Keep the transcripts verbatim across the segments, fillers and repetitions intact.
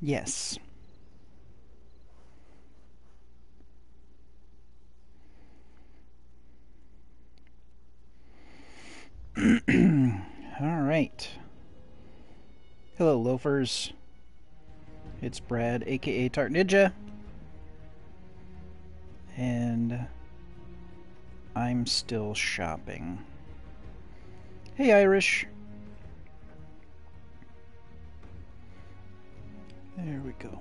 Yes. All right. Hello, loafers. It's Brad, aka Tartanninja, and I'm still shopping. Hey, Irish. There we go.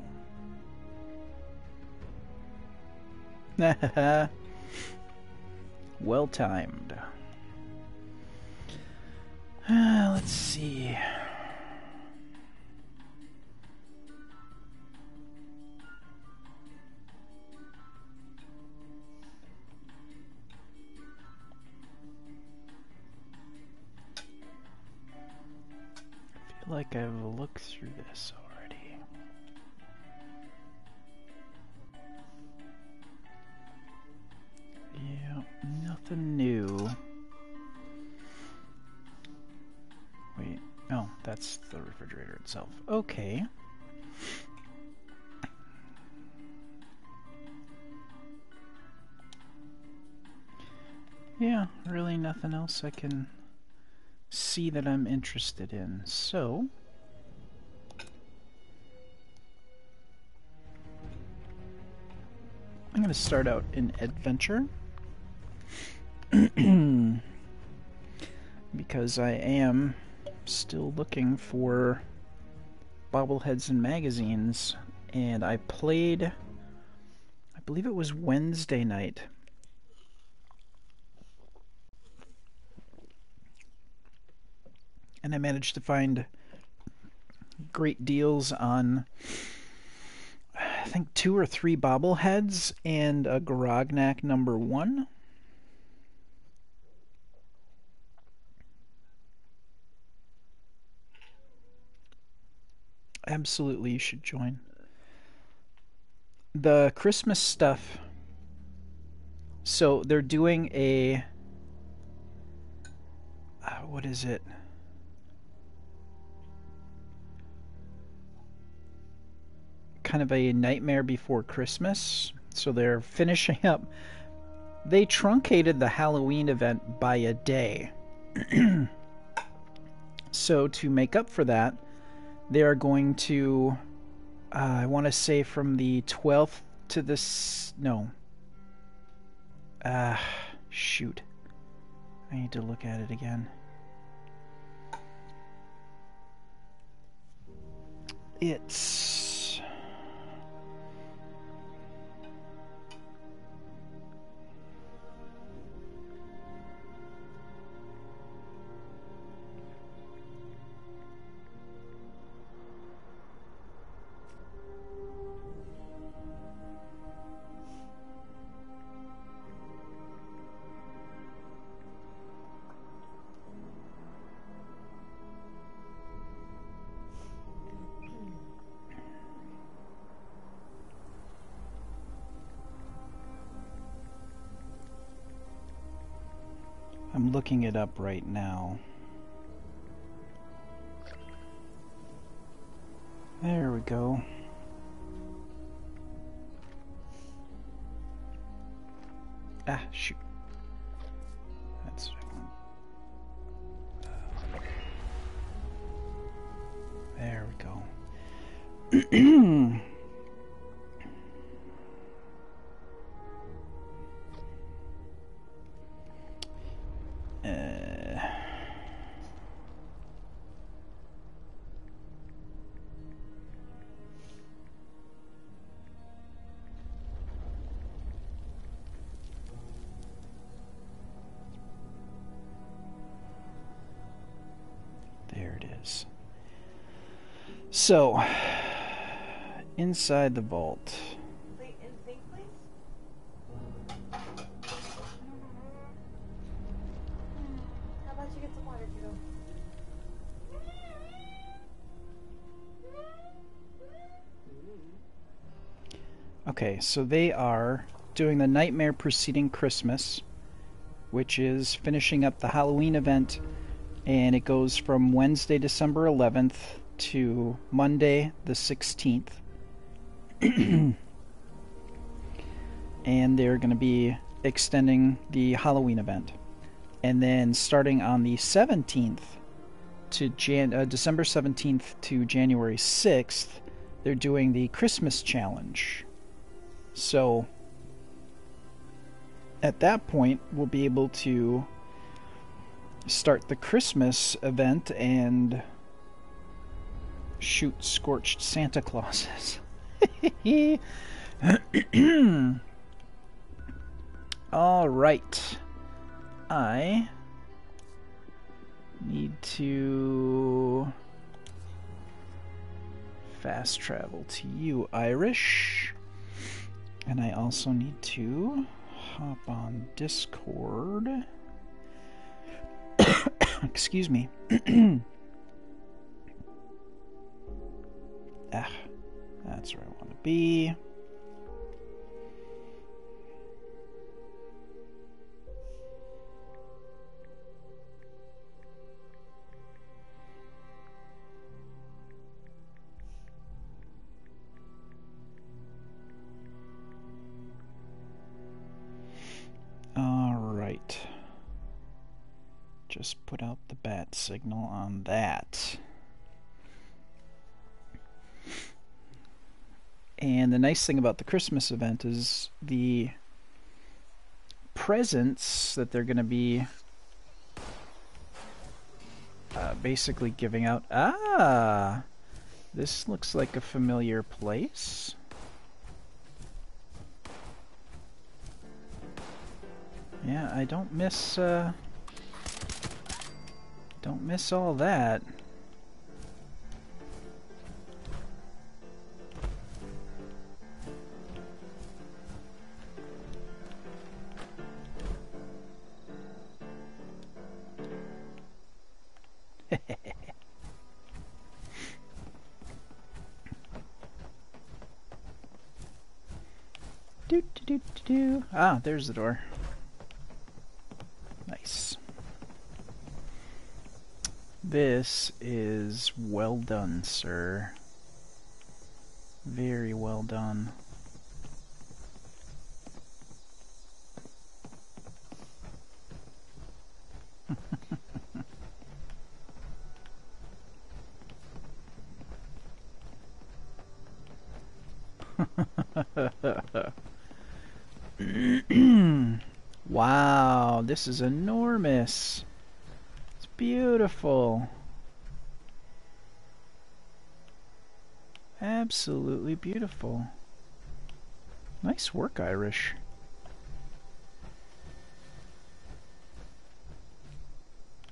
Haha. Well timed. Uh, let's see. I feel like I've looked through this already. Yeah, nothing new. Wait, oh, that's the refrigerator itself. Okay. Yeah, really nothing else I can see that I'm interested in, so I'm going to start out in adventure because I am still looking for bobbleheads and magazines, and I played, I believe it was Wednesday night, and I managed to find great deals on, I think, two or three bobbleheads and a Grognak number one. Absolutely, you should join. The Christmas stuff. So they're doing a... Uh, what is it? Kind of a Nightmare Before Christmas. So they're finishing up. They truncated the Halloween event by a day. So to make up for that, they are going to, uh, I want to say from the twelfth to the, s no. Uh, shoot. I need to look at it again. It's... I'm looking it up right now. There we go. Ah, shoot. That's what I want. There we go. So, inside the vault. Okay, so they are doing the Nightmare Preceding Christmas, which is finishing up the Halloween event, and it goes from Wednesday, December eleventh to Monday the sixteenth. And they're going to be extending the Halloween event. And then starting on the seventeenth to Jan uh, December seventeenth to January sixth, they're doing the Christmas challenge. So at that point, we'll be able to start the Christmas event and shoot scorched Santa Clauses. All right. I need to fast travel to you, Irish. And I also need to hop on Discord. Excuse me. Ah, that's where I want to be. Alright. Just put out the bat signal on that. And the nice thing about the Christmas event is the presents that they're going to be uh, basically giving out. Ah! This looks like a familiar place. Yeah, I don't miss, uh, don't miss all that. do, do, do, do. Ah, there's the door. Nice. This is well done, sir. Very well done. Wow, this is enormous. It's beautiful. Absolutely beautiful. Nice work, Irish.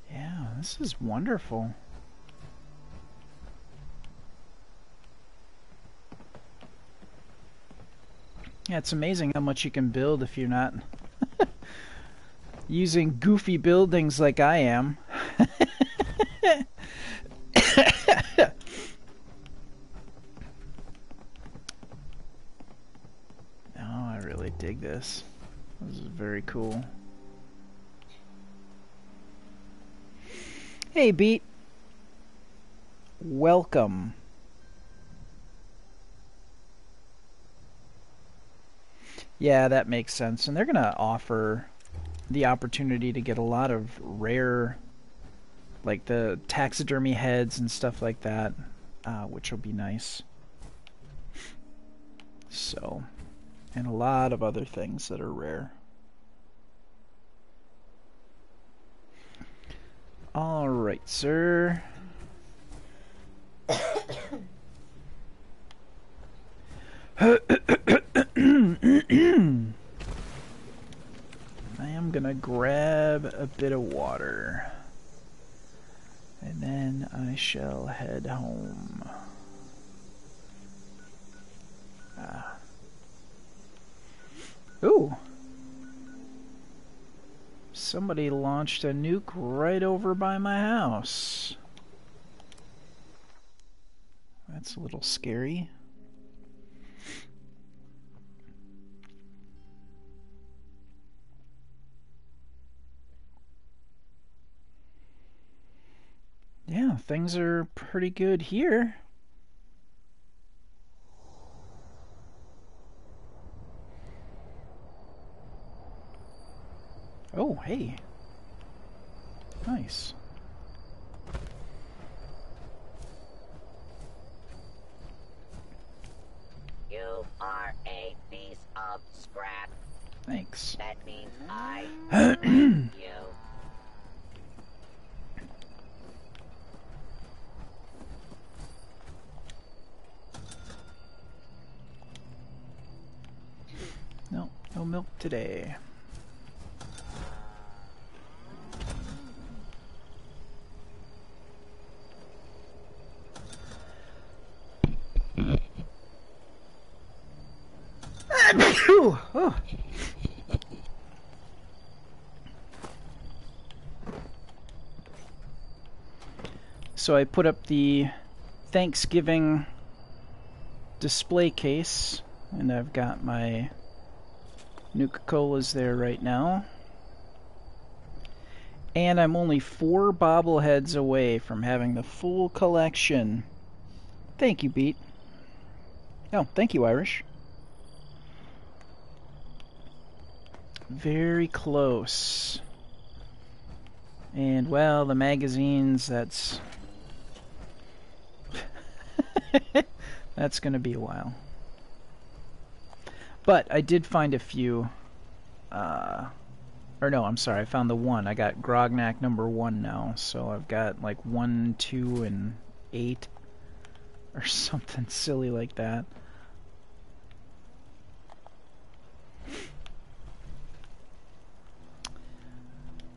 Yeah, this is wonderful. Yeah, it's amazing how much you can build if you're not using goofy buildings like I am. Oh, I really dig this. This is very cool. Hey, Beat. Welcome. Yeah, that makes sense. And they're going to offer the opportunity to get a lot of rare, like the taxidermy heads and stuff like that, uh, which will be nice. So, and a lot of other things that are rare. All right, sir. I am gonna grab a bit of water and then I shall head home. Ah. Ooh! Somebody launched a nuke right over by my house. That's a little scary. Yeah, yeah, things are pretty good here. Oh, hey. Nice. You are a piece of scrap. Thanks. That means I you. No, no milk today. Oh. So I put up the Thanksgiving display case, and I've got my Nuka-Colas there right now. And I'm only four bobbleheads away from having the full collection. Thank you, Beat. Oh, thank you, Irish. Very close. And, well, the magazines, that's... that's gonna be a while. But I did find a few... Uh, or no, I'm sorry, I found the one. I got Grognak number one now, so I've got like one, two, and eight. Or something silly like that.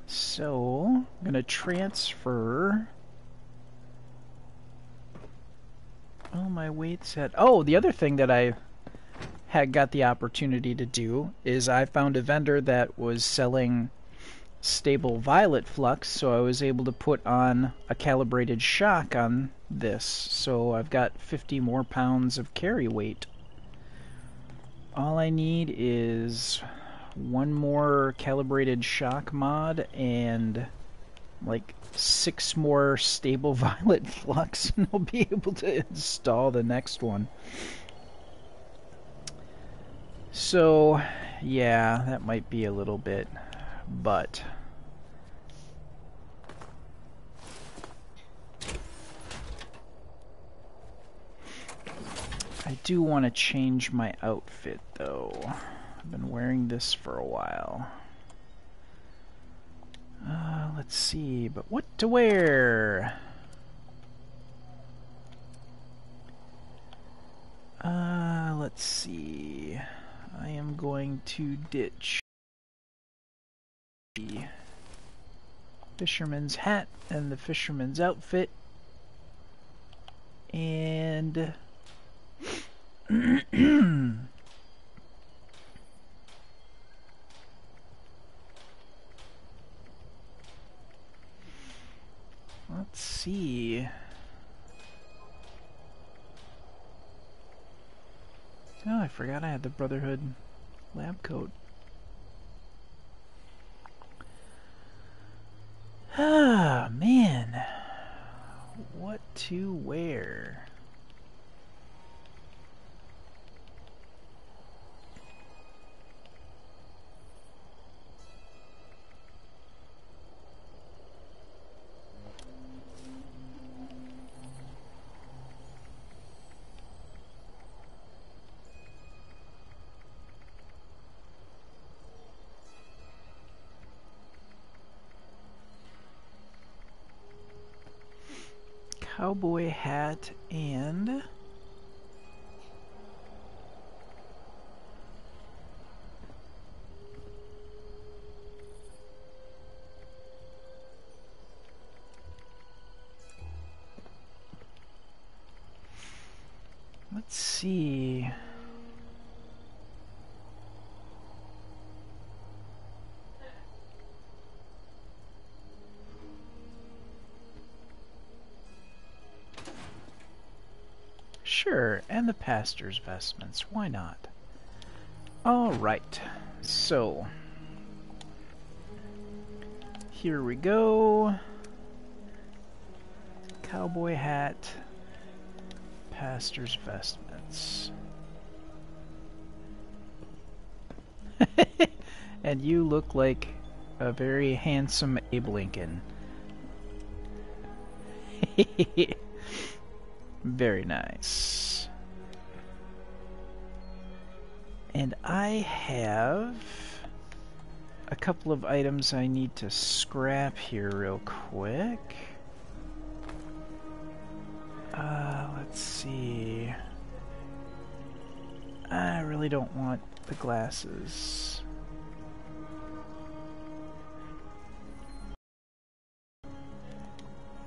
So, I'm going to transfer all my weights at... Oh, the other thing that I had got the opportunity to do is I found a vendor that was selling stable violet flux, so I was able to put on a calibrated shock on this. So I've got fifty more pounds of carry weight. All I need is... one more calibrated shock mod and like six more stable violet flux, and I'll be able to install the next one. So yeah, that might be a little bit, but I do want to change my outfit though. I've been wearing this for a while. Uh, let's see, but what to wear? Uh, let's see. I am going to ditch the fisherman's hat and the fisherman's outfit. And... let's see. Oh, I forgot I had the Brotherhood lab coat. Ah, man. What to wear? Cowboy hat and let's see. Sure, and the pastor's vestments, why not? Alright, so here we go. Cowboy hat, pastor's vestments. And you look like a very handsome Abe Lincoln. Very nice. And I have a couple of items I need to scrap here real quick. Uh, let's see. I really don't want the glasses.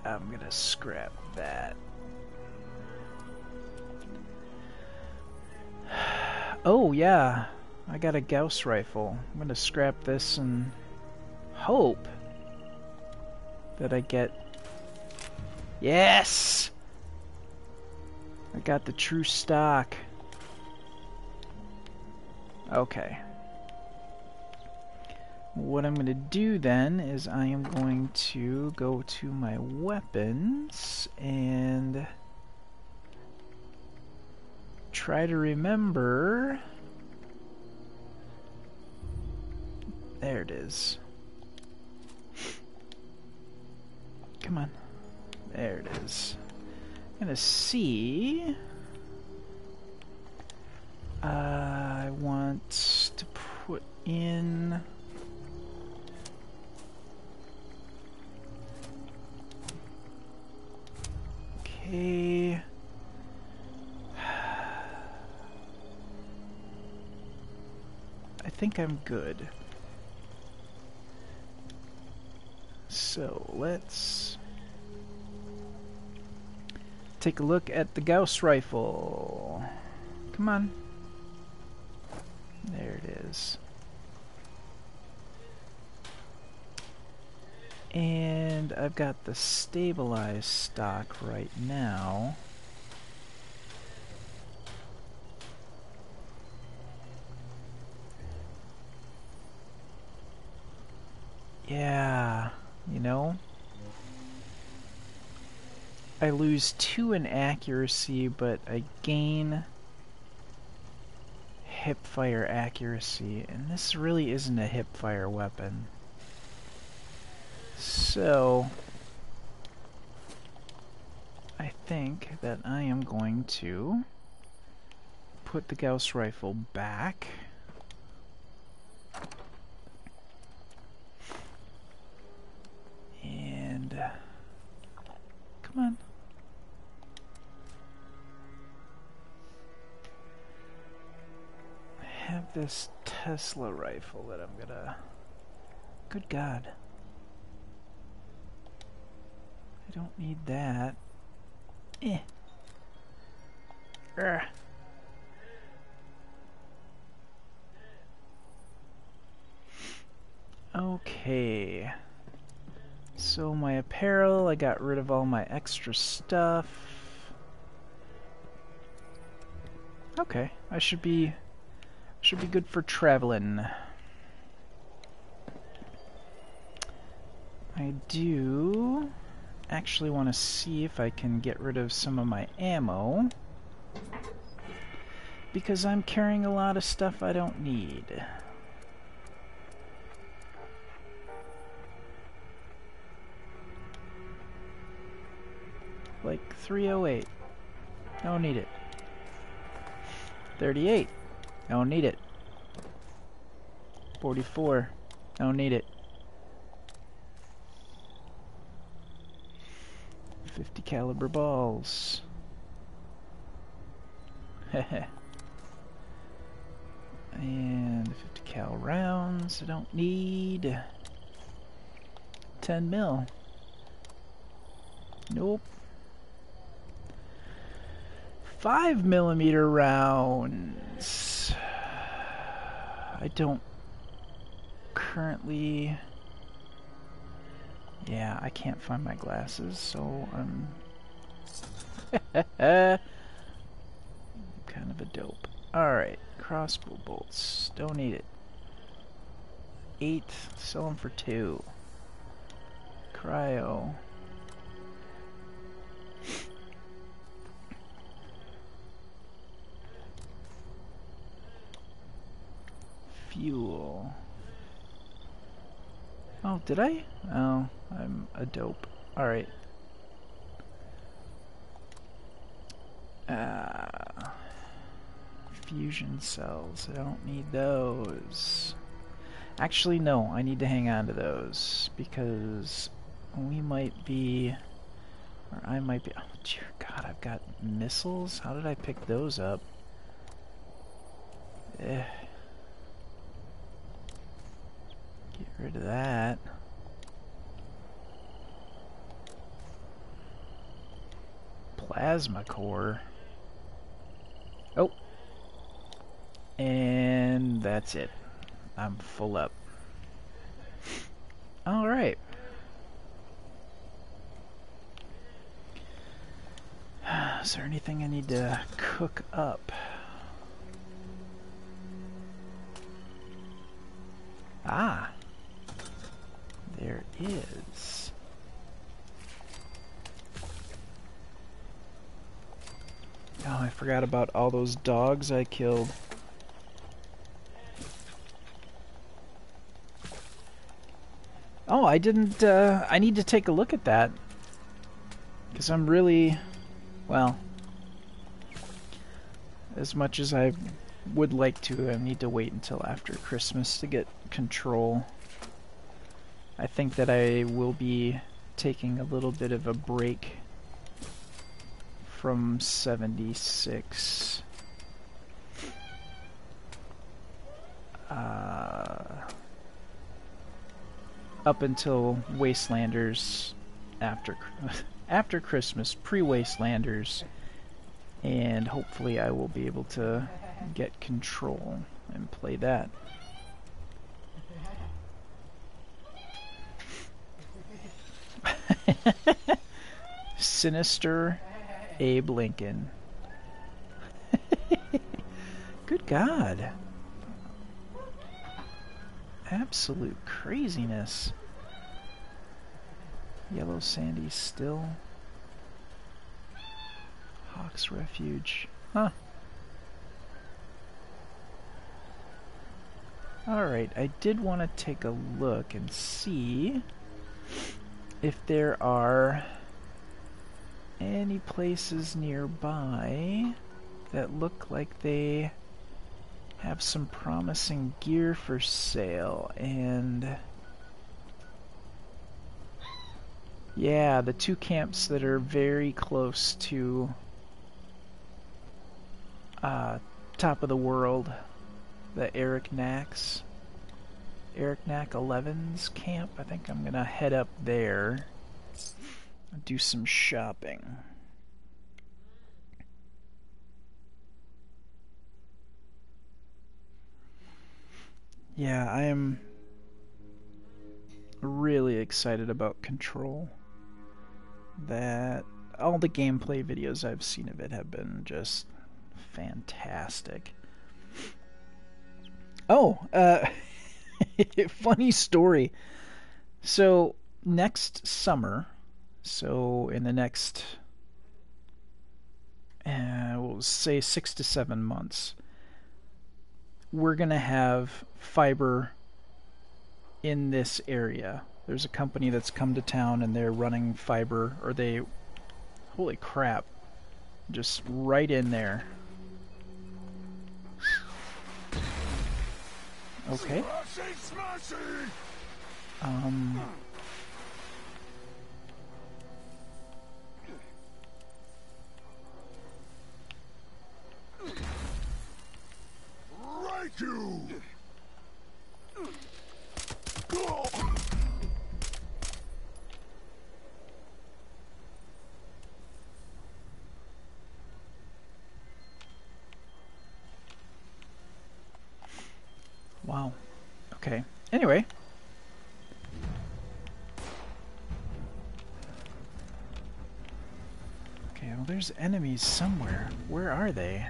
I'm gonna scrap that. Oh yeah, I got a Gauss rifle. I'm gonna scrap this and hope that I get... Yes! I got the true stock. Okay. What I'm going to do then is I am going to go to my weapons and try to remember. There it is. Come on. There it is. I'm going to see. Uh, I want to put in... Okay. I think I'm good. So let's... take a look at the Gauss rifle. Come on. There it is. And I've got the stabilized stock right now. Yeah, you know? I lose two in accuracy, but I gain hipfire accuracy, and this really isn't a hipfire weapon. So I think that I am going to put the Gauss rifle back. And uh, come on. Have this Tesla rifle that I'm gonna... Good God. I don't need that. Eh. Urgh. Okay. So my apparel, I got rid of all my extra stuff. Okay, I should be... should be good for traveling. I do actually want to see if I can get rid of some of my ammo, because I'm carrying a lot of stuff I don't need. Like three oh eight. Don't need it. thirty-eight. I don't need it. forty-four. I don't need it. fifty caliber balls. Heh. And fifty cal rounds. I don't need. ten mil. Nope. Five millimeter rounds. I don't currently... Yeah, I can't find my glasses, so I'm... kind of a dope. Alright, crossbow bolts. Don't need it. Eight. Sell them for two. Cryo. fuel. Oh, did I? Oh, I'm a dope. Alright. Uh, fusion cells. I don't need those. Actually, no. I need to hang on to those. Because we might be... Or I might be... Oh, dear God. I've got missiles? How did I pick those up? Eh. Get rid of that. Plasma core. Oh. And that's it. I'm full up. Alright. Is there anything I need to cook up? Ah. There is. Oh, I forgot about all those dogs I killed. Oh, I didn't, uh, I need to take a look at that. Because I'm really, well, as much as I would like to, I need to wait until after Christmas to get Control. I think that I will be taking a little bit of a break from seventy-six. Uh... Up until Wastelanders, after after Christmas, pre-Wastelanders, and hopefully I will be able to get Control and play that. Sinister Abe Lincoln. Good God. Absolute craziness. Yellow Sandy Still. Hawk's Refuge. Huh. Alright, I did want to take a look and see if there are any places nearby that look like they have some promising gear for sale. And yeah, the two camps that are very close to uh, Top of the World, the Eric Knack's, Eric Knack eleven's camp. I think I'm gonna head up there and do some shopping. Yeah, I am really excited about Control. That all the gameplay videos I've seen of it have been just fantastic. Oh, uh, funny story. So next summer, so in the next, uh, we'll say six to seven months, we're gonna have fiber in this area. There's a company that's come to town and they're running fiber, or they, holy crap, just right in there. Okay. Um. You. Wow. Okay. Anyway. Okay, well, there's enemies somewhere. Where are they?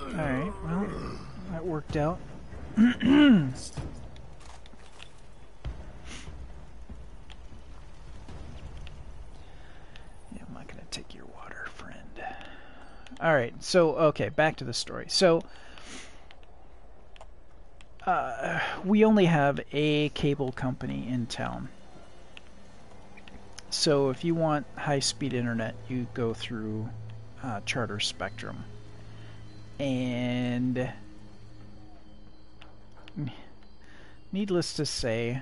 Alright, well, that worked out. Yeah, I'm not gonna take your water. Alright, so, okay, back to the story. So, uh, we only have a cable company in town. So if you want high-speed internet, you go through uh, Charter Spectrum. And needless to say,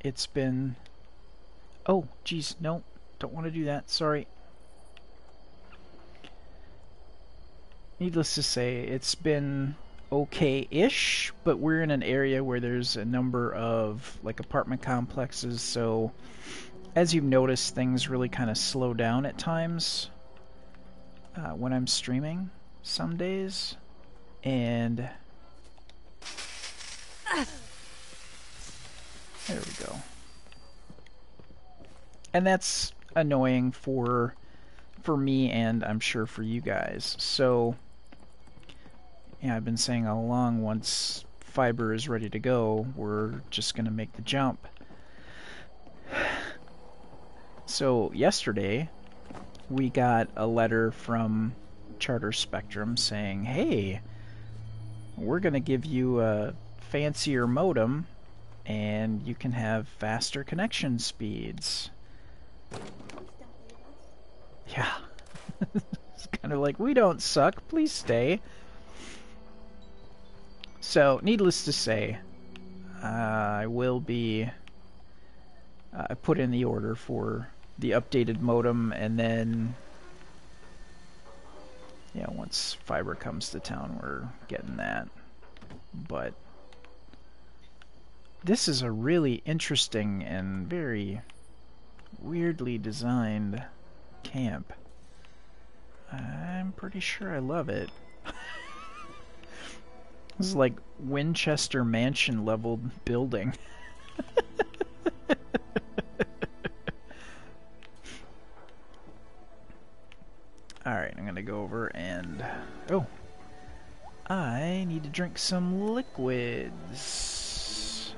it's been... Oh, geez, no, don't want to do that, sorry. Needless to say, it's been okay-ish, but we're in an area where there's a number of like apartment complexes, so as you've noticed, things really kind of slow down at times uh, when I'm streaming some days, and there we go. And that's annoying for for me, and I'm sure for you guys. So yeah, I've been saying all along, once fiber is ready to go, we're just going to make the jump. So yesterday, we got a letter from Charter Spectrum saying, hey, we're going to give you a fancier modem, and you can have faster connection speeds. Yeah. It's kind of like, we don't suck, please stay. So, needless to say, uh, I will be... Uh, I put in the order for the updated modem, and then... Yeah, once fiber comes to town, we're getting that. But... This is a really interesting and very weirdly designed camp. I'm pretty sure I love it. This is like Winchester Mansion level building. Alright, I'm gonna go over and... Oh! I need to drink some liquids.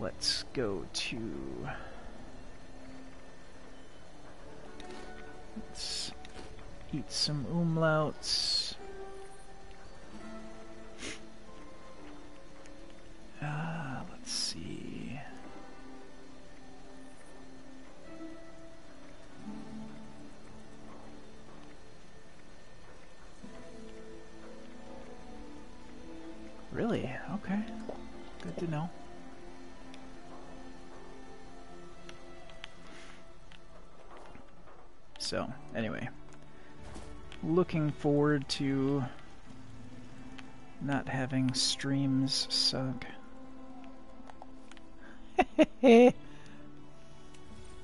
Let's go to... Let's eat some umlauts. Ah, uh, let's see. Really? Okay. Good to know. So, anyway. Looking forward to not having streams suck. I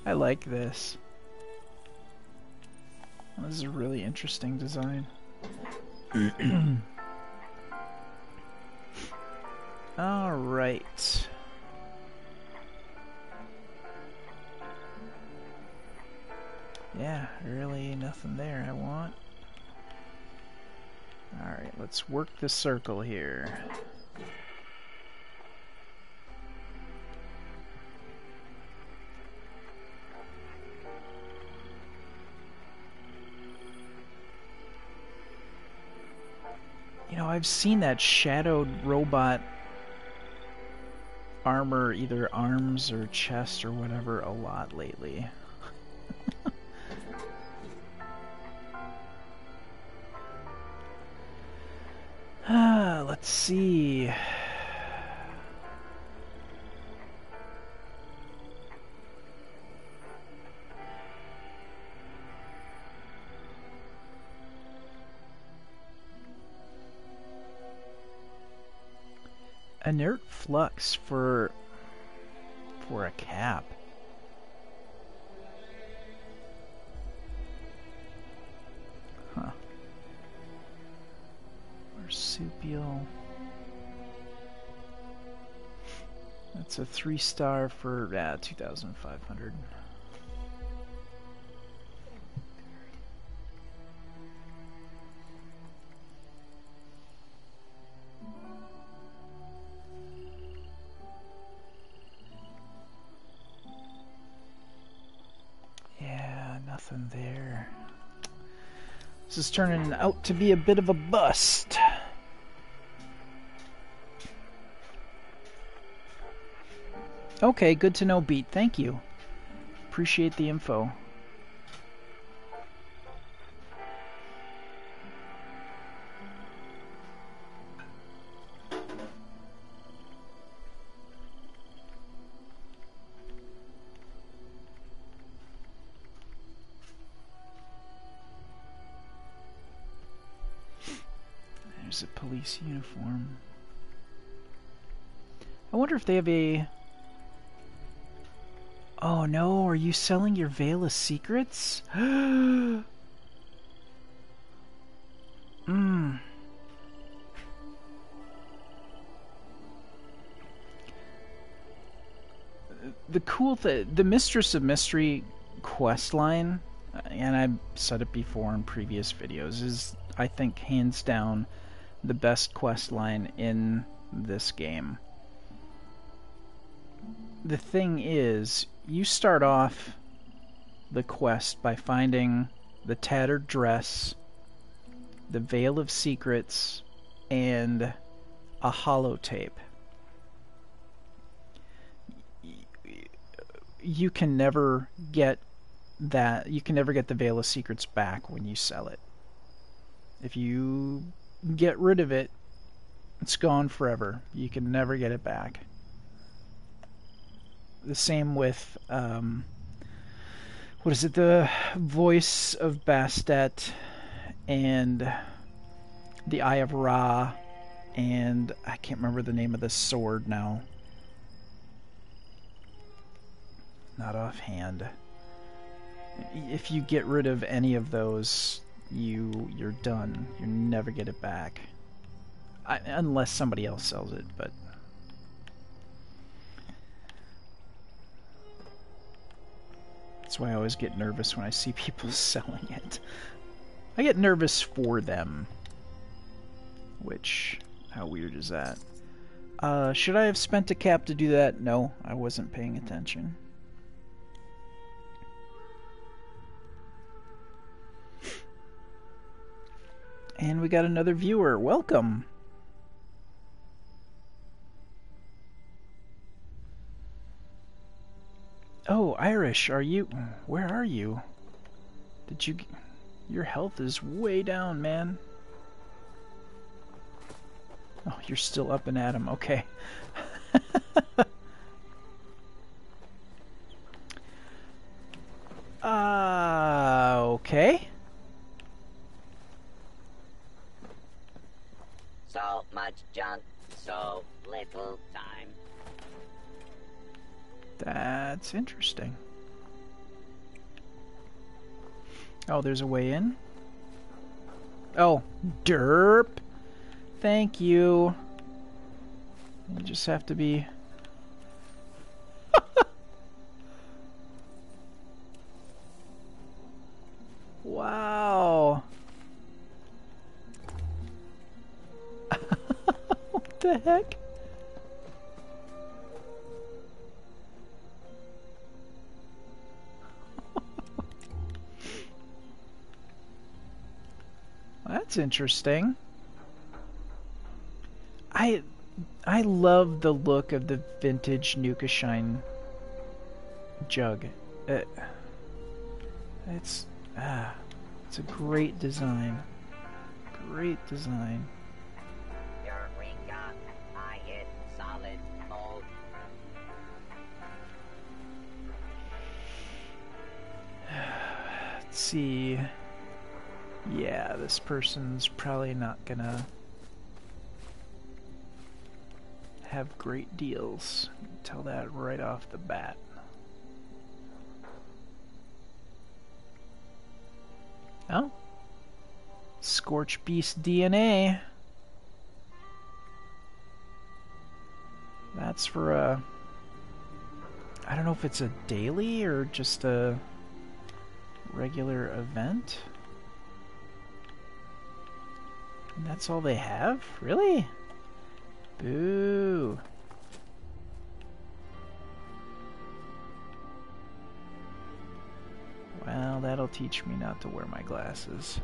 like this. This is a really interesting design. All right. Yeah, really nothing there I want. All right, let's work the circle here. I've seen that shadowed robot armor, either arms or chest or whatever, a lot lately. Ah, let's see. Inert flux for for a cap. Huh. Marsupial. That's a three star for ah, two thousand five hundred. There. This is turning out to be a bit of a bust. Okay, good to know, Beat. Thank you. Appreciate the info. There's a police uniform. I wonder if they have a... Oh no, are you selling your Veil of Secrets? Mmm. The cool thing, the Mistress of Mystery questline, and I've said it before in previous videos, is, I think, hands down the best questline in this game. The thing is, you start off the quest by finding the tattered dress, the Veil of Secrets, and a holotape. You can never get that, you can never get the Veil of Secrets back when you sell it. If you get rid of it, it's gone forever. You can never get it back. The same with, um, what is it, the Voice of Bastet and the Eye of Ra, and I can't remember the name of the sword now. Not offhand. If you get rid of any of those, you, you're done. You never get it back. I, unless somebody else sells it, but... That's why I always get nervous when I see people selling it. I get nervous for them. Which, how weird is that? Uh, should I have spent a cap to do that? No, I wasn't paying attention. And we got another viewer. Welcome! Oh, Irish, are you... Where are you? Did you... Your health is way down, man. Oh, you're still up and at him. Okay. uh, okay. So much junk, so little time. That's interesting. Oh, there's a way in. Oh, derp. Thank you. You just have to be... Wow. What the heck? That's interesting. I I love the look of the vintage NukaShine jug. Uh, it's ah, it's a great design. Great design. Eureka! I hit solid gold. Let's see. Yeah, this person's probably not gonna have great deals. You can tell that right off the bat. Oh, Scorch Beast D N A. That's for a... I don't know if it's a daily or just a regular event. And that's all they have? Really? Boo. Well, that'll teach me not to wear my glasses.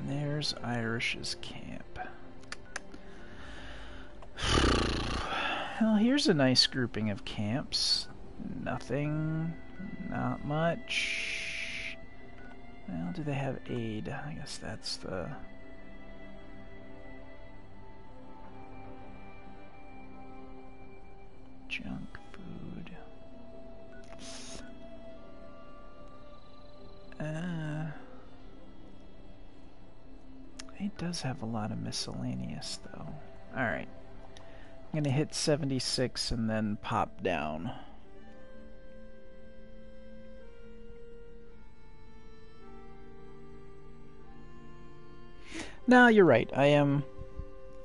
And there's Irish's camp. Well, here's a nice grouping of camps. Nothing. Not much. Well, do they have aid? I guess that's the... junk food. Uh, it does have a lot of miscellaneous, though. Alright. I'm going to hit seventy-six and then pop down. No, you're right. I am...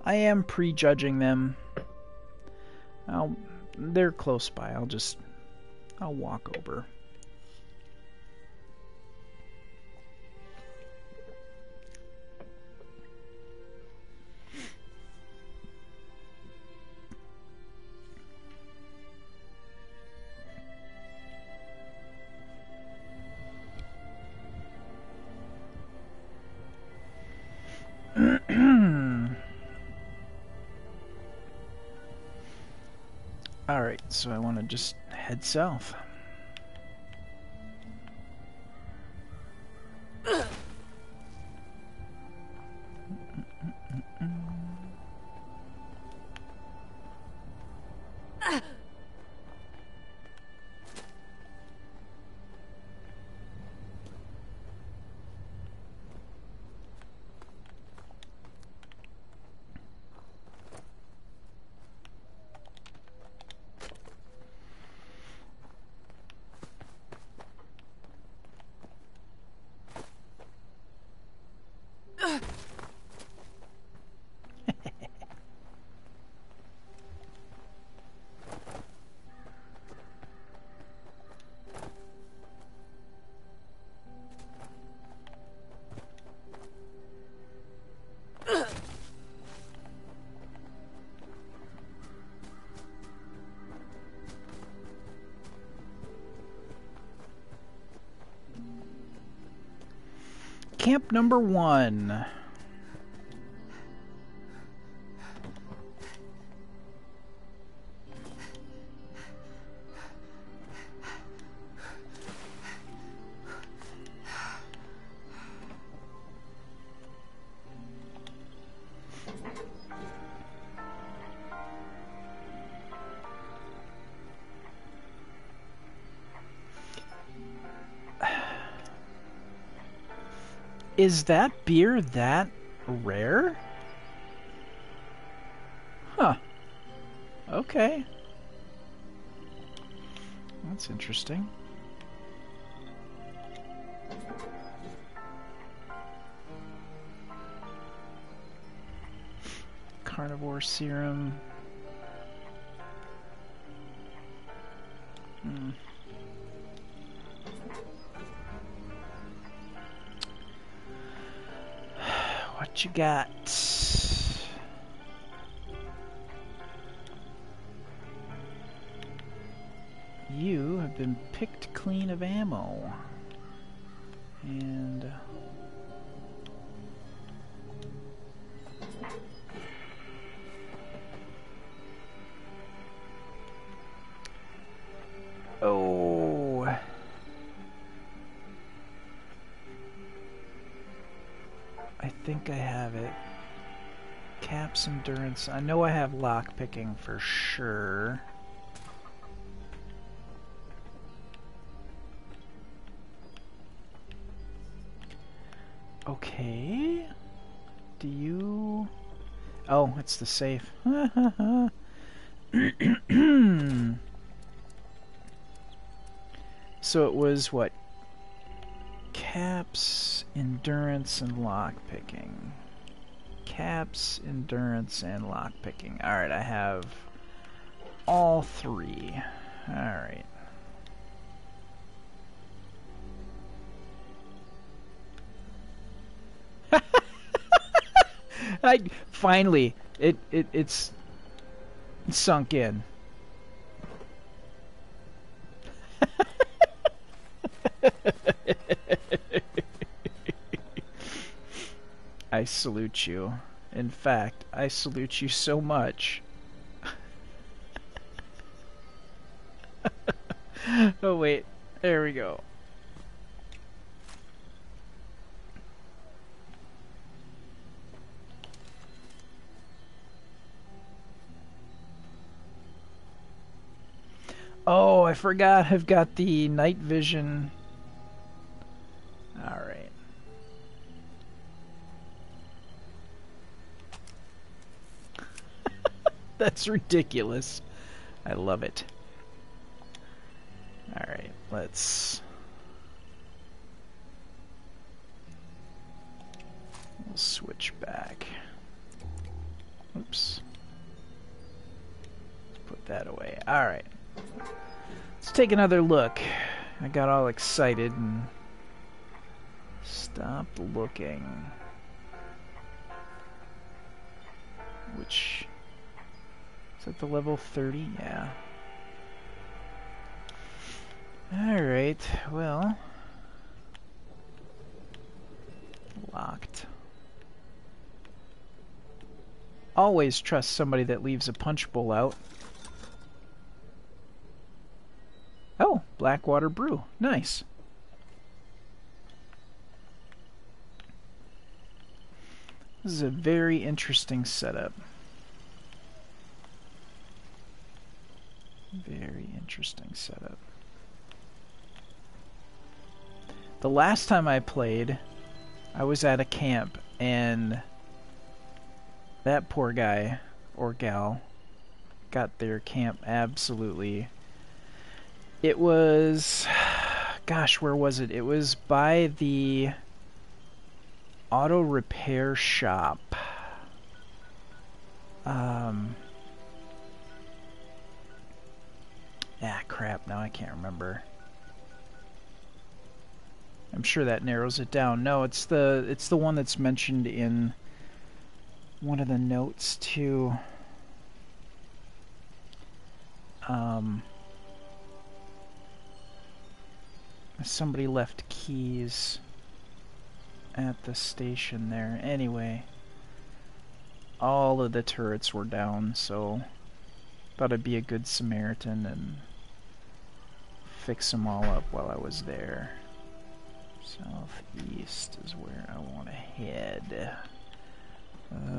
I am prejudging them. I'll... They're close by. I'll just... I'll walk over. Alright, so I want to just head south. Camp number one. Is that beer that rare? Huh. Okay. That's interesting. Carnivore serum. Hmm. You got you have been picked clean of ammo and oh I think I have it. Caps, endurance. I know I have lockpicking for sure. Okay. Do you... Oh, it's the safe. So it was what? Caps, endurance, and lockpicking. Caps, endurance, and lockpicking. Alright, I have all three. Alright. I finally it, it it's sunk in. I salute you. In fact, I salute you so much. Oh wait, there we go. Oh, I forgot I've got the night vision. All right. That's ridiculous. I love it. All right, let's we'll switch back. Oops. Put that away. All right. Let's take another look. I got all excited and stopped looking. Which is at the level thirty? Yeah. Alright, well. Locked. Always trust somebody that leaves a punch bowl out. Oh, Blackwater Brew. Nice. This is a very interesting setup. Very interesting setup. The last time I played, I was at a camp, and that poor guy, or gal, got their camp absolutely... It was, gosh, where was it? It was by the auto repair shop. Um, ah, crap, now I can't remember. I'm sure that narrows it down. No, it's the, it's the one that's mentioned in one of the notes too. Um... Somebody left keys at the station there. Anyway, all of the turrets were down, so thought I'd be a good Samaritan and fix them all up while I was there. Southeast is where I want to head.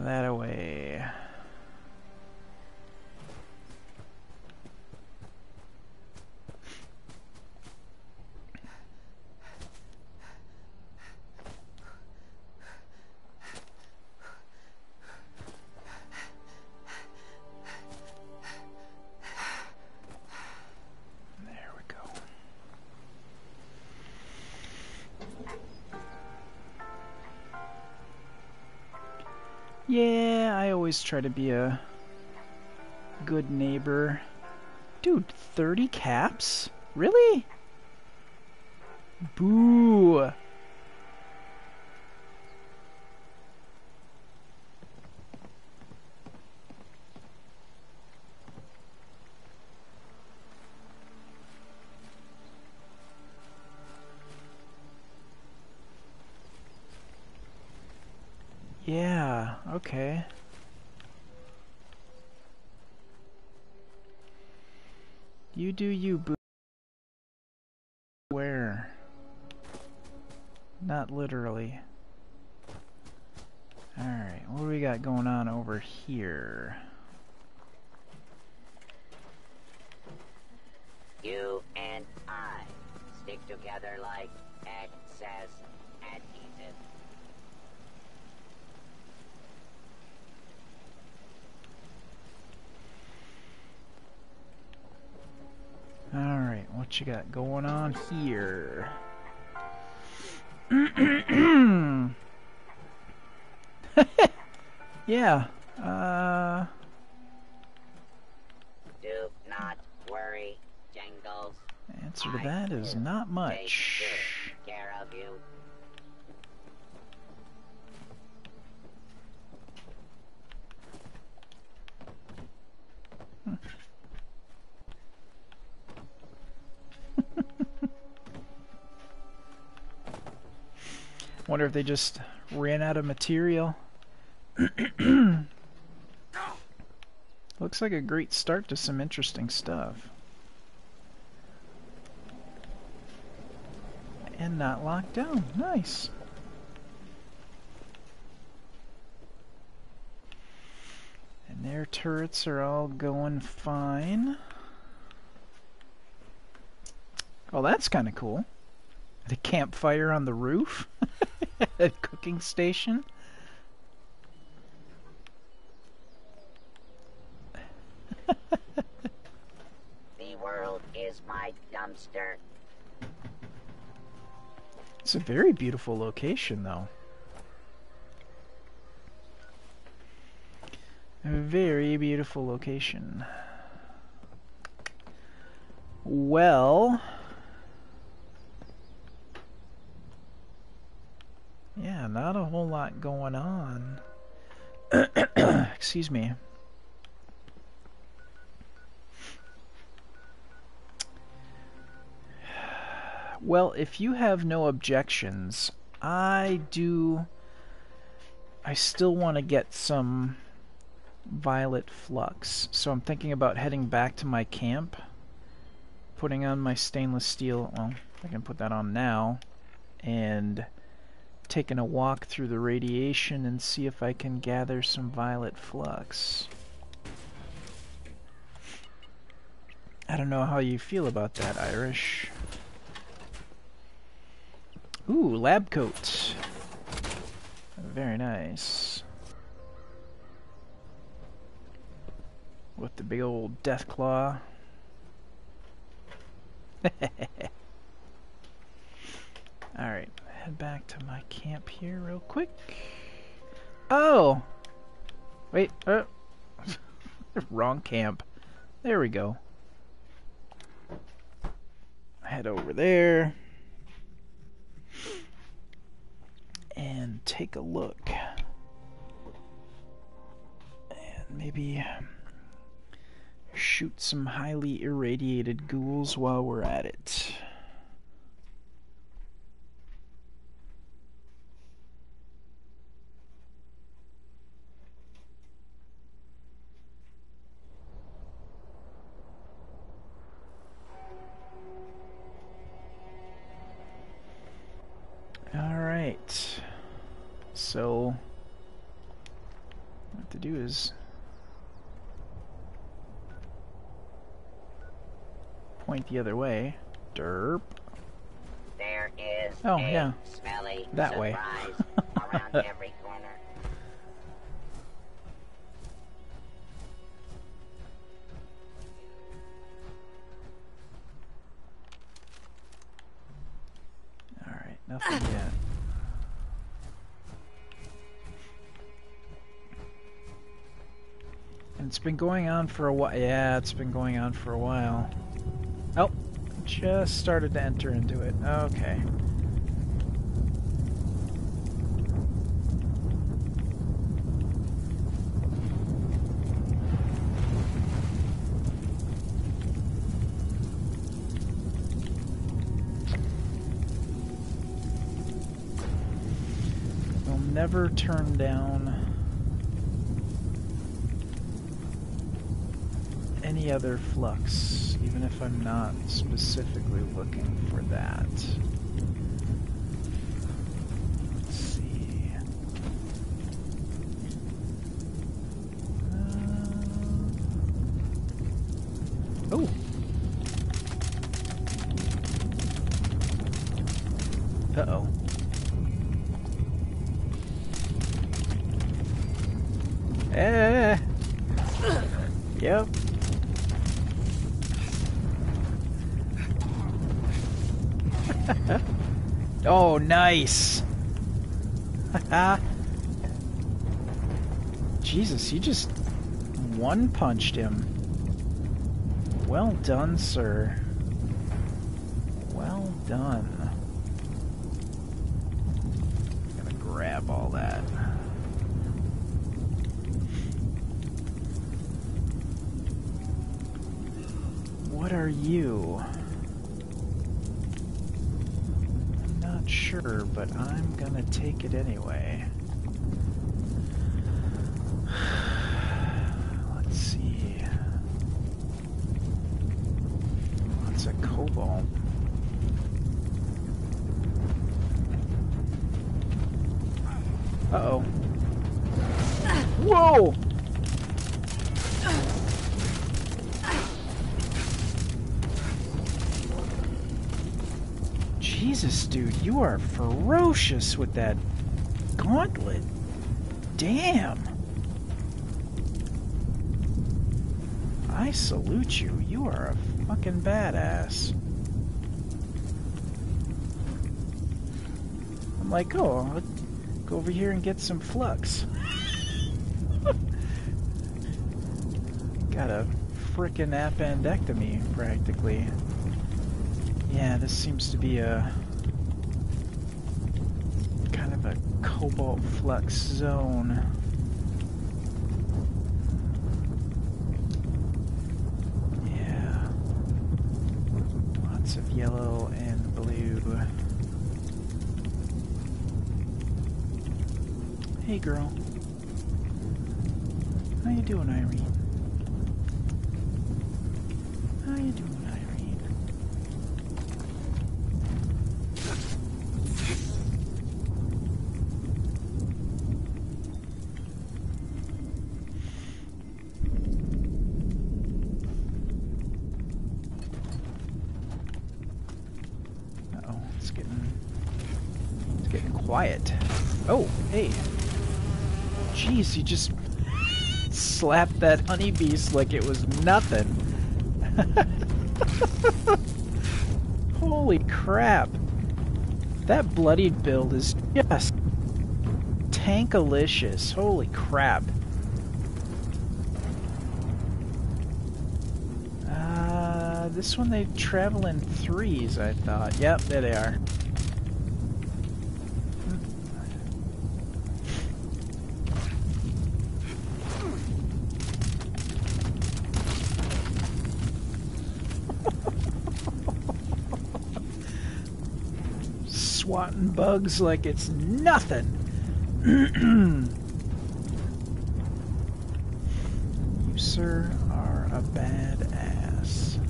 That away. Yeah, I always try to be a good neighbor. Dude, thirty caps? Really? Boo! Yeah, okay. You do you, boo. Where? Not literally. Alright, what do we got going on over here? You and I stick together like excess adhesive. Alright, what you got going on here? Yeah, uh... Do not worry, Jangles. Answer to that is not much. Take good care of you. Hmm. Wonder if they just ran out of material. Looks like a great start to some interesting stuff. And not locked down. Nice. And their turrets are all going fine. Oh, that's kind of cool. A campfire on the roof? A cooking station? The world is my dumpster. It's a very beautiful location, though. A very beautiful location. Well... yeah, not a whole lot going on. Excuse me. Well, if you have no objections, I do... I still want to get some violet flux. So I'm thinking about heading back to my camp, putting on my stainless steel... well, I can put that on now, and taking a walk through the radiation and see if I can gather some violet flux. I don't know how you feel about that, Irish. Ooh, lab coat. Very nice. With the big old death claw. Alright, head back to my camp here real quick. Oh! Wait, uh, wrong camp. There we go. Head over there. And take a look. And maybe shoot some highly irradiated ghouls while we're at it. Alright, so what I have to do is point the other way. Derp. There is oh, a yeah. smelly that surprise way. Around every corner. Alright, nothing yet. It's been going on for a while. Yeah, it's been going on for a while. Oh, just started to enter into it. Okay. We'll never turn down any other flux, even if I'm not specifically looking for that. Let's see. Uh, oh! Uh-oh. Eh! Yep. Oh, nice! Jesus, you just one-punched him. Well done, sir. Well done. I'm gonna grab all that. What are you? not sure, but I'm gonna take it anyway. Let's see. Lots of cobalt. Uh-oh. Whoa! Jesus, dude, you are ferocious with that gauntlet. Damn. I salute you. You are a fucking badass. I'm like, oh, I'll go over here and get some flux. Got a frickin' appendectomy, practically. Yeah, this seems to be a kind of a cobalt flux zone. Yeah. Lots of yellow and blue. Hey girl. How you doing, Irene? How you doing? Quiet. Oh, hey. Jeez, you just slapped that honey beast like it was nothing. Holy crap. That bloodied build is just tankalicious. Holy crap. Uh, this one they travel in threes, I thought. Yep, there they are. Swatting bugs like it's nothing. You, sir, are a badass.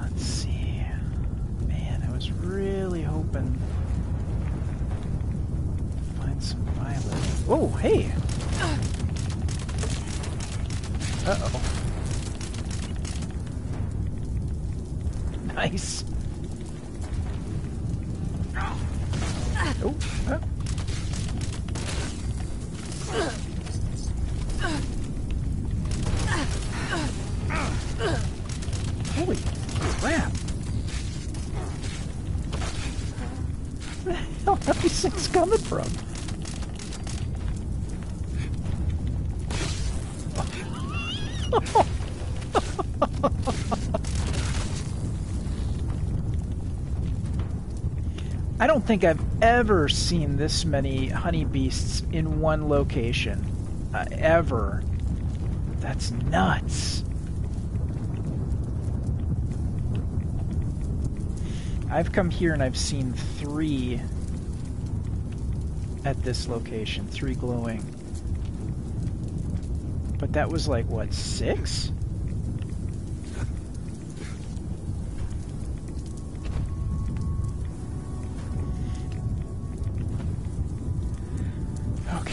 Let's see. Man, I was really hoping to find some violet. Oh, hey! Uh-oh. Nice. Oh. Huh. Holy crap. Where the hell are these things coming from? I don't think I've ever seen this many honey beasts in one location. Uh, ever. That's nuts. I've come here and I've seen three at this location. Three glowing. But that was like, what, six?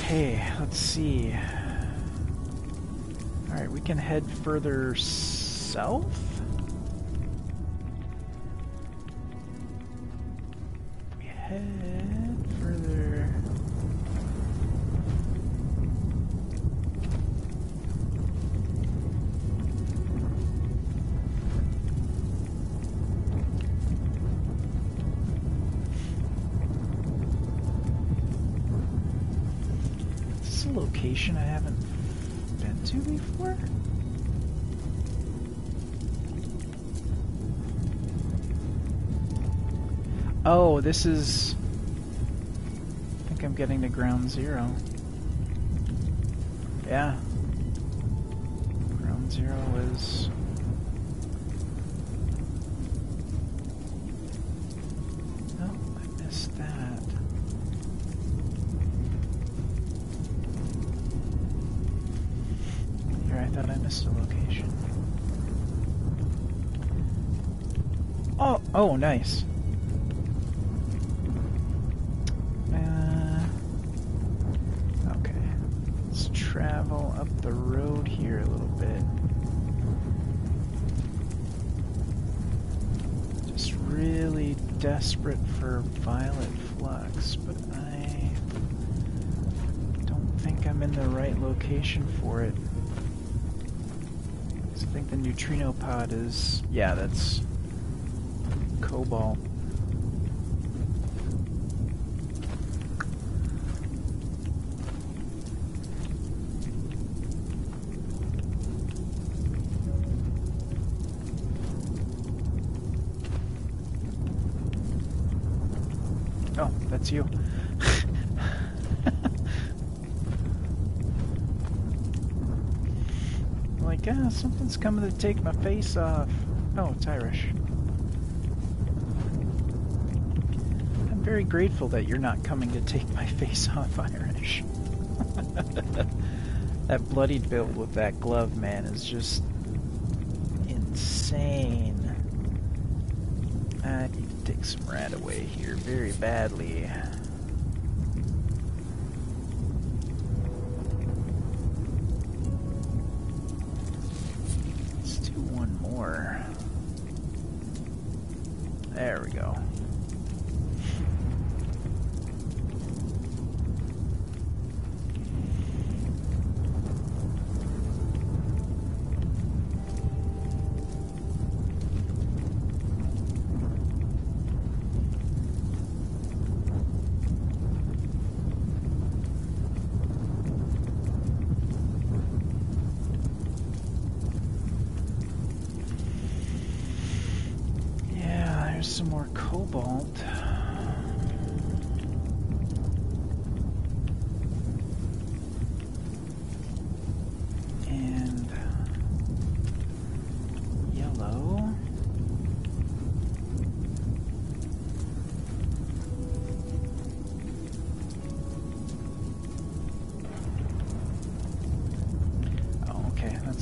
Okay, let's see. Alright, we can head further south? We head further... location I haven't been to before? Oh, this is... I think I'm getting to ground zero. Yeah. Ground zero is... missed a location. Oh, oh, nice. Uh, okay, let's travel up the road here a little bit. Just really desperate for violet flux, but I don't think I'm in the right location for it. So I think the neutrino pod is, yeah, that's cobalt. Oh, that's you. Like, ah, something's coming to take my face off. Oh, it's Irish. I'm very grateful that you're not coming to take my face off, Irish. That bloodied build with that glove, man, is just insane. I need to take some rat away here very badly. Let's do one more. There we go.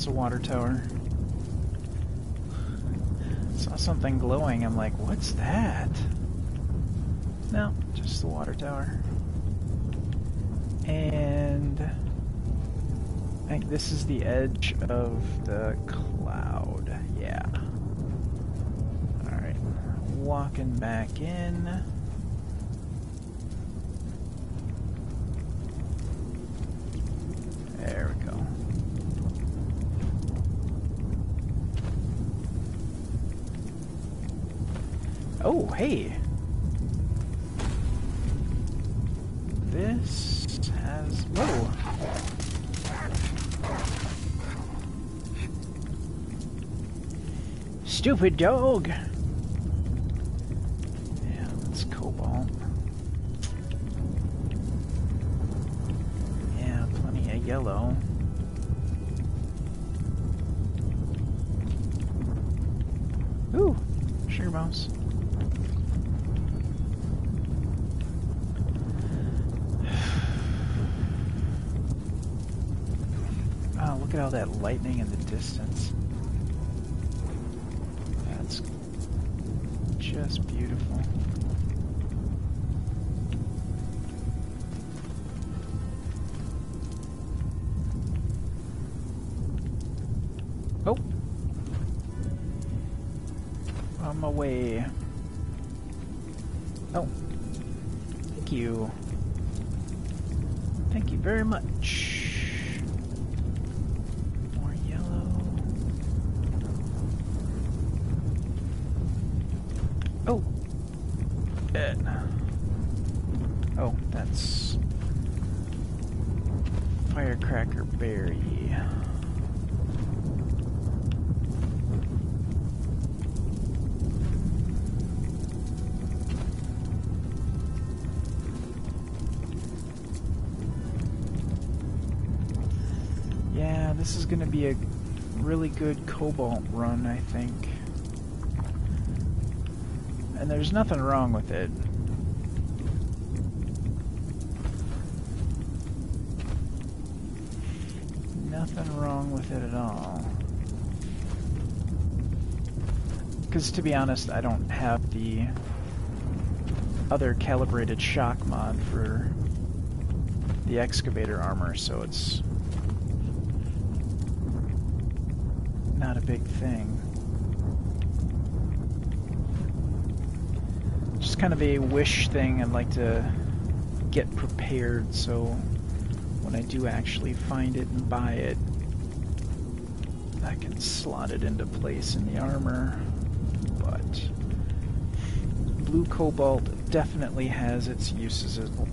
Water tower. Saw something glowing. I'm like, what's that? No, just the water tower. And I think this is the edge of the cloud. Yeah. Alright. Walking back in. There we go. Oh, hey! This has... whoa! Stupid dog! Yeah, that's cobalt. Yeah, plenty of yellow. Ooh! Sugar bombs. Look at all that lightning in the distance. That's just beautiful. Oh! On my way. Oh. Thank you. Thank you very much. Gonna be a really good cobalt run, I think. And there's nothing wrong with it. nothing wrong with it at all. Because to be honest, I don't have the other calibrated shock mod for the excavator armor, so it's not a big thing. Just kind of a wish thing. I'd like to get prepared so when I do actually find it and buy it, I can slot it into place in the armor. But blue cobalt definitely has its uses as well.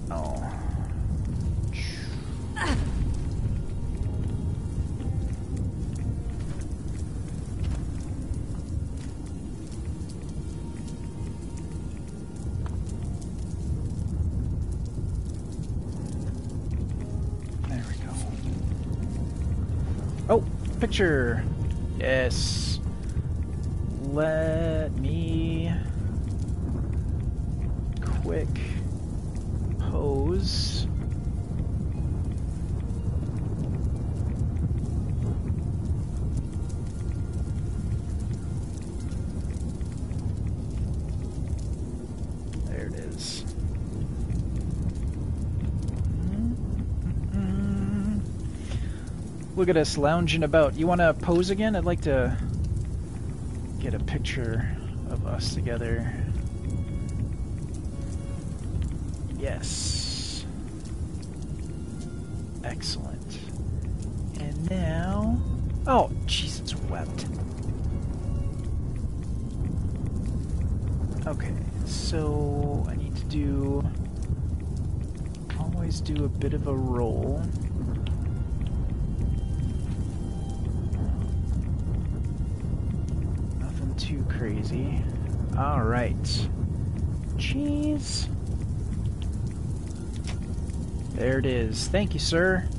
Picture. Yes. Let me quick pose. There it is. Look at us lounging about. You want to pose again? I'd like to get a picture of us together. Yes. Excellent. And now... Oh, jeez, it's wept. Okay, so I need to do... Always do a bit of a roll. Too crazy. All right. Jeez. There it is. Thank you, sir.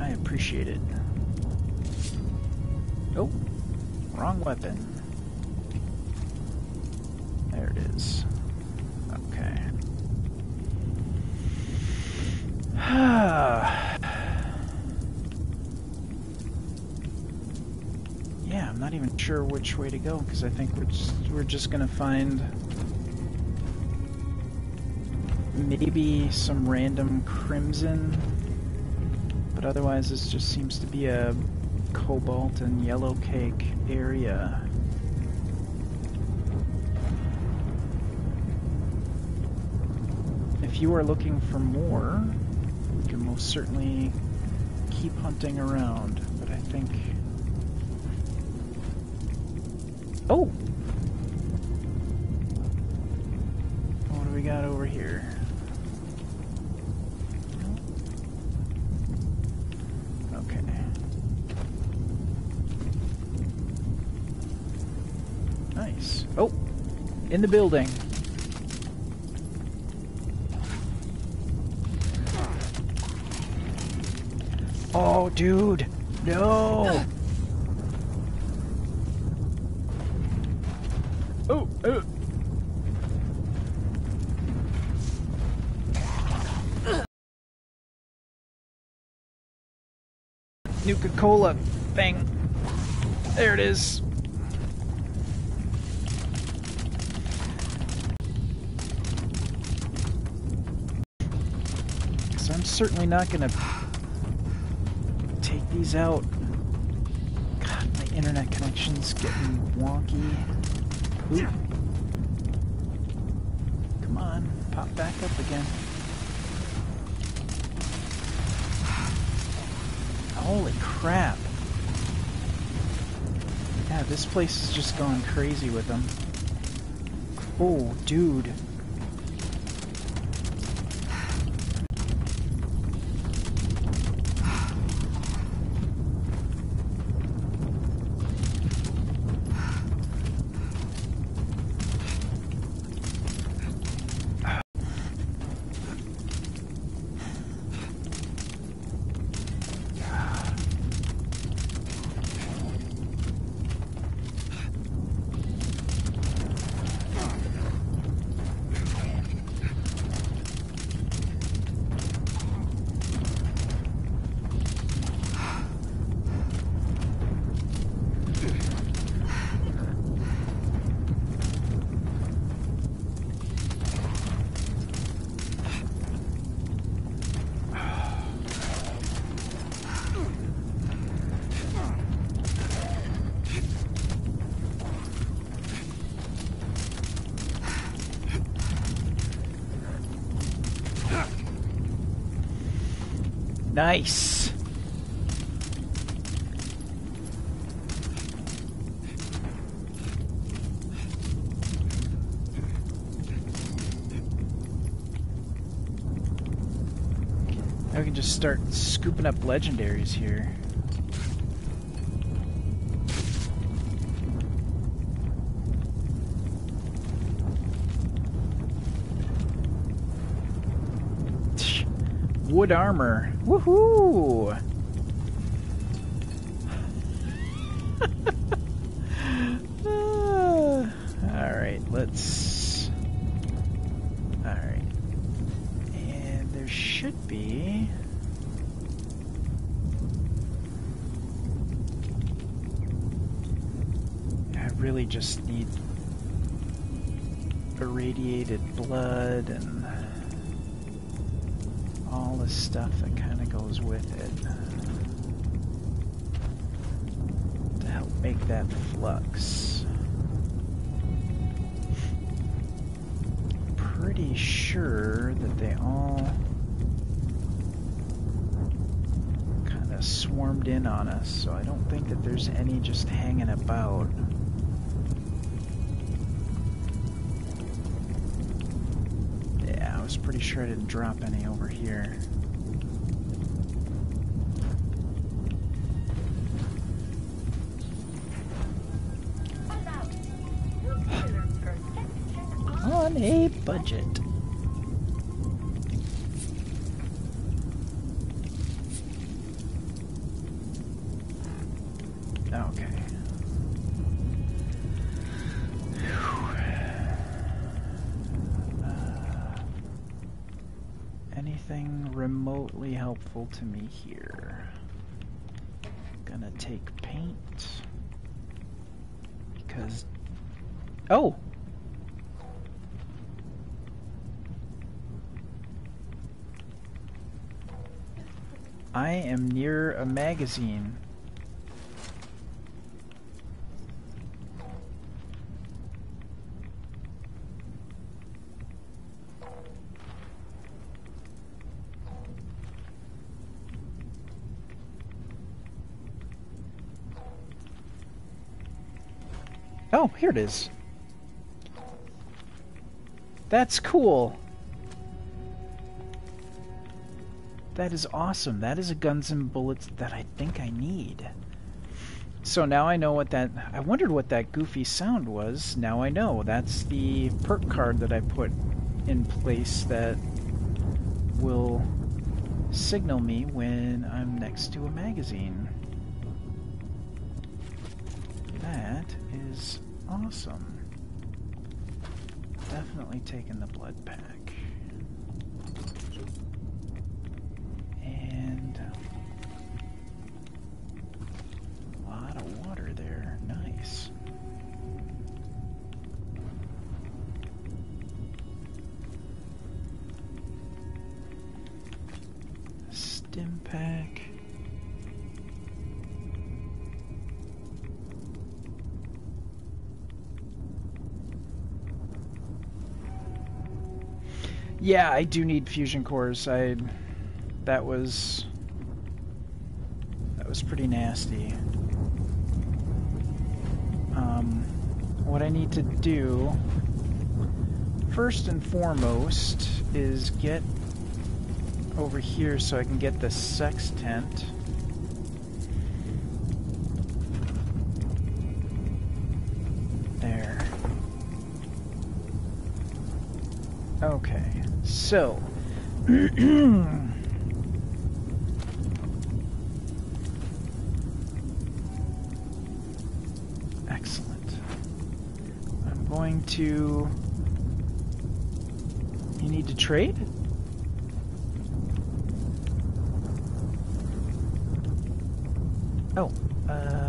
I appreciate it. Oh, wrong weapon. There it is. Okay. Ah. Yeah, I'm not even sure which way to go, because I think we're just, we're just going to find maybe some random crimson, but otherwise this just seems to be a cobalt and yellow cake area. If you are looking for more, you can most certainly keep hunting around, but I think... Oh! What do we got over here? Okay. Nice. Oh! In the building! Oh, dude! No! Oh, oh. Nuka-Cola thing. There it is. So I'm certainly not gonna take these out. God, my internet connection's getting wonky. Ooh. Come on, pop back up again. Holy crap. Yeah, this place is just going crazy with them. Oh, dude. Nice. Now we can just start scooping up legendaries here. Wood armor. Woohoo! uh, all right, let's. All right, and there should be. I really just need irradiated blood and stuff that kind of goes with it to help make that flux. Pretty sure that they all kind of swarmed in on us, so I don't think that there's any just hanging about. Yeah, I was pretty sure I didn't drop any over here. A budget. Okay. Uh, anything remotely helpful to me here? Gonna take paint because. Oh. I am near a magazine. Oh, here it is. That's cool. That is awesome. That is a guns and bullets that I think I need. So now I know what that... I wondered what that goofy sound was. Now I know. That's the perk card that I put in place that will signal me when I'm next to a magazine. That is awesome. Definitely taking the blood pack. Yeah, I do need fusion cores. I that was that was pretty nasty. Um, what I need to do first and foremost is get over here so I can get the sextant. There. Okay. So, excellent. I'm going to... You need to trade? Oh, uh...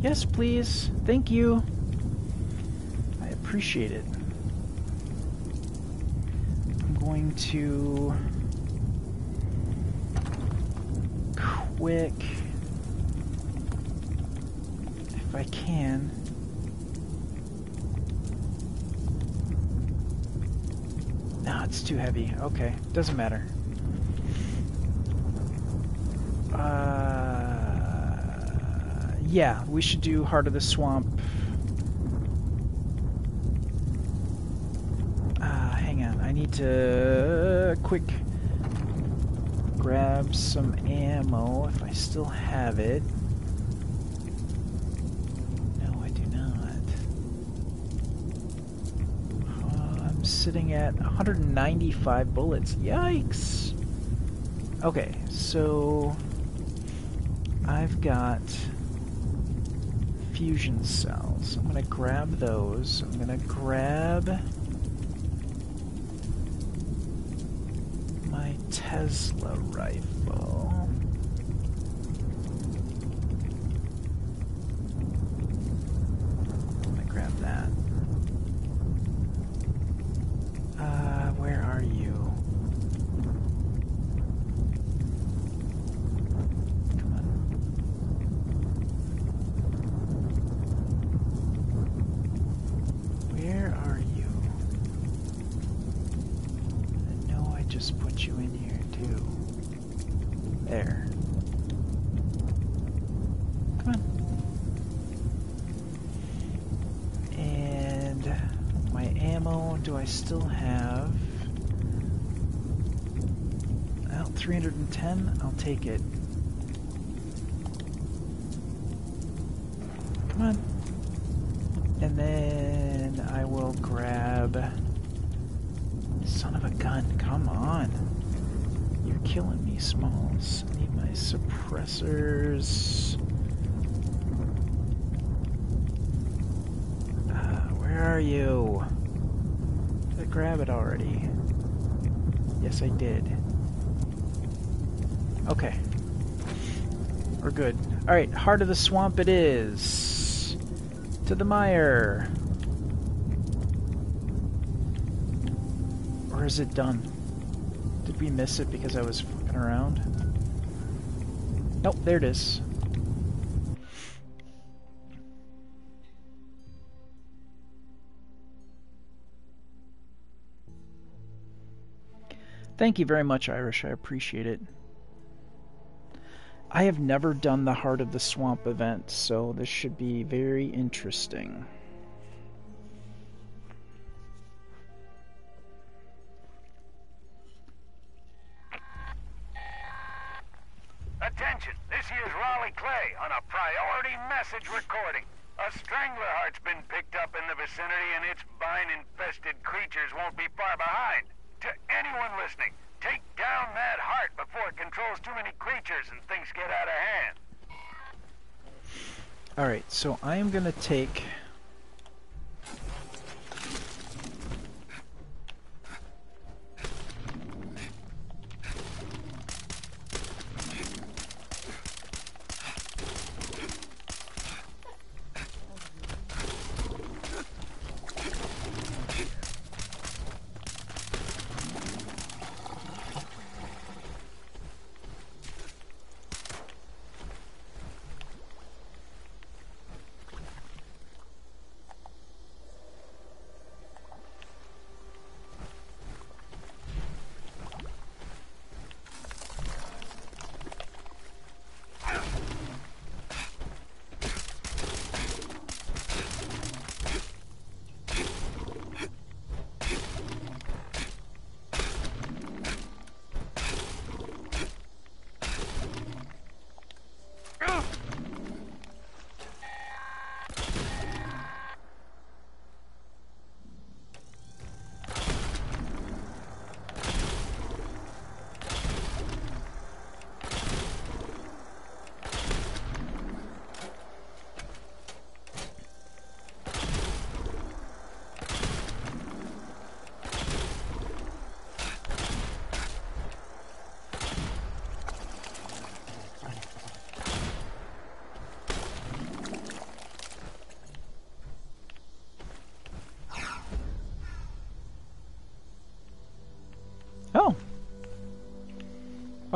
Yes, please. Thank you. I appreciate it. going to quick, if I can, no, it's too heavy. Okay, doesn't matter. Uh, yeah, we should do Heart of the Swamp. Need to quick grab some ammo if I still have it. No, I do not. Oh, I'm sitting at one hundred ninety-five bullets. Yikes! Okay, so I've got fusion cells. I'm gonna grab those. I'm gonna grab Tesla rifle. I'm gonna grab that. Uh, where are you? Come on. Where are you? I know I just put you in here. There. Come on. And my ammo, do I still have? Well, three hundred ten, I'll take it. Come on. And then I will grab... Son of a gun, come on. You're killing me, Smalls. I need my suppressors. Uh, where are you? Did I grab it already? Yes, I did. Okay. We're good. Alright, Heart of the Swamp it is. To the mire. Or is it done? Did we miss it because I was fucking around? Nope, there it is. Thank you very much, Irish. I appreciate it. I have never done the Heart of the Swamp event, so this should be very interesting. Attention, this here's Raleigh Clay on a priority message recording. A strangler heart's been picked up in the vicinity and its vine-infested creatures won't be far behind. To anyone listening, take down that heart before it controls too many creatures and things get out of hand. Alright, so I am gonna take...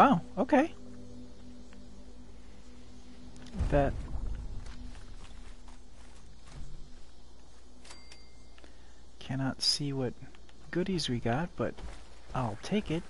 Wow, okay. That. Cannot see what goodies we got, but I'll take it.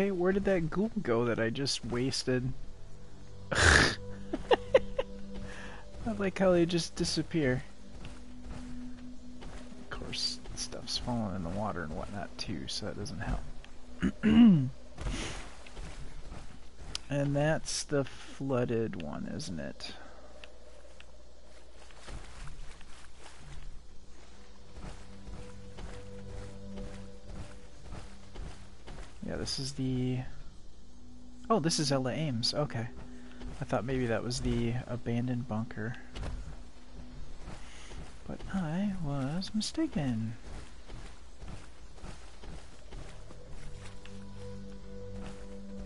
Okay, where did that goop go that I just wasted? I like how they just disappear. Of course, stuff's falling in the water and whatnot too, so that doesn't help. And that's the flooded one, isn't it? This is the... Oh, this is Ella Ames. Okay. I thought maybe that was the abandoned bunker. But I was mistaken.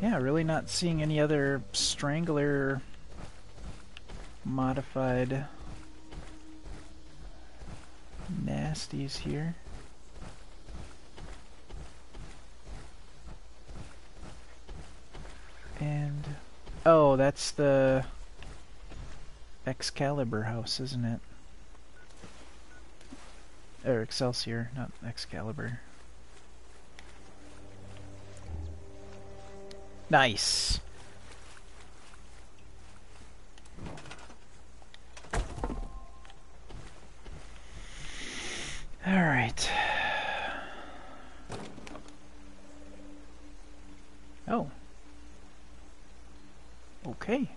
Yeah, really not seeing any other strangler modified nasties here. And, oh, that's the Excalibur house, isn't it? Or Excelsior, not Excalibur. Nice! Alright. Oh. Okay.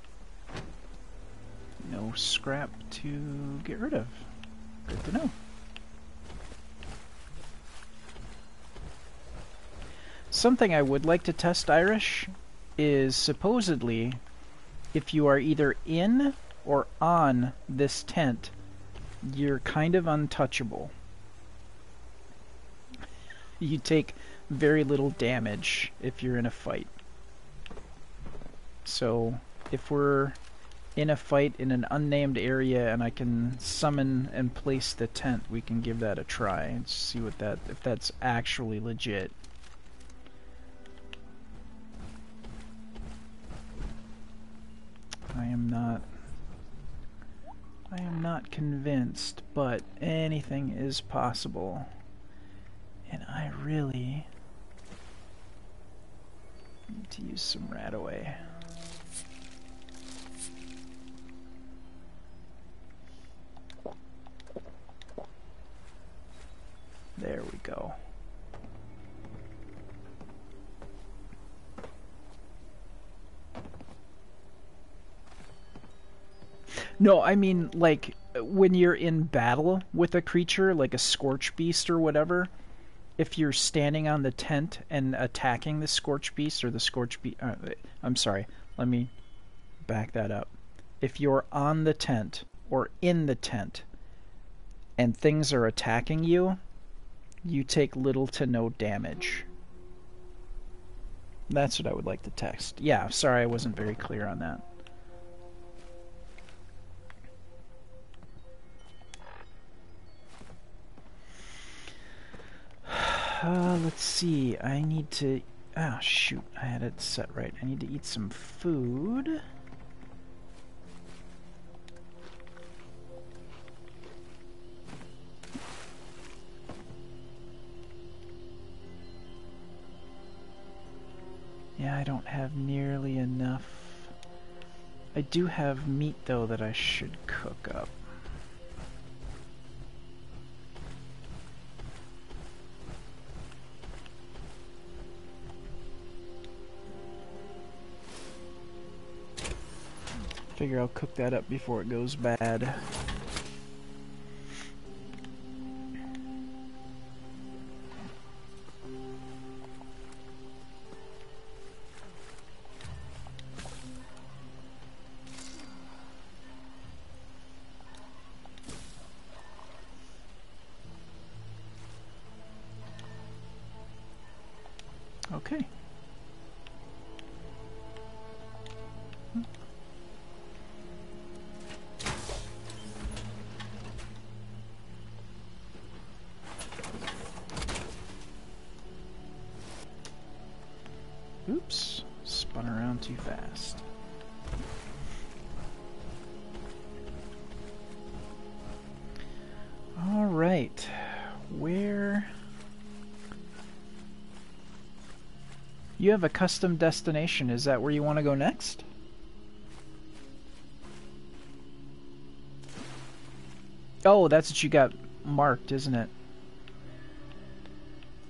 No scrap to get rid of. Good to know. Something I would like to test, Irish, is supposedly if you are either in or on this tent, you're kind of untouchable. You take very little damage if you're in a fight. So, if we're in a fight in an unnamed area and I can summon and place the tent, we can give that a try and see what that, if that's actually legit. I am not, I am not convinced, but anything is possible. And I really need to use some rat away. There we go. No, I mean, like, when you're in battle with a creature, like a Scorch Beast or whatever, if you're standing on the tent and attacking the Scorch Beast or the Scorch Beast... Uh, I'm sorry, let me back that up. If you're on the tent or in the tent and things are attacking you, you take little to no damage. That's what I would like to test. Yeah, sorry I wasn't very clear on that. Uh, let's see, I need to... Oh, shoot, I had it set right. I need to eat some food. Yeah, I don't have nearly enough. I do have meat, though, that I should cook up. Figure I'll cook that up before it goes bad. Okay. Oops, spun around too fast. All right, where... You have a custom destination. Is that where you want to go next? Oh, that's what you got marked, isn't it?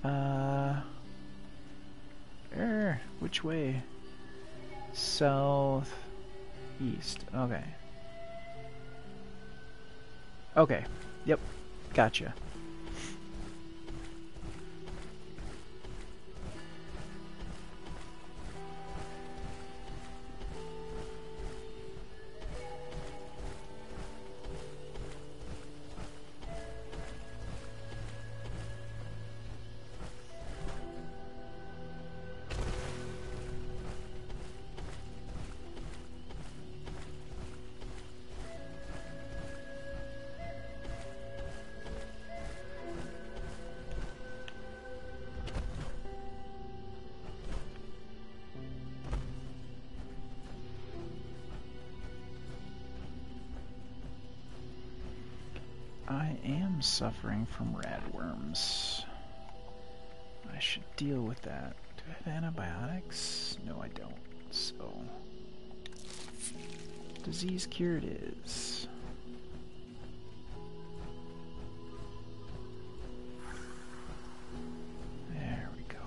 Uh, er, which way? South, east. Okay. Okay. Yep. Gotcha. Suffering from radworms. I should deal with that. Do I have antibiotics? No, I don't. So, disease cure it is. There we go.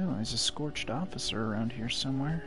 Oh, there's a scorched officer around here somewhere.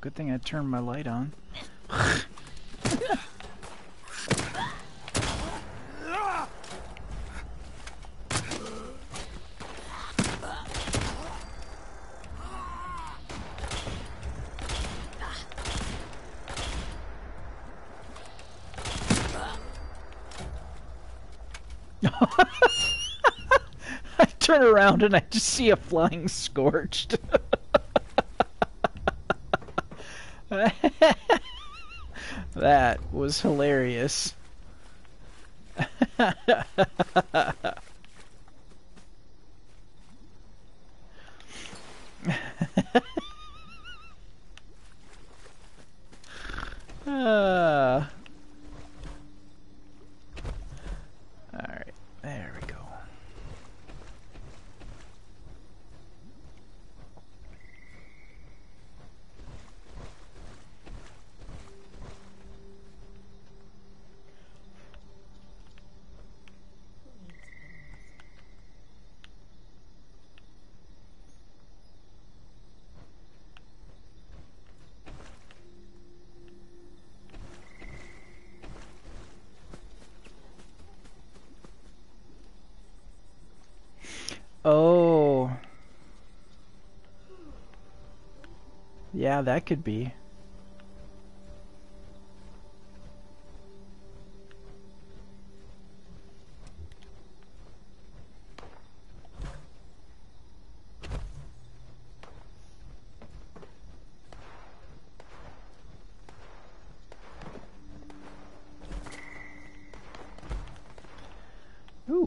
Good thing I turned my light on. I turn around and I just see a flying scorched. That was hilarious. Yeah, that could be.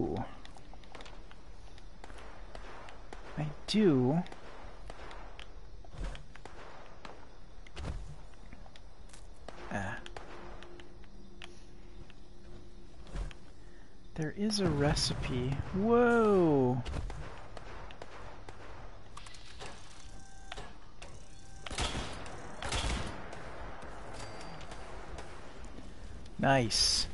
do. I do. Ah. There is a recipe. Whoa! Nice.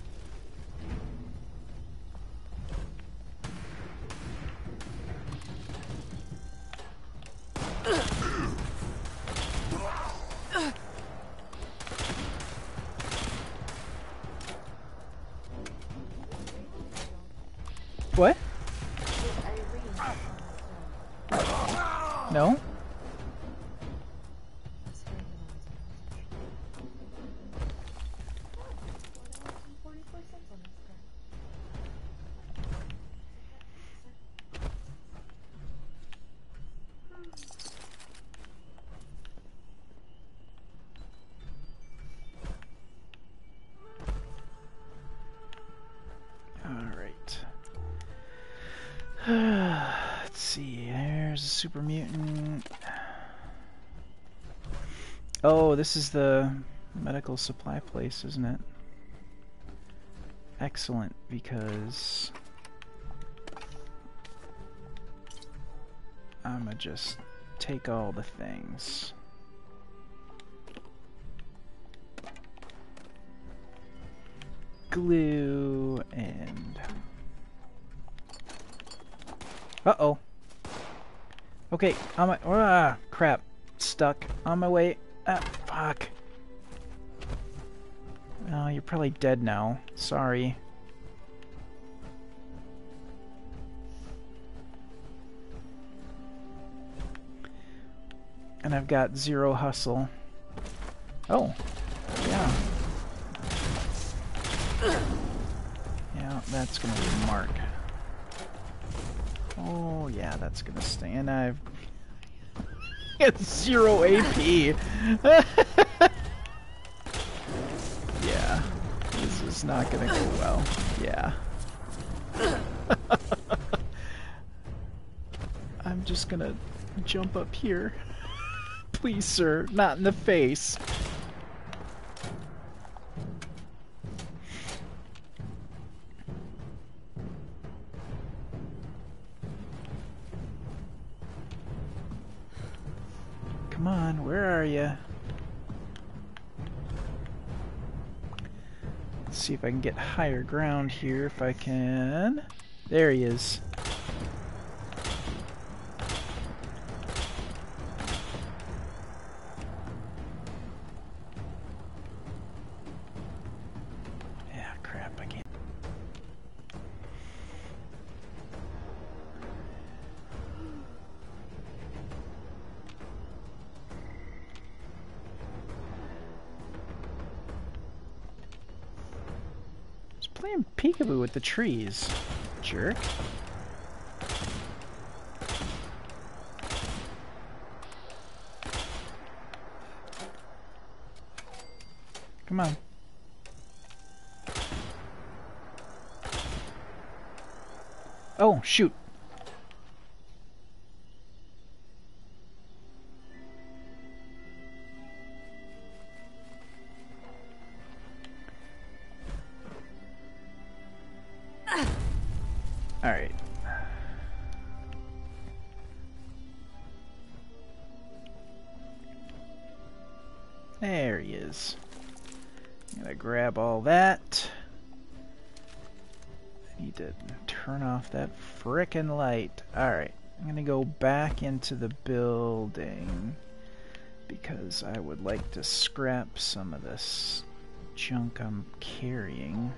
What? No? Super mutant. Oh, this is the medical supply place, isn't it? Excellent, because I'm gonna just take all the things. Glue and... Uh-oh. Okay, on my... Ah, crap. Stuck. On my way. Ah, fuck. Oh, you're probably dead now. Sorry. And I've got zero hustle. Oh. Yeah. Yeah, that's gonna be a mark. Oh, yeah, that's gonna stay. And I've got zero A P. Yeah, this is not gonna go well. Yeah. I'm just gonna jump up here. Please, sir, not in the face. See if I can get higher ground here, if I can. There he is. Yeah, crap, I can't. Peekaboo with the trees, jerk. Come on. Oh, shoot. That frickin' light. Alright, I'm gonna go back into the building because I would like to scrap some of this junk I'm carrying.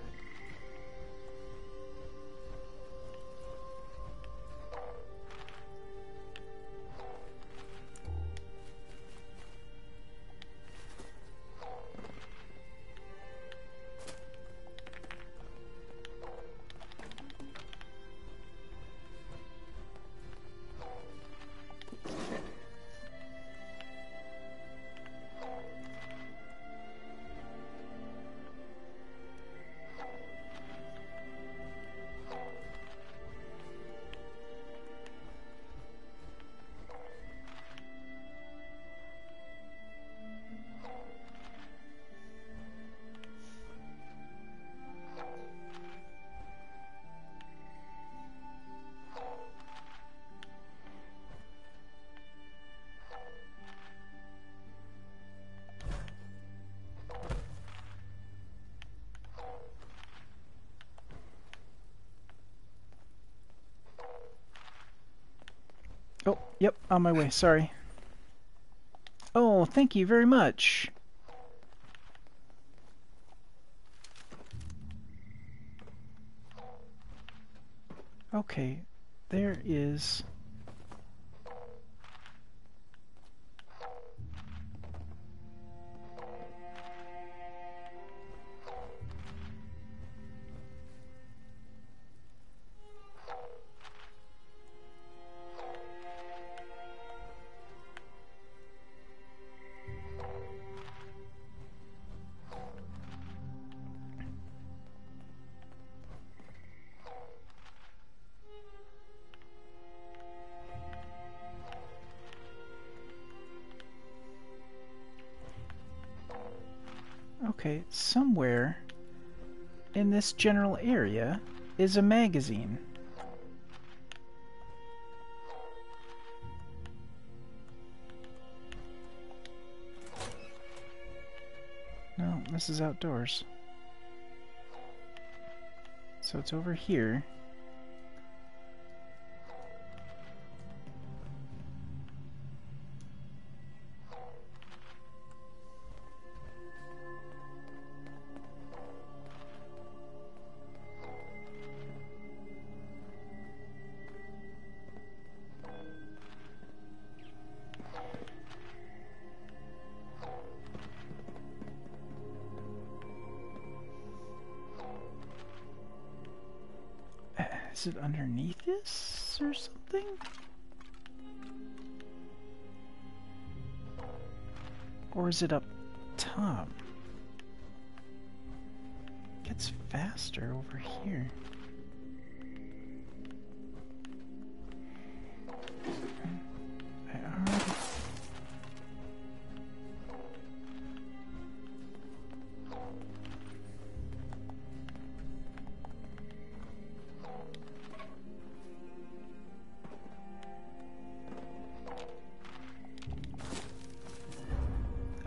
Yep, on my way, sorry. Oh, thank you very much. Okay, there is... Okay, somewhere in this general area is a magazine. No, this is outdoors. So it's over here. Is it underneath this or something? Or is it up top? It gets faster over here.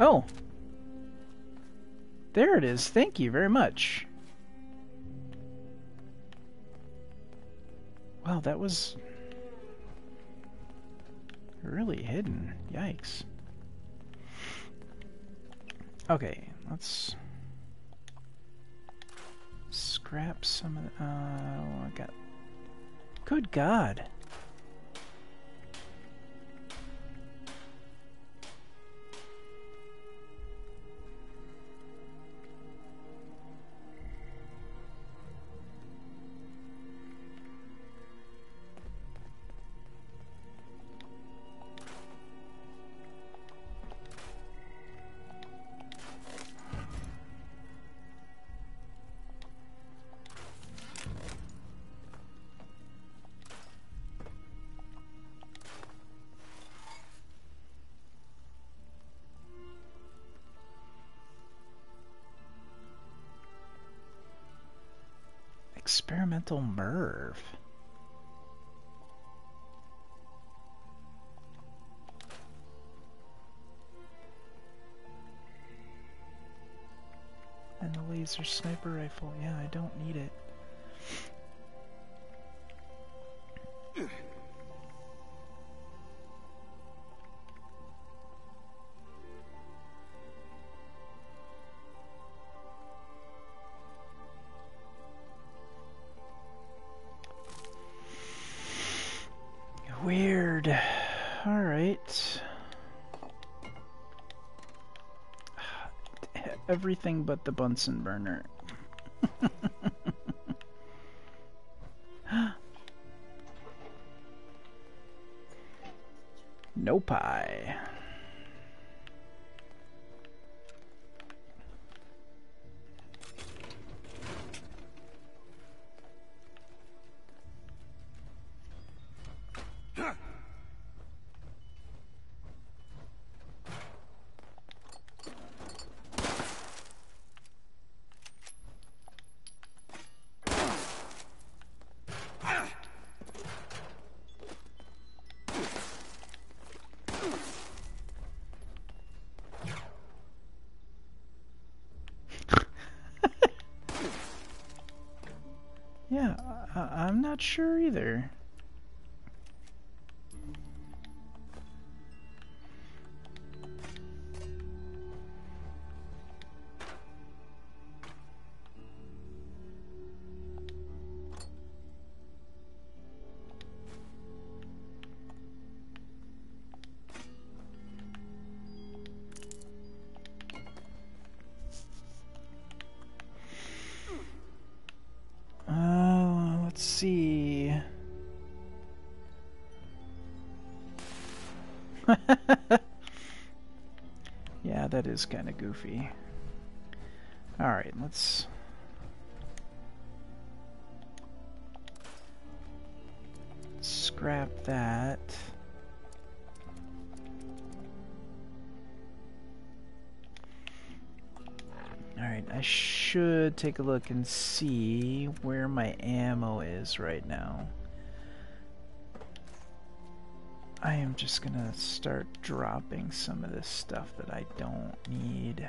Oh, there it is. Thank you very much. Wow, that was really hidden. Yikes. Okay, let's scrap some of the... Uh, I got... Good God. Experimental Merv. And the laser sniper rifle. Yeah, I don't need it. Everything but the Bunsen burner. No pie. Yeah, I I'm not sure either. Yeah, that is kind of goofy. Alright, let's... scrap that. Alright, I should take a look and see where my ammo is right now. I am just gonna start dropping some of this stuff that I don't need.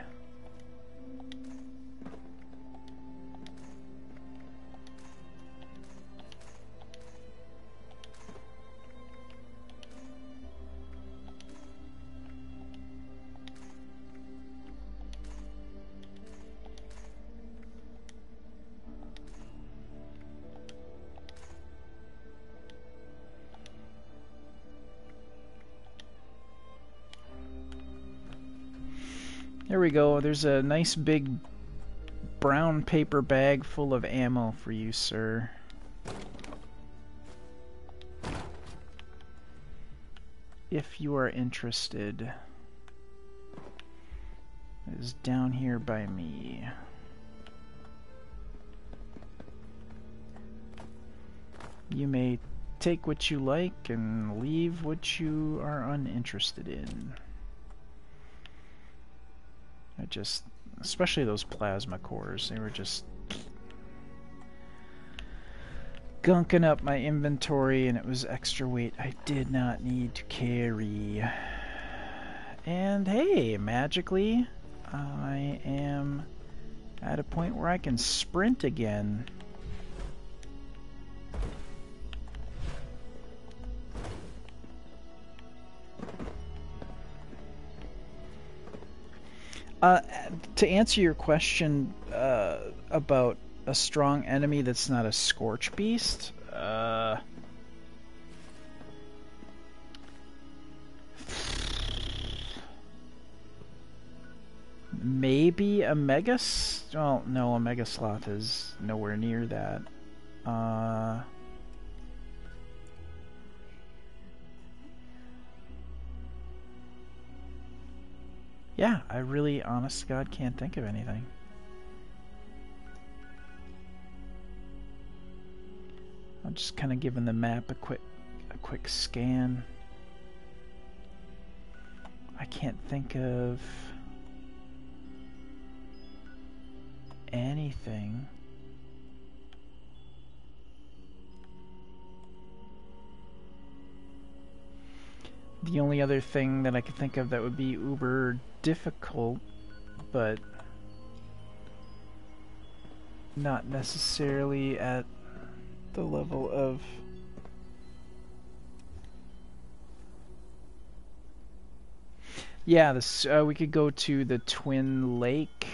There we go. There's a nice big brown paper bag full of ammo for you, sir. If you are interested. It is down here by me. You may take what you like and leave what you are uninterested in. I just, especially those plasma cores, they were just gunking up my inventory, and it was extra weight I did not need to carry. And hey, magically, I am at a point where I can sprint again. Uh, to answer your question uh, about a strong enemy that's not a Scorch Beast, uh, maybe a Mega... Well, no, a Mega Sloth is nowhere near that. Uh... Yeah, I really, honest to God, can't think of anything. I'm just kind of giving the map a quick, a quick scan. I can't think of anything. The only other thing that I could think of that would be uber difficult, but not necessarily at the level of yeah. This uh, we could go to the Twin Lake.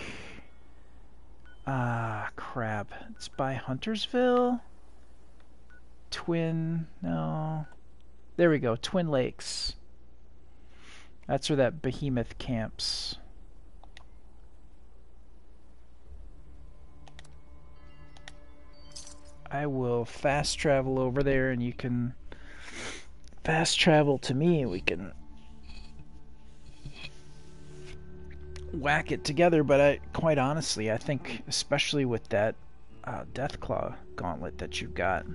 Ah, crap! It's by Huntersville. Twin no. There we go. Twin Lakes. That's where that behemoth camps. I will fast travel over there, and you can fast travel to me. We can whack it together, but I, quite honestly, I think, especially with that uh, Deathclaw gauntlet that you've got,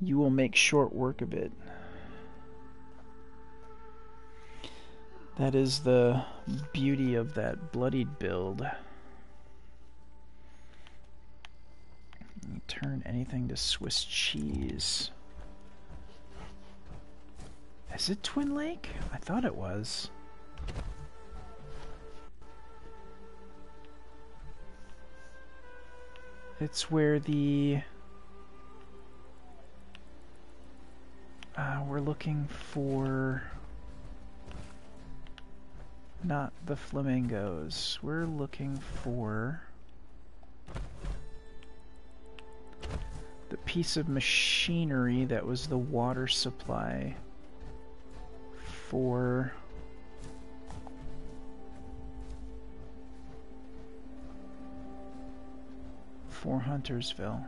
you will make short work of it. That is the beauty of that bloodied build. Turn anything to Swiss cheese. Is it Twin Lake? I thought it was. It's where the... Uh, we're looking for... Not the flamingos. We're looking for the piece of machinery that was the water supply for for Huntersville.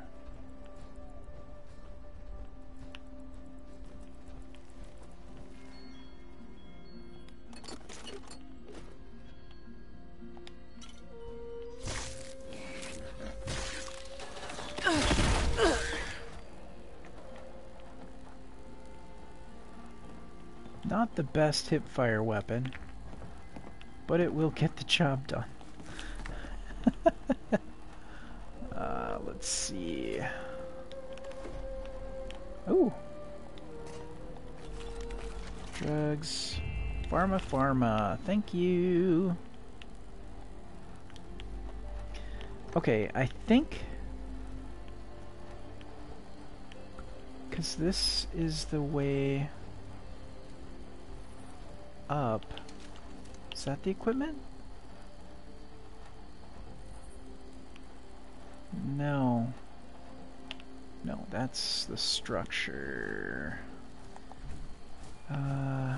the best hipfire weapon, but it will get the job done. uh, let's see. Oh, drugs, pharma, pharma. Thank you. Okay, I think, because this is the way up. Is that the equipment? No. No, that's the structure. Uh,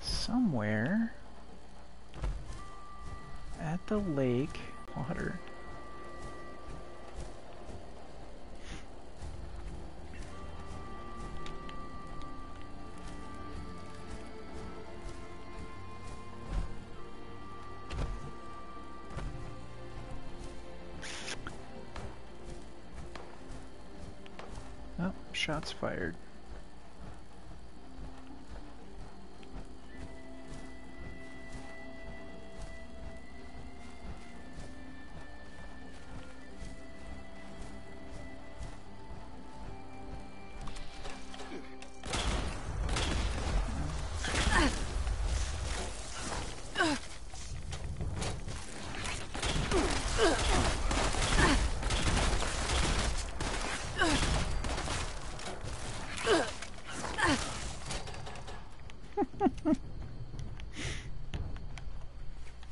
somewhere at the lake, water. Oh, shots fired.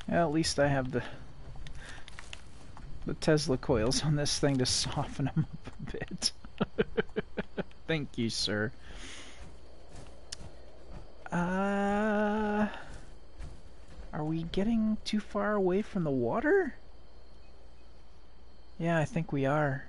At least I have the the Tesla coils on this thing to soften them up a bit. Thank you, sir. Uh, are we getting too far away from the water? Yeah, I think we are.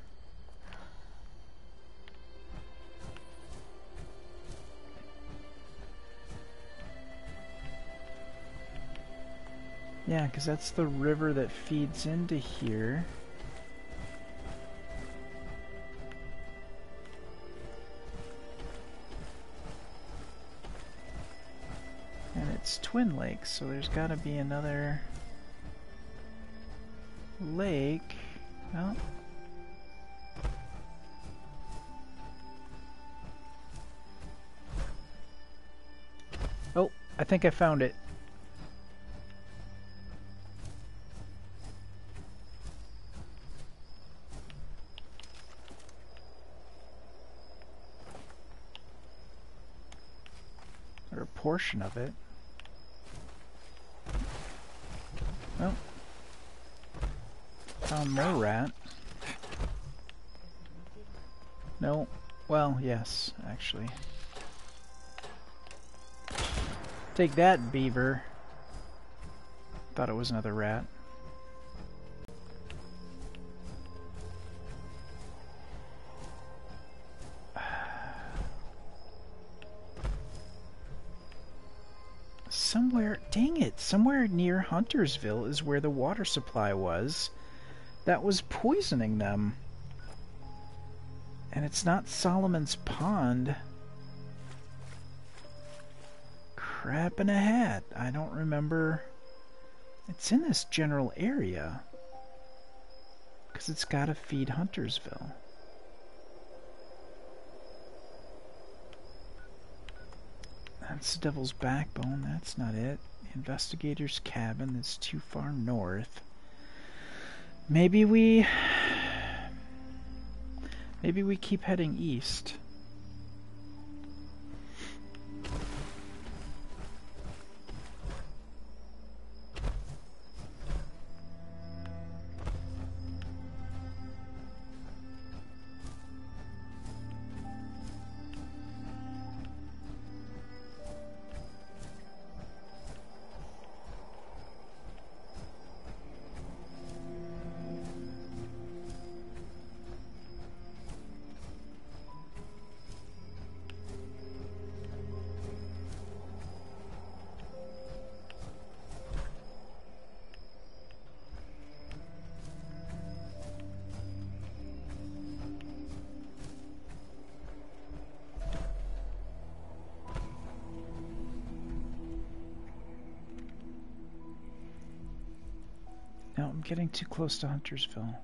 Yeah, because that's the river that feeds into here. And it's Twin Lakes, so there's got to be another lake. No. Oh, I think I found it. Portion of it. Oh. Found more rat. No. Well, yes, actually. Take that, beaver. Thought it was another rat. Somewhere, dang it, somewhere near Huntersville is where the water supply was that was poisoning them. And it's not Solomon's Pond. Crap in a hat. I don't remember. It's in this general area. Because it's got to feed Huntersville. That's the Devil's Backbone, that's not it. Investigator's Cabin is too far north. Maybe we... Maybe we keep heading east. No, I'm getting too close to Huntersville.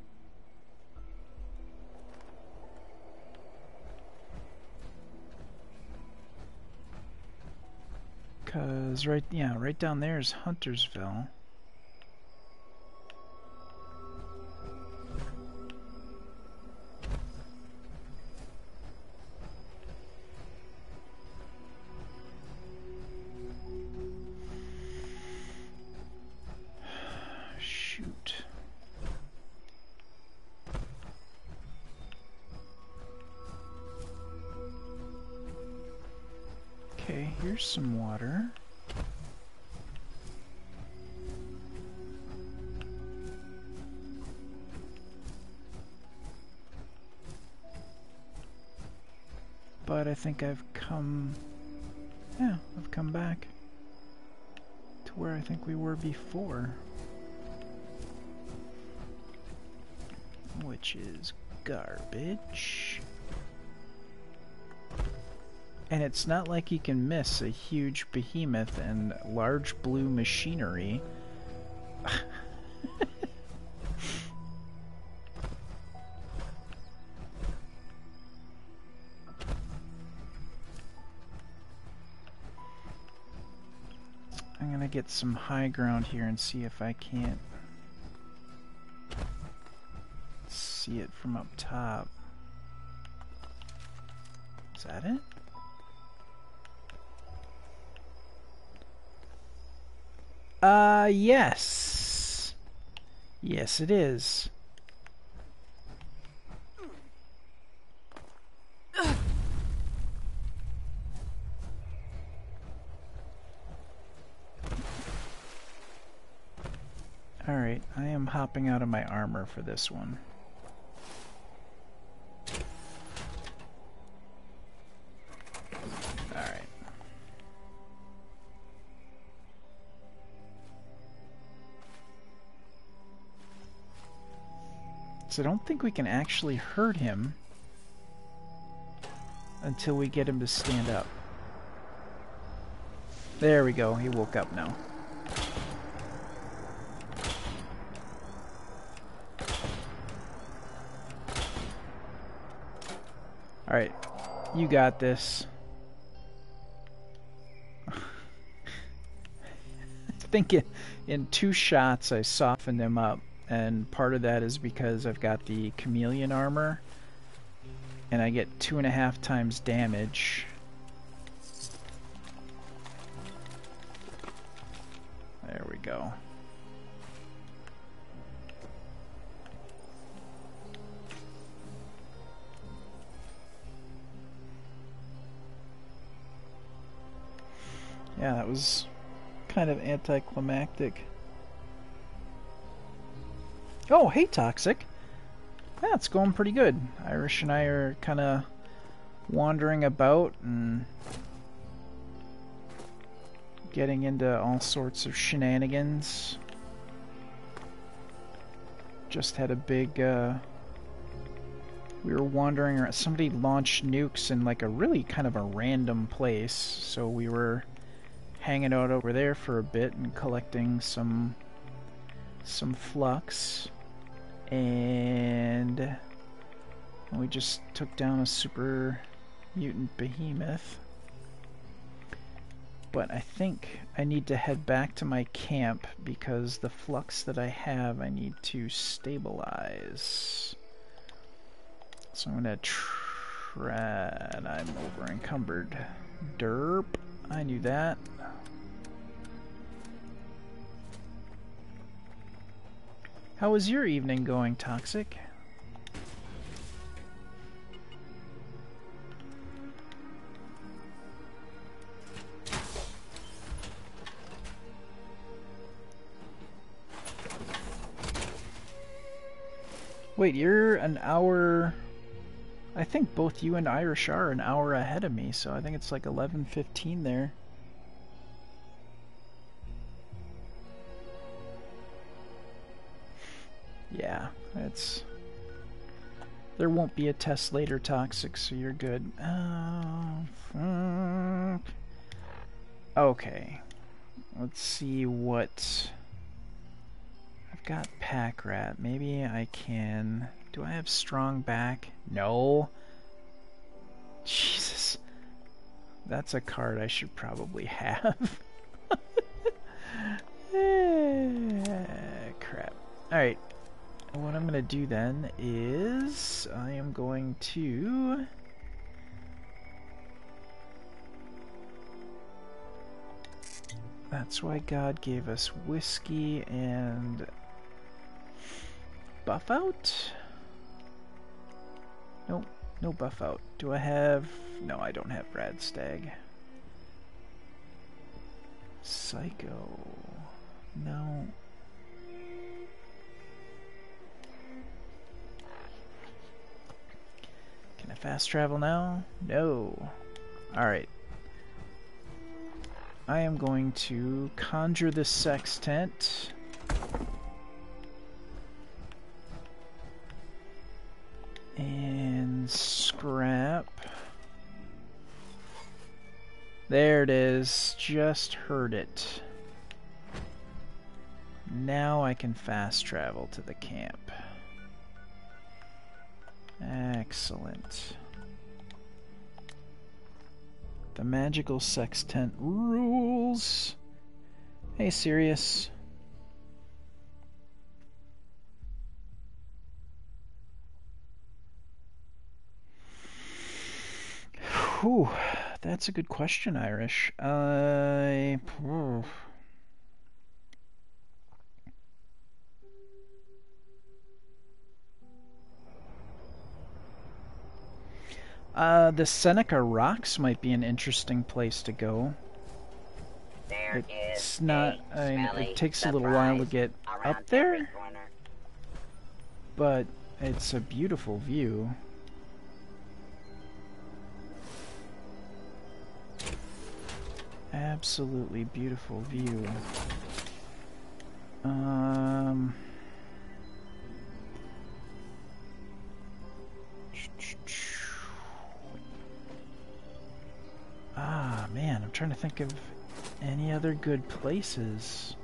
Cause right, yeah, right down there is Huntersville. Some water. But I think I've come, yeah, I've come back to where I think we were before, which is garbage. And it's not like you can miss a huge behemoth and large blue machinery. I'm gonna get some high ground here and see if I can't see it from up top. Is that it? Uh, yes. Yes, it is. Alright, I am hopping out of my armor for this one. I don't think we can actually hurt him until we get him to stand up. There we go, he woke up now. Alright, you got this. I think in, in two shots I softened him up. And part of that is because I've got the chameleon armor and I get two and a half times damage. There we go. Yeah, that was kind of anticlimactic. Oh, hey, Toxic. That's going pretty good. Irish and I are kind of wandering about and getting into all sorts of shenanigans. Just had a big... Uh, we were wandering around. Somebody launched nukes in like a really kind of a random place. So we were hanging out over there for a bit and collecting some, some flux. And we just took down a super mutant behemoth. But I think I need to head back to my camp because the flux that I have I need to stabilize. So I'm gonna try, and I'm over encumbered. Derp, I knew that. How is your evening going, Toxic? Wait, you're an hour... I think both you and Irish are an hour ahead of me, so I think it's like eleven fifteen there. Yeah, it's... There won't be a test later, Toxic, so you're good. Oh, fuck. Okay. Let's see what... I've got pack rat. Maybe I can... Do I have strong back? No. Jesus. That's a card I should probably have. Crap. Alright. What I'm going to do then is... I am going to... That's why God gave us whiskey and buff out? Nope, no buff out. Do I have... No, I don't have Brad Stag. Psycho. No. Can I fast travel now? No. Alright. I am going to conjure this sextant. And scrap. There it is. Just heard it. Now I can fast travel to the camp. Excellent. The magical sextant rules. Hey, Sirius. Whew, that's a good question, Irish. I. Oh. Uh, the Seneca Rocks might be an interesting place to go. There it's not, I mean, it takes a little while to get up there, but it's a beautiful view. Absolutely beautiful view. Um... Ah, man, I'm trying to think of any other good places.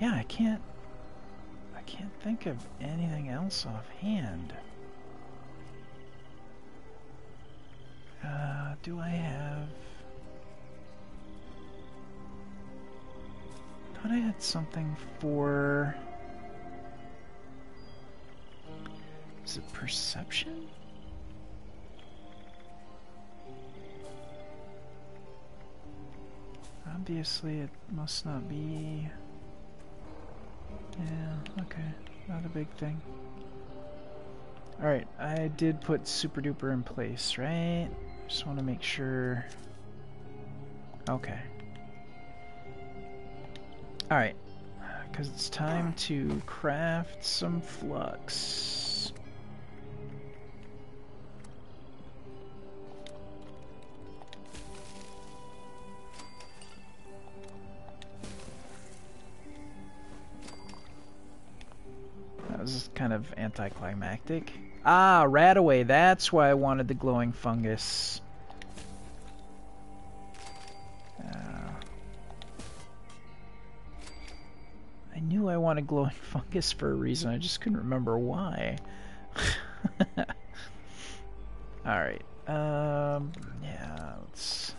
Yeah, I can't... I can't think of anything else offhand. Uh, do I have... I thought I had something for... Is it perception? Obviously it must not be... Yeah, okay. Not a big thing. Alright, I did put Super Duper in place, right? Just want to make sure... Okay. Alright, because it's time to craft some flux. That was kind of anticlimactic. Ah, Rataway, that's why I wanted the glowing fungus. I knew I wanted glowing fungus for a reason, I just couldn't remember why. Alright, um, yeah, let's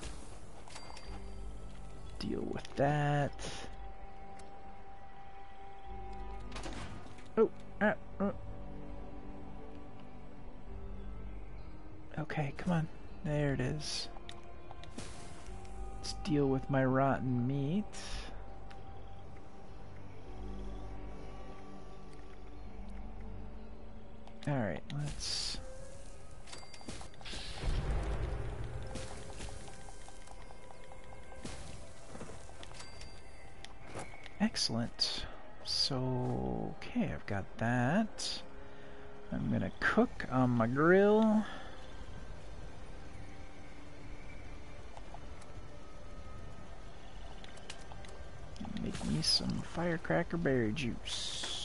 deal with that. Oh, ah, oh. Okay, come on, there it is. Let's deal with my rotten meat. Alright, let's... Excellent. So, okay, I've got that. I'm gonna cook on my grill. Make me some firecracker berry juice.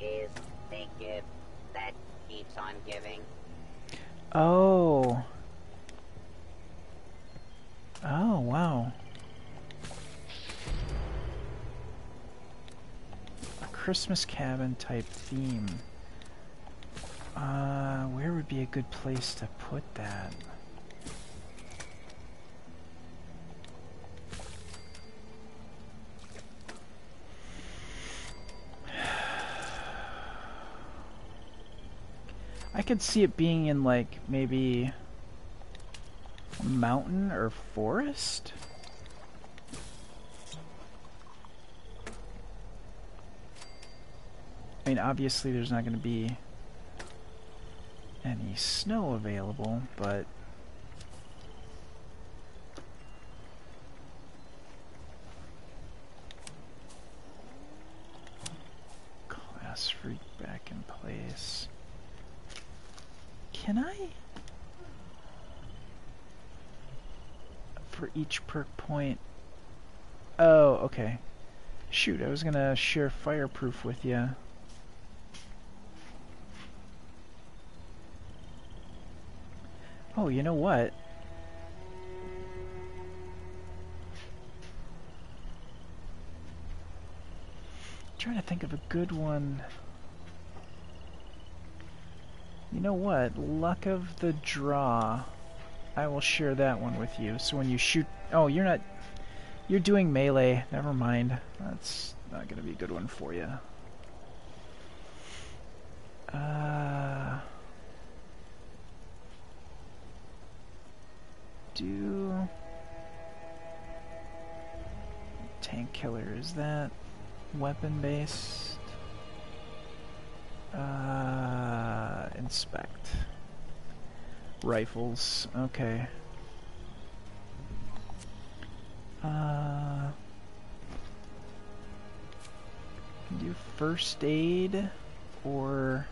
It is the gift that keeps on giving. Oh. Oh, wow. A Christmas cabin type theme. Uh, where would be a good place to put that? I could see it being in, like, maybe mountain or forest? I mean, obviously there's not going to be any snow available, but class freak back in place. Can I? For each perk point. Oh, okay. Shoot, I was gonna share fireproof with you. Oh, you know what? I'm trying to think of a good one. You know what? Luck of the draw. I will share that one with you. So when you shoot... Oh, you're not... You're doing melee. Never mind. That's not going to be a good one for you. Uh... Do... Tank killer. Is that weapon-based? Uh... Inspect. Rifles. Okay. Uh... Can do first aid, or...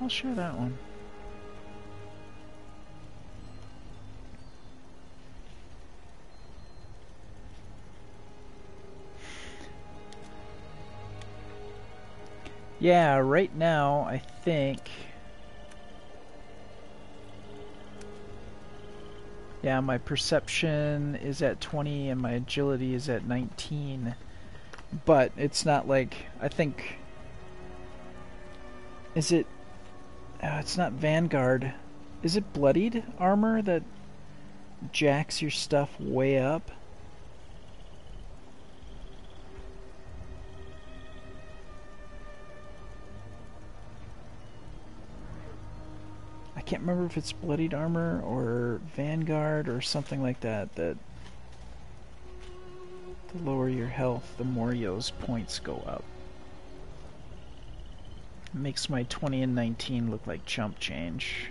I'll share that one. Yeah, right now, I think... Yeah, my perception is at twenty and my agility is at nineteen. But it's not like... I think... Is it... Oh, it's not Vanguard. Is it bloodied armor that jacks your stuff way up? I can't remember if it's bloodied armor or Vanguard or something like that. That the lower your health, the more yo's points go up. Makes my twenty and nineteen look like chump change.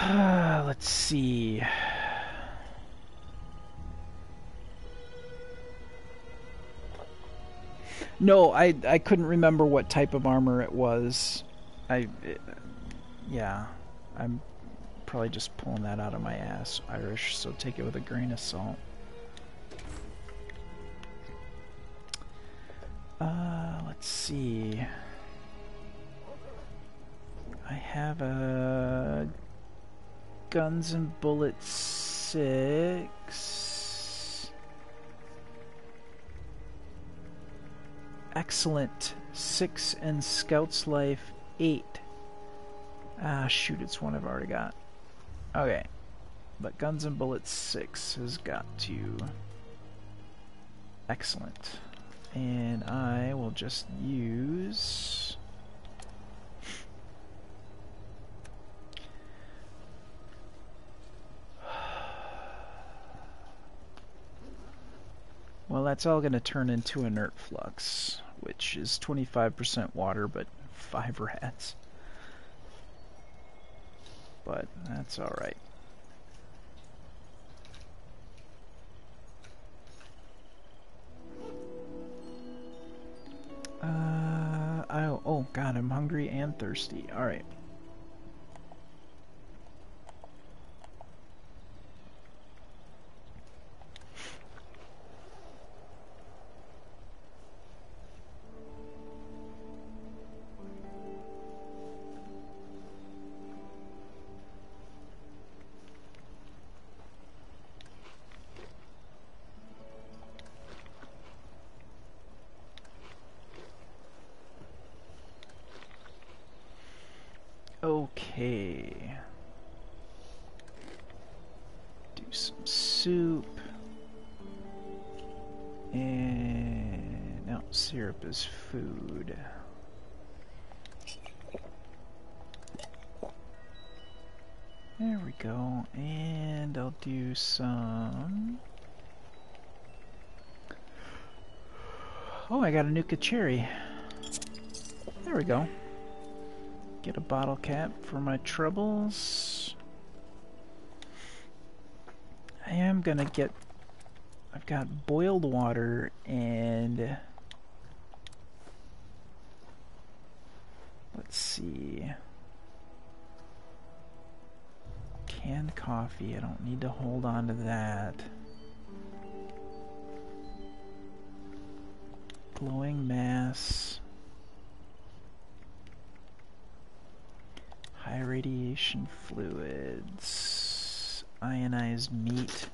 Let's see. No, I I couldn't remember what type of armor it was. I it, yeah, I'm probably just pulling that out of my ass, Irish, so take it with a grain of salt. Uh, let's see. I have a guns and bullets six. Excellent six and Scout's Life eight. Ah, shoot, it's one I've already got. Okay, but guns and bullets six has got to excellent. And I will just use well, that's all going to turn into inert flux, which is twenty-five percent water but five rats. But that's all right. Uh, I, oh god, I'm hungry and thirsty. Alright. Okay. Do some soup. And no, syrup is food. There we go, and I'll do some... Oh, I got a Nuka Cherry. There we go. Get a bottle cap for my troubles. I am gonna get... I've got boiled water and... Let's see... Canned coffee, I don't need to hold on to that. Glowing mass. High radiation fluids. Ionized meat.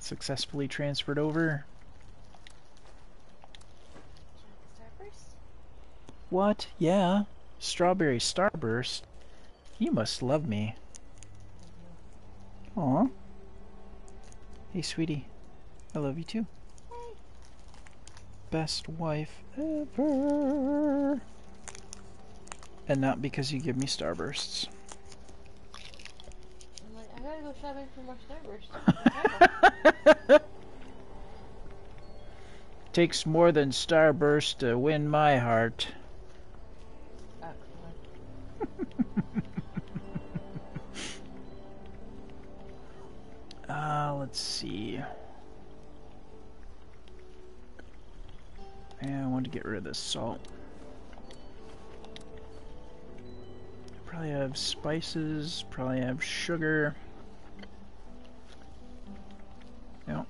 Successfully transferred over. What? Yeah. Strawberry Starburst? You must love me. Aw. Hey, sweetie. I love you too. Hey. Best wife ever. And not because you give me Starbursts. I'm like, I gotta go shopping for more Starbursts. Takes more than Starburst to win my heart. Uh, let's see. Yeah, I want to get rid of this salt. Probably have spices, probably have sugar. Yep.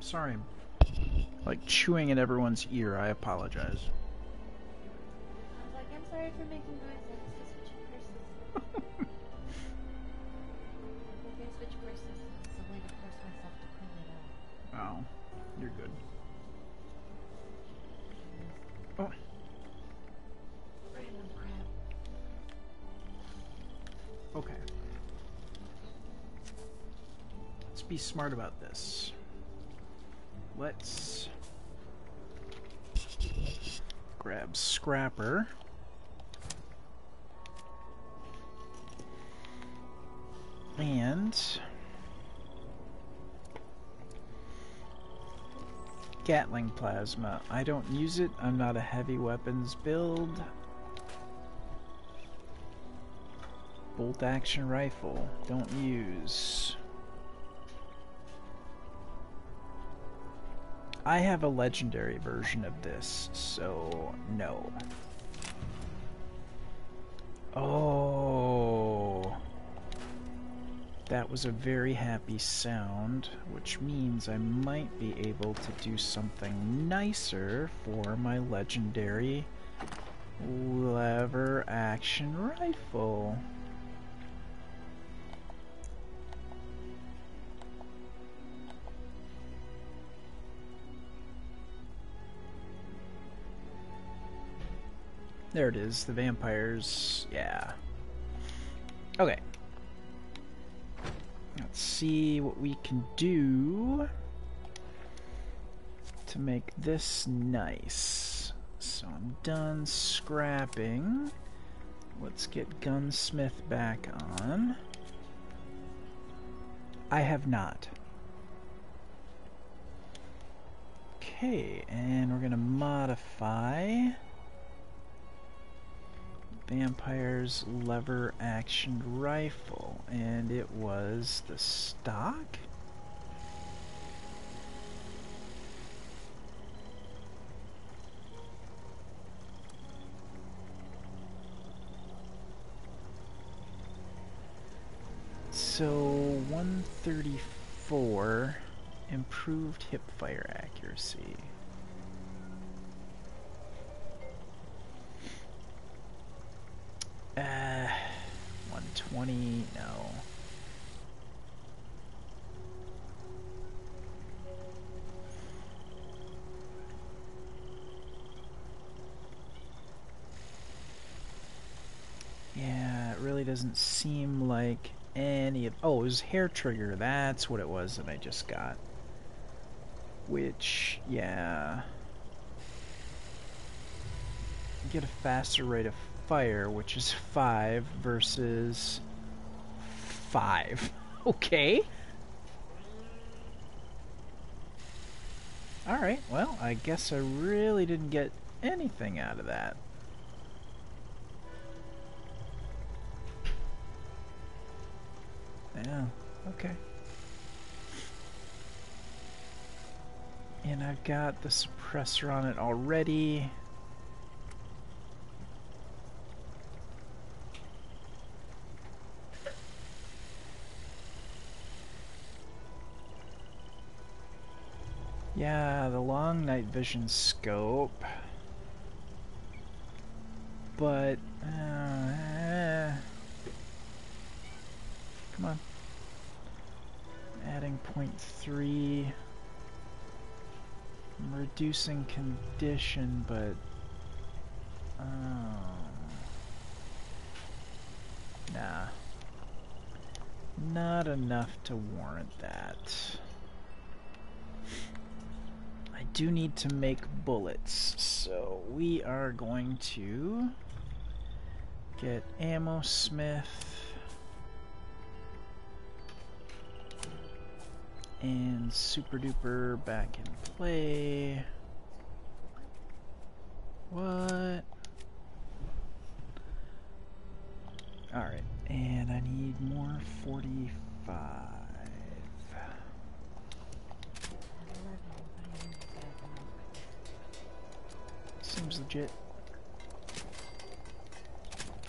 Sorry, I'm like chewing in everyone's ear. I apologize. I was like, I'm sorry for making noises. Just switch purses. I'm gonna switch purses. It's a way to force myself to clean it up. Oh, you're good. Oh. Random crap. Okay. Let's be smart about this. Let's grab Scrapper. And Gatling Plasma. I don't use it. I'm not a heavy weapons build. Bolt action rifle. Don't use. I have a legendary version of this, so no. Oh. That was a very happy sound, which means I might be able to do something nicer for my legendary lever action rifle. There it is, the vampires, yeah. Okay. Let's see what we can do to make this nice. So I'm done scrapping. Let's get Gunsmith back on. I have not. Okay, and we're gonna modify... Vampire's lever action rifle, and it was the stock. So one thirty-four, improved hip fire accuracy. Uh, one twenty, no. Yeah, it really doesn't seem like any of... Oh, it was hair trigger. That's what it was that I just got. Which, yeah... Get a faster rate of fire, which is five versus five. Okay. Alright, well, I guess I really didn't get anything out of that. Yeah, okay. And I've got the suppressor on it already. Yeah, the long night vision scope. But, uh, come on. Adding point three. I'm reducing condition, but uh, nah, not enough to warrant that. I do need to make bullets, so we are going to get ammo smith. And super duper back in play. What? Alright, and I need more forty-five. Seems legit.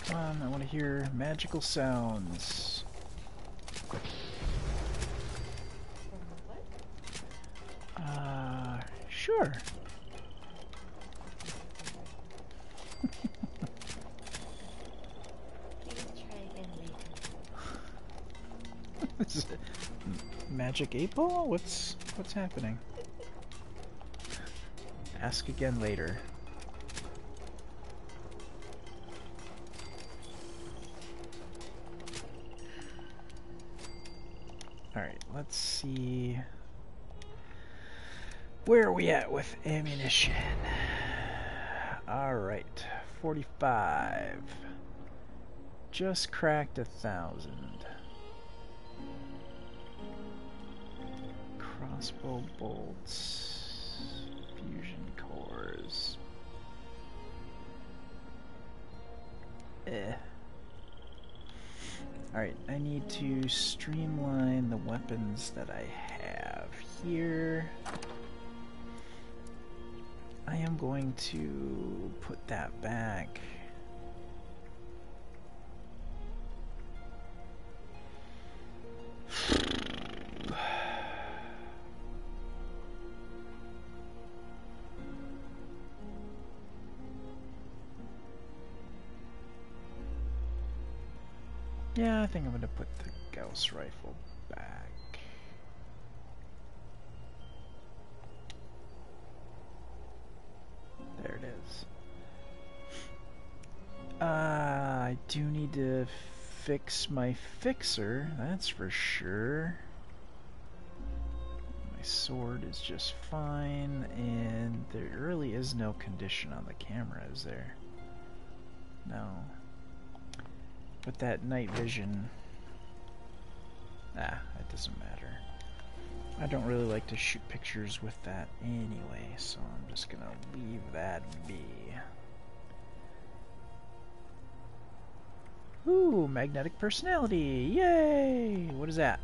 Come on, I want to hear magical sounds. Uh, sure. Maybe try again later. This is a magic eight ball? What's what's happening? Ask again later. All right, let's see. Where are we at with ammunition? Alright, forty-five. Just cracked a thousand. Crossbow bolts, fusion cores. Eh. Alright, I need to streamline the weapons that I have here. I am going to put that back. Yeah, I think I'm going to put the Gauss rifle back. There it is. Uh, I do need to fix my fixer, that's for sure. My sword is just fine, and there really is no condition on the camera, is there? No. But that night vision... Ah, it doesn't matter. I don't really like to shoot pictures with that anyway, so I'm just gonna leave that be. Ooh, magnetic personality! Yay! What is that?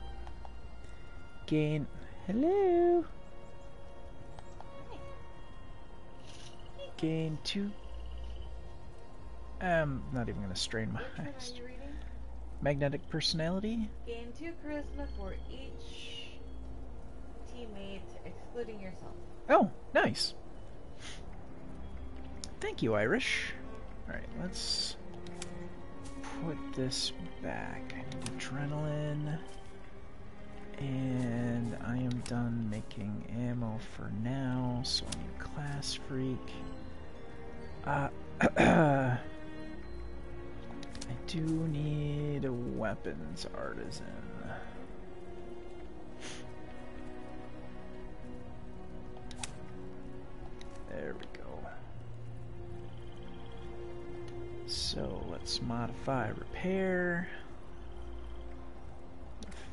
Gain. Hello! Gain two. I'm not even gonna strain my eyes. Magnetic personality. Gain two charisma for each teammate, excluding yourself. Oh, nice. Thank you, Irish. Alright, let's put this back. I need adrenaline. And I am done making ammo for now, so I need class freak. Uh, I do need a weapons artisan. There we go. So let's modify repair.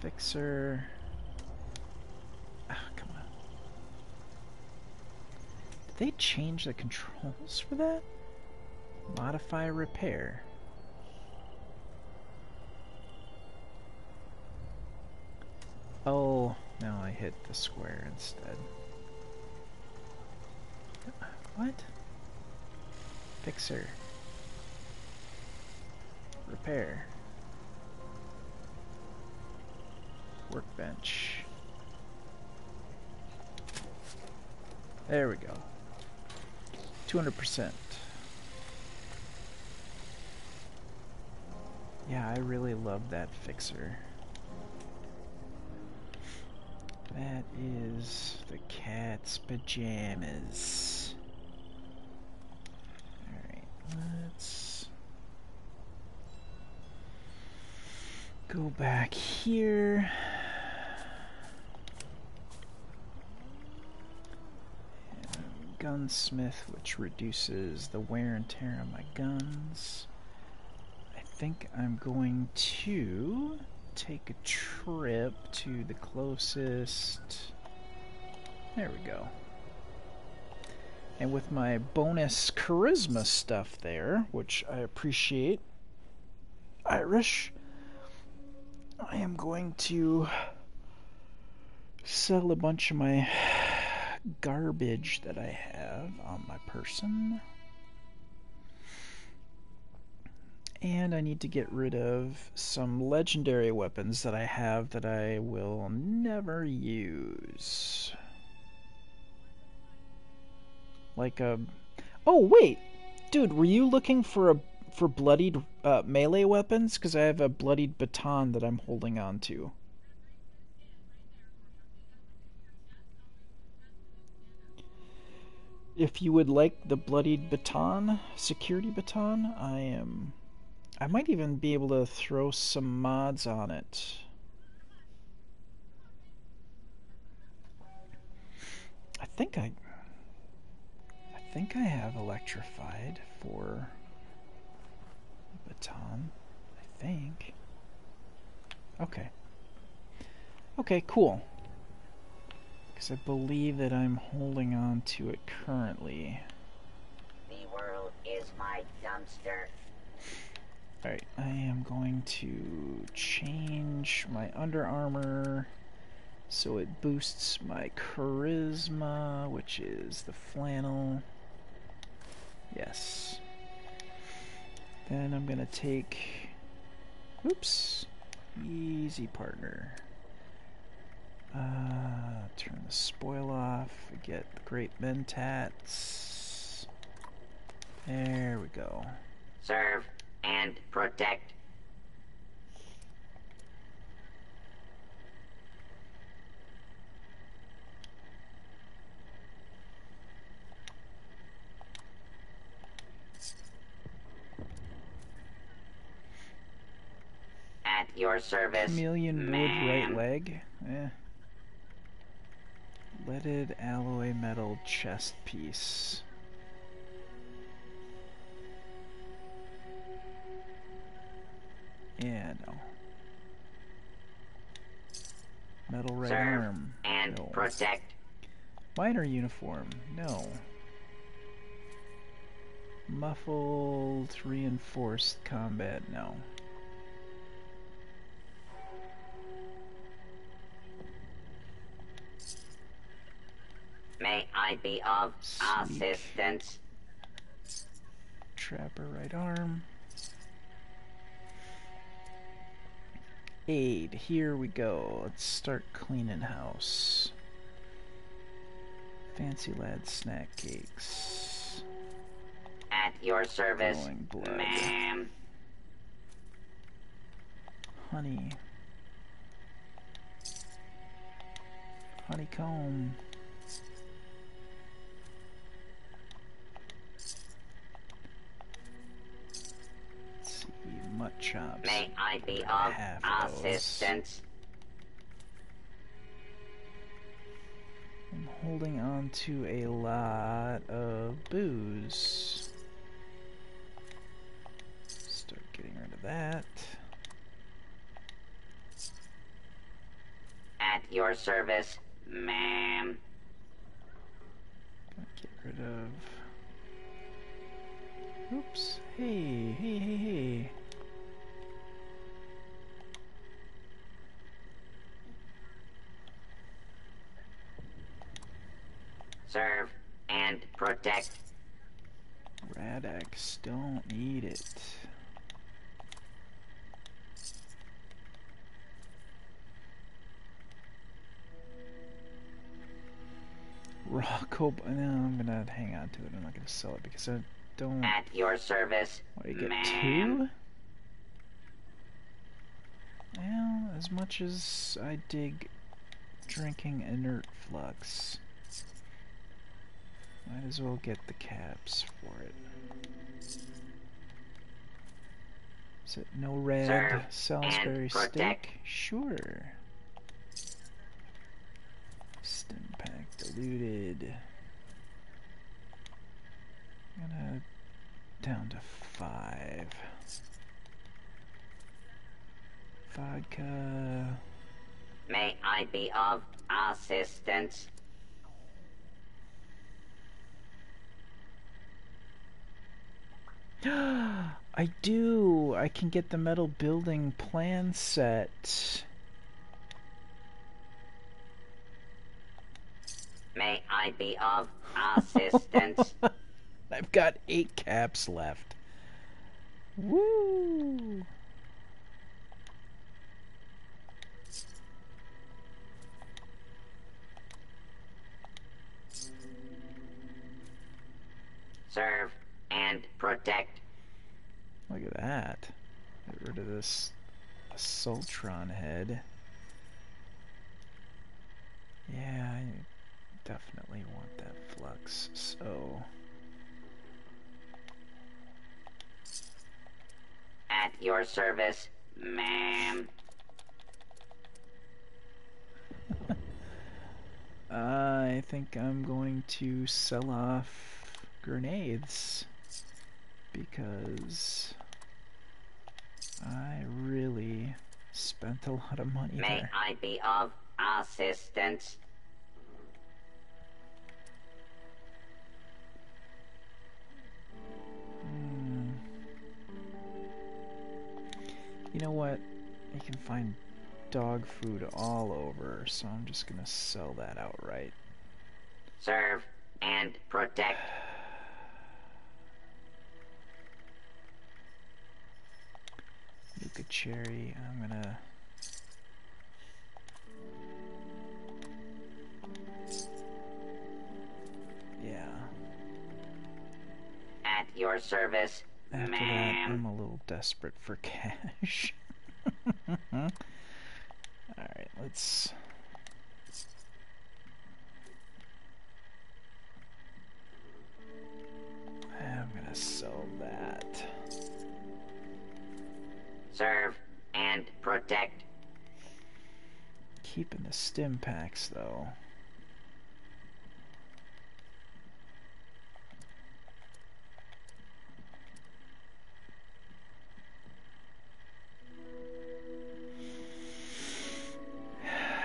Fixer. Ah, oh, come on. Did they change the controls for that? Modify repair. Oh, no, I hit the square instead. What? Fixer. Repair. Workbench. There we go. two hundred percent. Yeah, I really love that fixer. That is the cat's pajamas. Alright, let's go back here. Gunsmith, which reduces the wear and tear on my guns. I think I'm going to take a trip to the closest. There we go. And with my bonus charisma stuff there, which I appreciate, Irish, I am going to sell a bunch of my garbage that I have on my person, and I need to get rid of some legendary weapons that I have that I will never use, like a oh wait dude were you looking for a for bloodied uh, melee weapons, because I have a bloodied baton that I'm holding on to. If you would like the bloodied baton, security baton, I am... I might even be able to throw some mods on it. I think I... I think I have electrified for the baton. I think. Okay. Okay, cool. I believe that I'm holding on to it currently. The world is my dumpster. Alright, I am going to change my under armor so it boosts my charisma, which is the flannel. Yes. Then I'm gonna take... Oops. Easy partner. Uh, turn the spoil off. We get the great mentats. There we go. Serve and protect. At your service. Chameleon wood right leg. Eh. Leaded alloy metal chest piece. Yeah, no. Metal right arm. Serve and no. Protect. Miner uniform. No. Muffled reinforced combat. No. May I be of Sneak. assistance? Trapper right arm. aid. Here we go. Let's start cleaning house. Fancy lad snack cakes. At your service, ma'am. Honey. Honeycomb. Let's see, mutton chops. May I be of assistance? I'm holding on to a lot of booze. Start getting rid of that. At your service, ma'am. Get rid of... Oops. Hey, hey, hey, hey. Serve and protect. Radex, don't need it. Rocco, no, I'm gonna hang on to it. I'm not gonna sell it because I don't. At your service. What do you get? Two? Well, as much as I dig drinking inert flux, might as well get the caps for it. Is it no red? Serve Salisbury steak? Sure. Stim pack diluted. I'm gonna down to five. Vodka. May I be of assistance? I do. I can get the metal building plan set. May I be of assistance? I've got eight caps left. Woo! Serve and protect. Look at that. Get rid of this Assaultron head. Yeah, I definitely want that flux, so... At your service, ma'am. uh, I think I'm going to sell off grenades, because I really spent a lot of money. May there. I be of assistance? Hmm. You know what? You can find dog food all over, so I'm just gonna sell that outright. Serve and protect. Nuka Cherry, I'm gonna Yeah. At your service, ma'am. I'm a little desperate for cash. Alright, let's I'm gonna sell that. Serve and protect. Keeping the stim packs, though.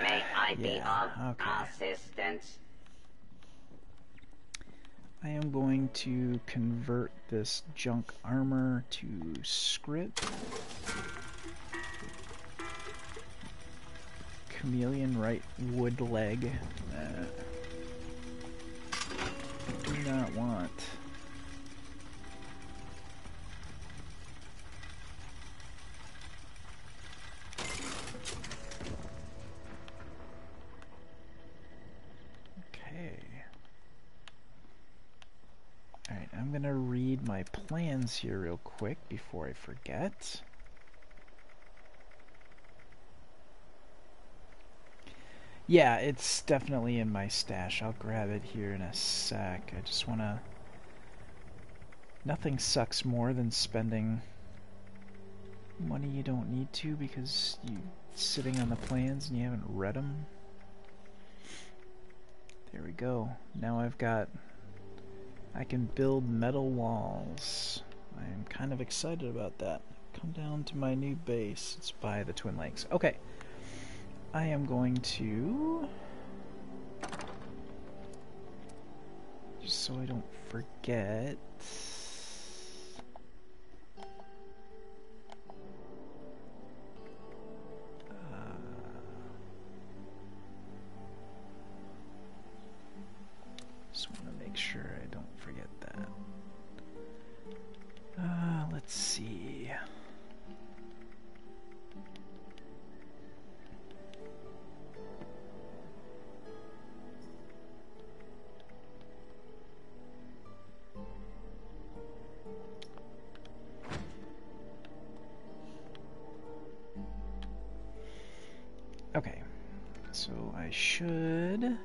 May I be of assistance? I am going to convert this junk armor to script. Chameleon right wood leg. Uh, I do not want. read my plans here real quick before I forget. Yeah, it's definitely in my stash. I'll grab it here in a sec. I just want to... Nothing sucks more than spending money you don't need to because you're sitting on the plans and you haven't read them. There we go. Now I've got... I can build metal walls. I'm kind of excited about that. Come down to my new base. It's by the Twin Lakes. Okay. I am going to... Just so I don't forget... Uh, just want to make sure I don't forget that. Uh, let's see... Okay, so I should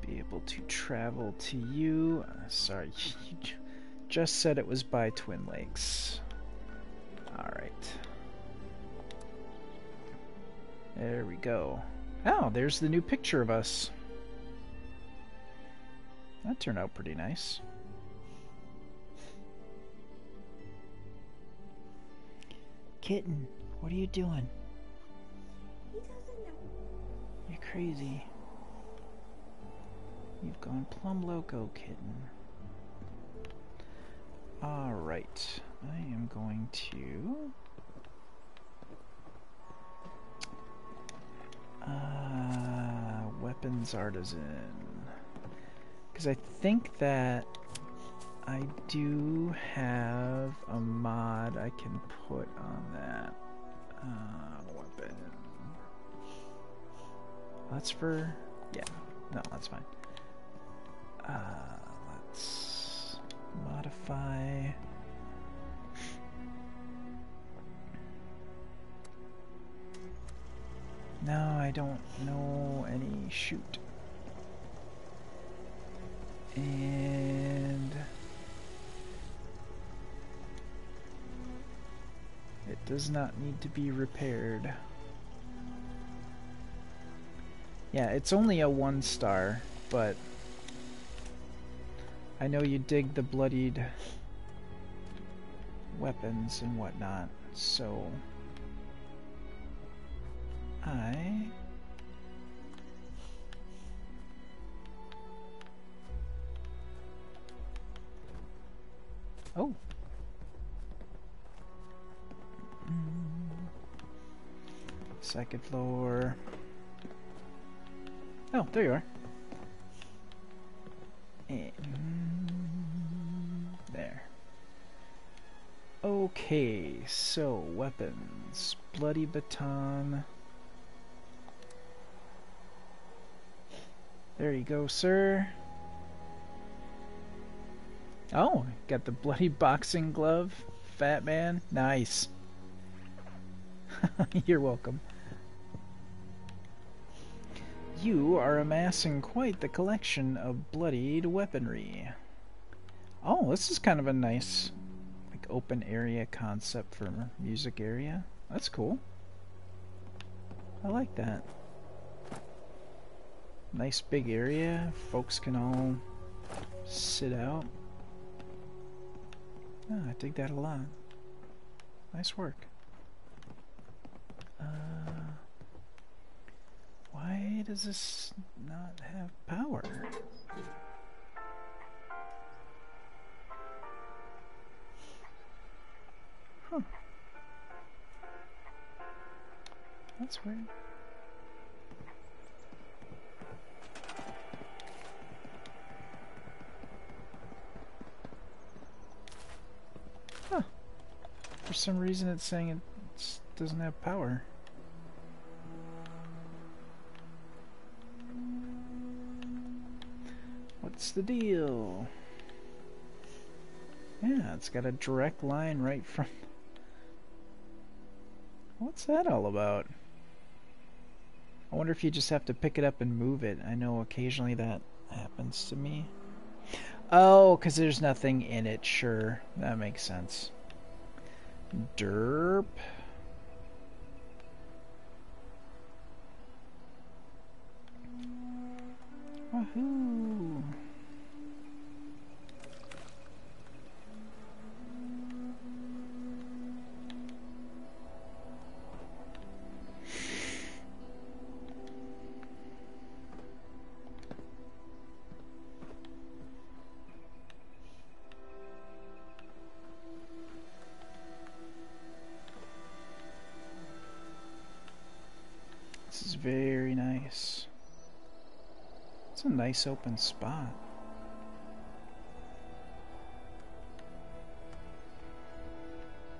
be able to travel to you. Uh, sorry, you just said it was by Twin Lakes. All right. There we go. Oh, there's the new picture of us. That turned out pretty nice. Kitten, what are you doing? You're crazy. You've gone plumb loco, kitten. Alright. I am going to... Uh, weapons artisan. Because I think that I do have a mod I can put on that. Uh, weapon. That's for... yeah. No, that's fine. Uh, let's modify... No, I don't know any shoot. And... It does not need to be repaired. Yeah, it's only a one star, but I know you dig the bloodied weapons and whatnot, so I Oh. Mm. Second floor. Oh, there you are. And there. Okay, so weapons. Bloody baton. There you go, sir. Oh, got the bloody boxing glove. Fat man. Nice. You're welcome. You are amassing quite the collection of bloodied weaponry. Oh, this is kind of a nice, like, open area concept for music area. That's cool. I like that. Nice big area. Folks can all sit out. Oh, I dig that a lot. Nice work. Uh... Why does this not have power? Huh. That's weird. Huh. For some reason it's saying it doesn't have power. What's the deal? Yeah, it's got a direct line right from... What's that all about? I wonder if you just have to pick it up and move it. I know occasionally that happens to me. Oh, because there's nothing in it, sure. That makes sense. Derp. Woohoo! This is very nice. It's a nice open spot.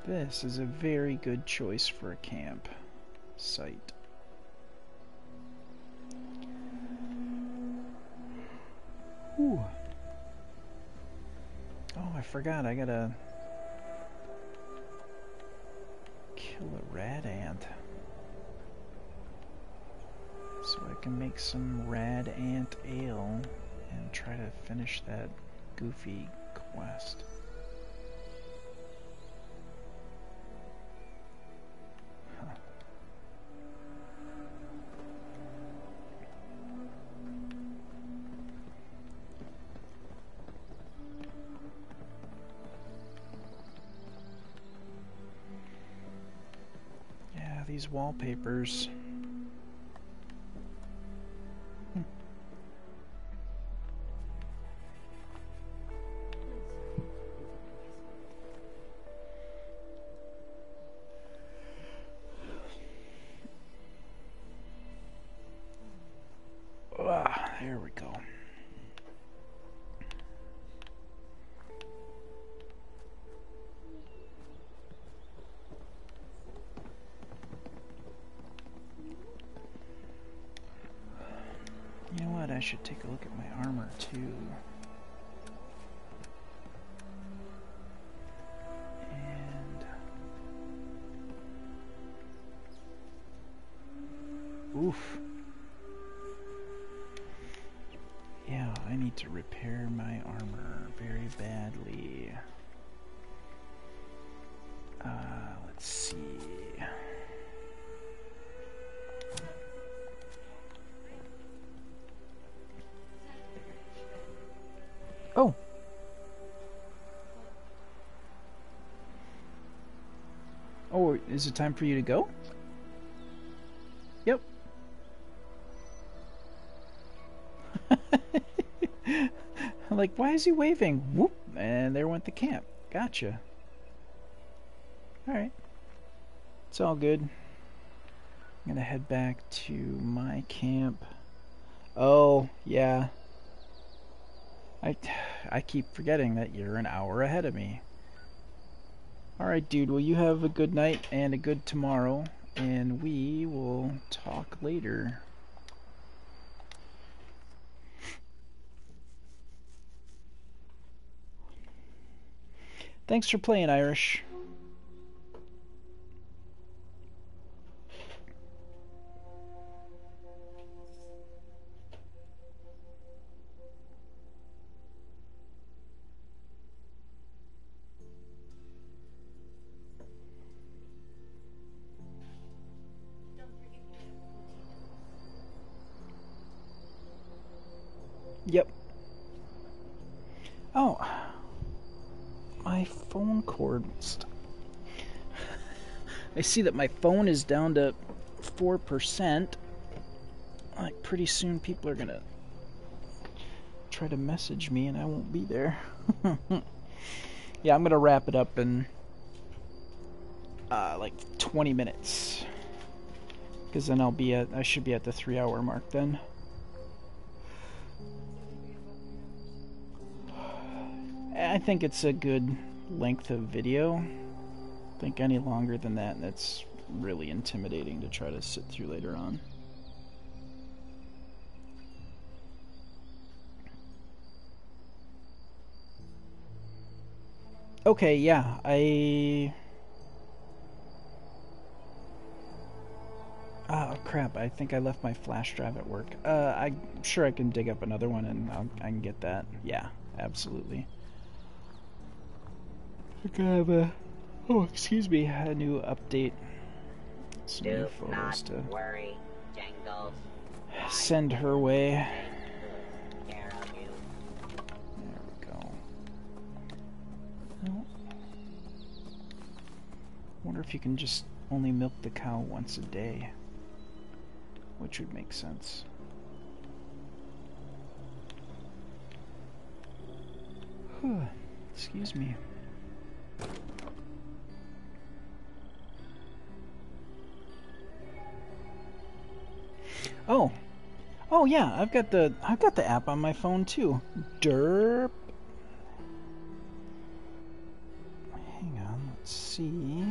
This is a very good choice for a camp site. Ooh. Oh, I forgot. I gotta kill a rat ant. So I can make some rad ant ale and try to finish that goofy quest. Huh. Yeah, these wallpapers. Take a look at my armor too. And oof. Yeah, I need to repair my armor very badly. Uh, let's see. Oh. Oh, is it time for you to go? Yep. I'm like, why is he waving? Whoop, and there went the camp. Gotcha. Alright. It's all good. I'm gonna head back to my camp. Oh, yeah. I, I keep forgetting that you're an hour ahead of me. Alright, dude, well, you have a good night and a good tomorrow, and we will talk later. Thanks for playing, Irish. Yep. Oh. My phone cord stopped. I see that my phone is down to four percent. Like, pretty soon people are gonna try to message me and I won't be there. Yeah, I'm gonna wrap it up in uh, like twenty minutes. Because then I'll be at, I should be at the three hour mark then. I think it's a good length of video. I think any longer than that, that's really intimidating to try to sit through later on. Okay, yeah, I... Oh, crap, I think I left my flash drive at work. Uh, I'm sure I can dig up another one and I'll, I can get that. Yeah, absolutely. I gotta have a... Oh, excuse me, a new update. Some new photos to worry, Jangles. Send her way. There we go. Well, wonder if you can just only milk the cow once a day. Which would make sense. Huh. Excuse me. Oh, oh yeah, I've got the I've got the app on my phone too. Derp. Hang on, let's see.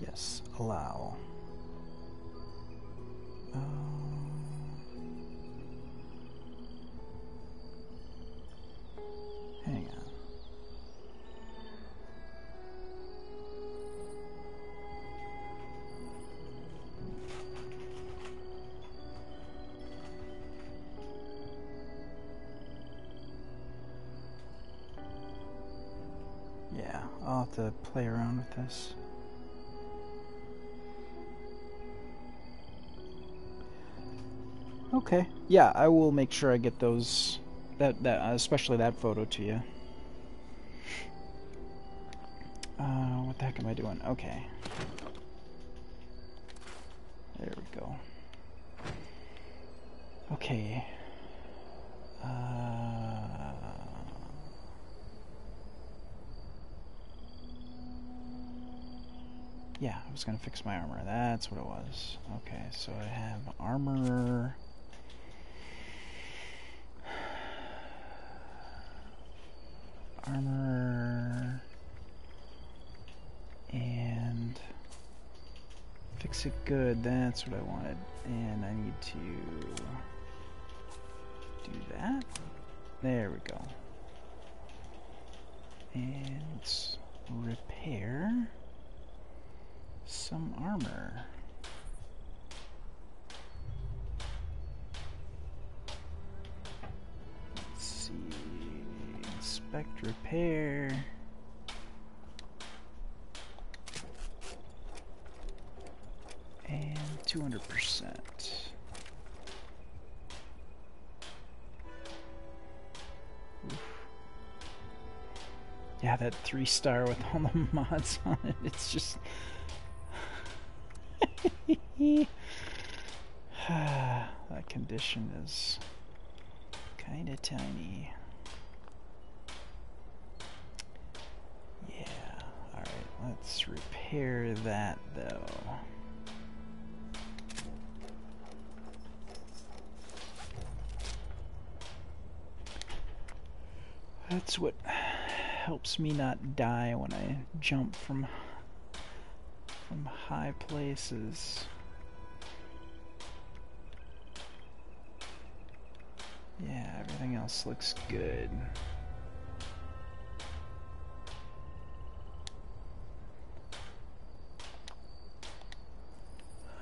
Yes, allow. Uh, hang on. Yeah, I'll have to play around with this. Okay. Yeah, I will make sure I get those, that that especially that photo to you. Uh, what the heck am I doing? Okay. There we go. Okay. Uh, yeah, I was gonna fix my armor. That's what it was. Okay, so I have armor. Armor and fix it good. That's what I wanted, and I need to do that. There we go. And let's repair some armor. Let's see. Inspect repair. And two hundred percent. Oof. Yeah, that three star with all the mods on it. It's just... That condition is kinda tiny. Let's repair that, though. That's what helps me not die when I jump from from high places. Yeah, everything else looks good.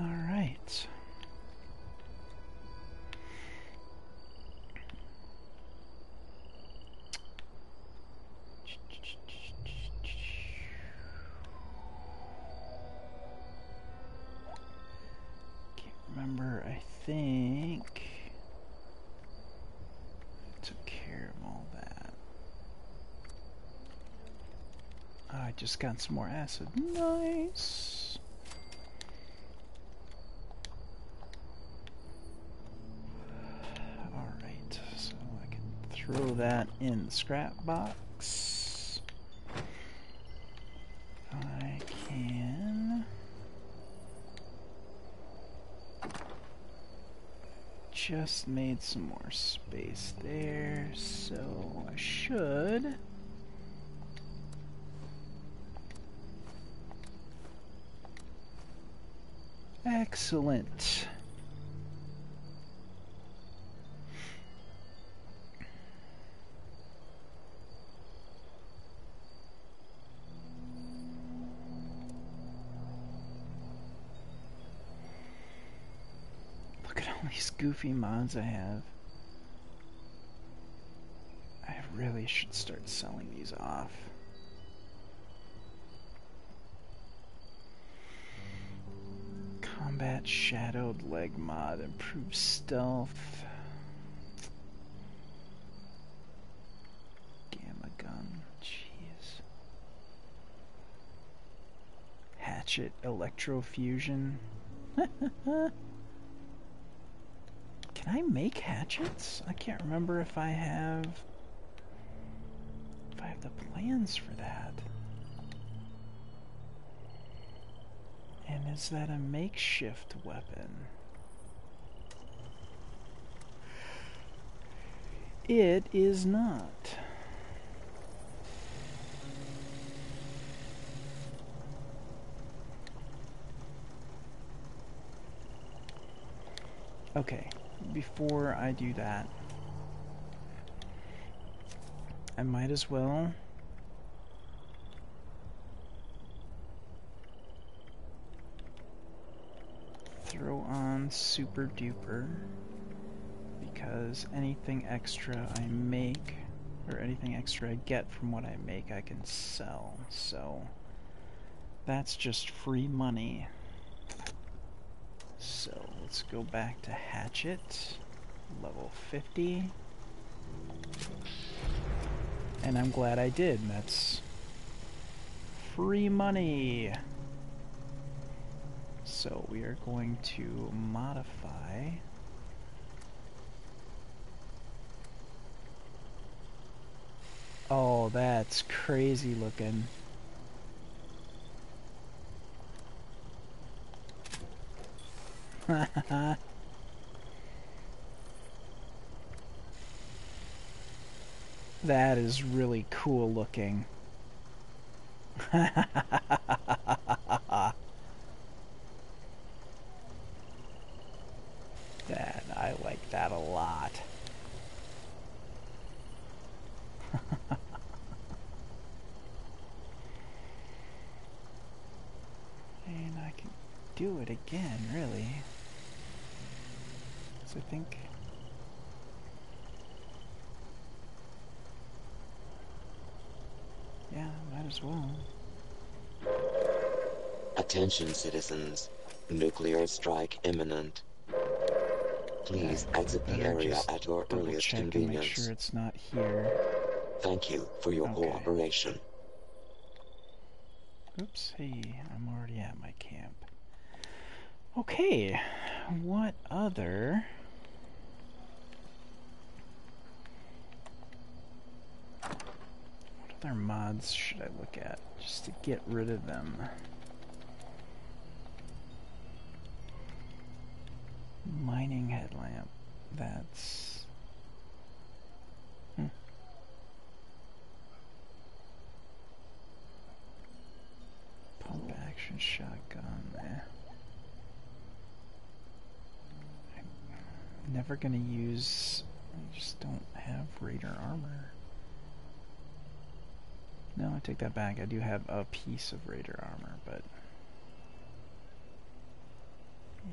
All right. Can't remember, I think I took care of all that. Oh, I just got some more acid. Nice. Alright, so I can throw that in the scrap box. I can just made some more space there, so I should excellent. Look at all these goofy mods I have. I really should start selling these off. Combat shadowed leg mod, improved stealth, gamma gun, jeez, hatchet, electrofusion. Can I make hatchets? I can't remember if I have if I have the plans for that. And is that a makeshift weapon? It is not. Okay, before I do that, I might as well throw on super duper, because anything extra I make, or anything extra I get from what I make, I can sell. So that's just free money. So let's go back to hatchet, level fifty. And I'm glad I did. That's free money. So we are going to modify . Oh, that's crazy looking. Haha. That is really cool looking. Hahaha. That, I like that a lot. And I can do it again, really. So I think yeah, might as well. Attention citizens. Nuclear strike imminent. Please exit the area at your earliest convenience. Make sure it's not here. Thank you for your okay. cooperation. Oops, hey, I'm already at my camp. Okay, what other what other mods should I look at just to get rid of them? Mining headlamp, that's hmm. pump action shotgun, eh. I'm never gonna use, I just don't have raider armor. No, I take that back, I do have a piece of raider armor, but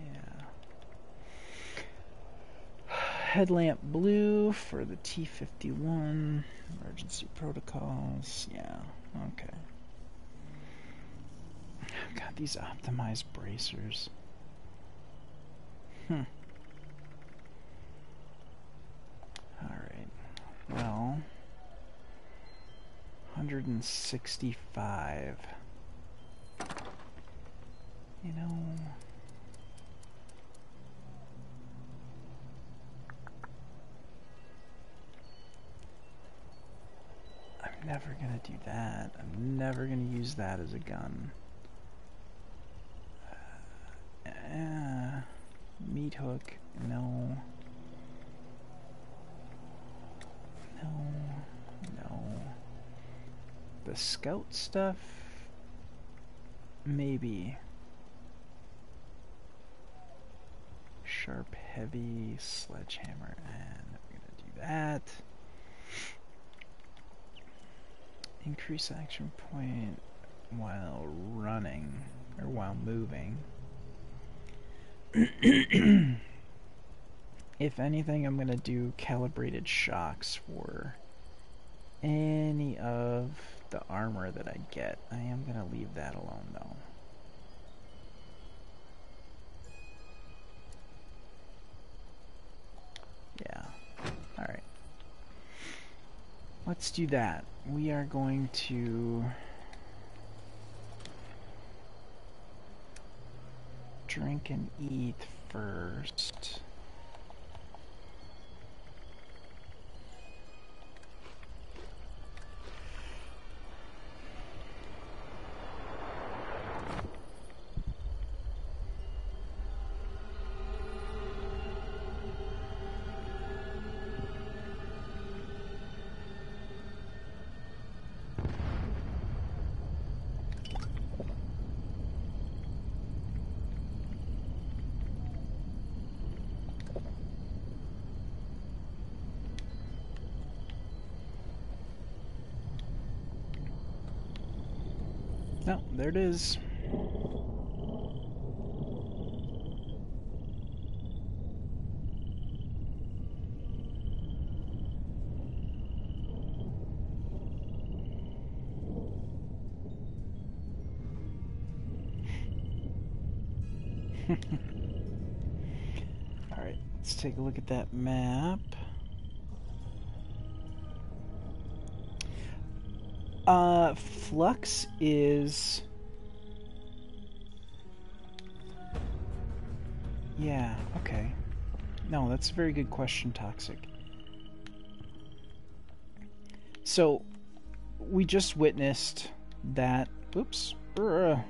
yeah. Headlamp blue for the T fifty-one, emergency protocols, yeah, okay. I've got these optimized bracers. Hmm. Alright. Well. one hundred sixty-five. You know... I'm never gonna do that. I'm never gonna use that as a gun. Uh, uh, meat hook, no. No, no. The scout stuff, maybe. Sharp, heavy, sledgehammer, and we're gonna do that. Increase action point while running, or while moving. If anything, I'm gonna do calibrated shocks for any of the armor that I get. I am gonna leave that alone, though. Yeah. Alright. Let's do that. We are going to drink and eat first. There it is. All right, let's take a look at that map. Uh, Flux is... Yeah, okay. No, that's a very good question, Toxic. So, we just witnessed that... Oops. Let's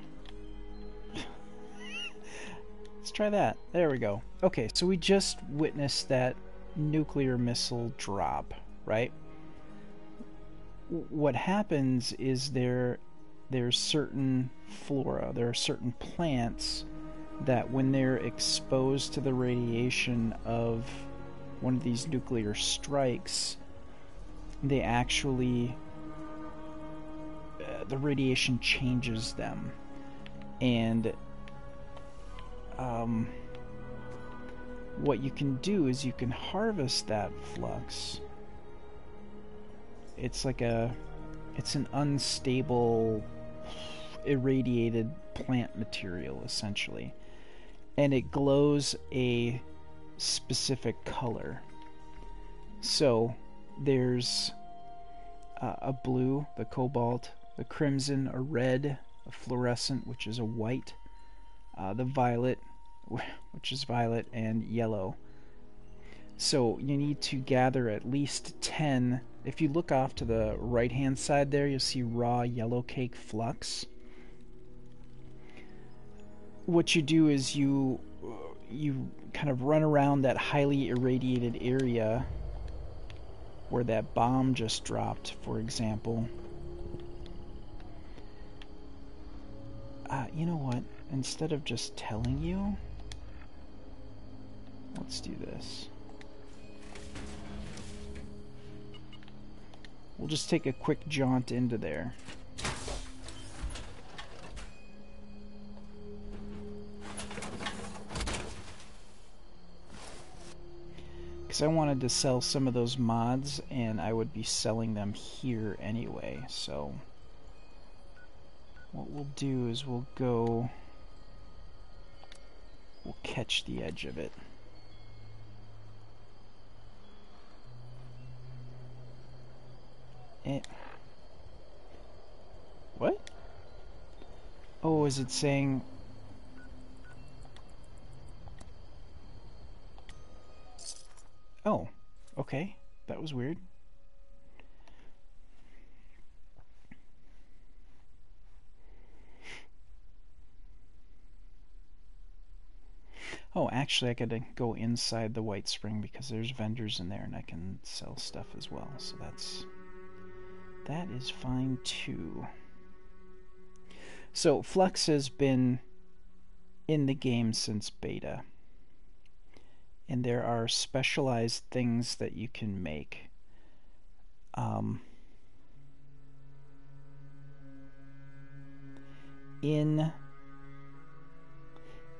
try that. There we go. Okay, so we just witnessed that nuclear missile drop, right? What happens is there, there's certain flora, there are certain plants that when they're exposed to the radiation of one of these nuclear strikes, they actually, uh, the radiation changes them. And um, what you can do is you can harvest that flux. It's like a, it's an unstable, irradiated plant material, essentially. And it glows a specific color. So there's uh, a blue, the cobalt, the crimson, a red, a fluorescent, which is a white, uh, the violet, which is violet, and yellow. So you need to gather at least ten. If you look off to the right hand side there, you'll see raw yellow cake flux. What you do is you you kind of run around that highly irradiated area where that bomb just dropped, for example. Uh, you know what? Instead of just telling you, let's do this. We'll just take a quick jaunt into there. Because I wanted to sell some of those mods, and I would be selling them here anyway. So what we'll do is we'll go... We'll catch the edge of it. Eh. What? Oh, is it saying... Oh, okay. That was weird. Oh, actually I gotta go inside the White Spring because there's vendors in there and I can sell stuff as well, so that's... That is fine too. So Flux has been in the game since beta. And there are specialized things that you can make. Um, in,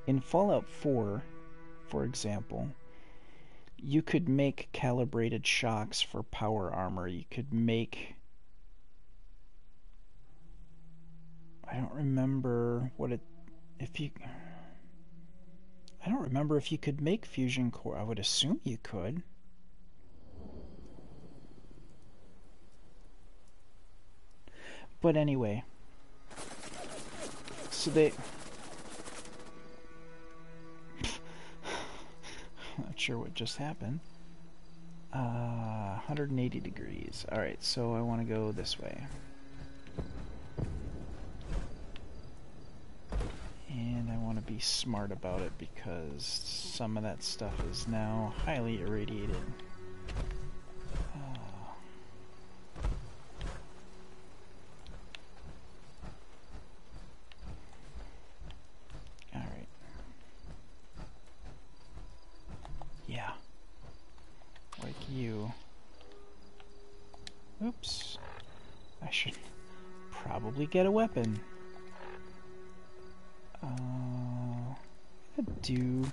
in Fallout four, for example, you could make calibrated shocks for power armor. You could make... I don't remember what it... If you... I don't remember if you could make fusion core. I would assume you could. But anyway. So they... Not sure what just happened. Uh, one hundred eighty degrees. Alright, so I want to go this way. And I want to be smart about it because some of that stuff is now highly irradiated. Oh. Alright. Yeah. Like you. Oops. I should probably get a weapon. Uh, I do.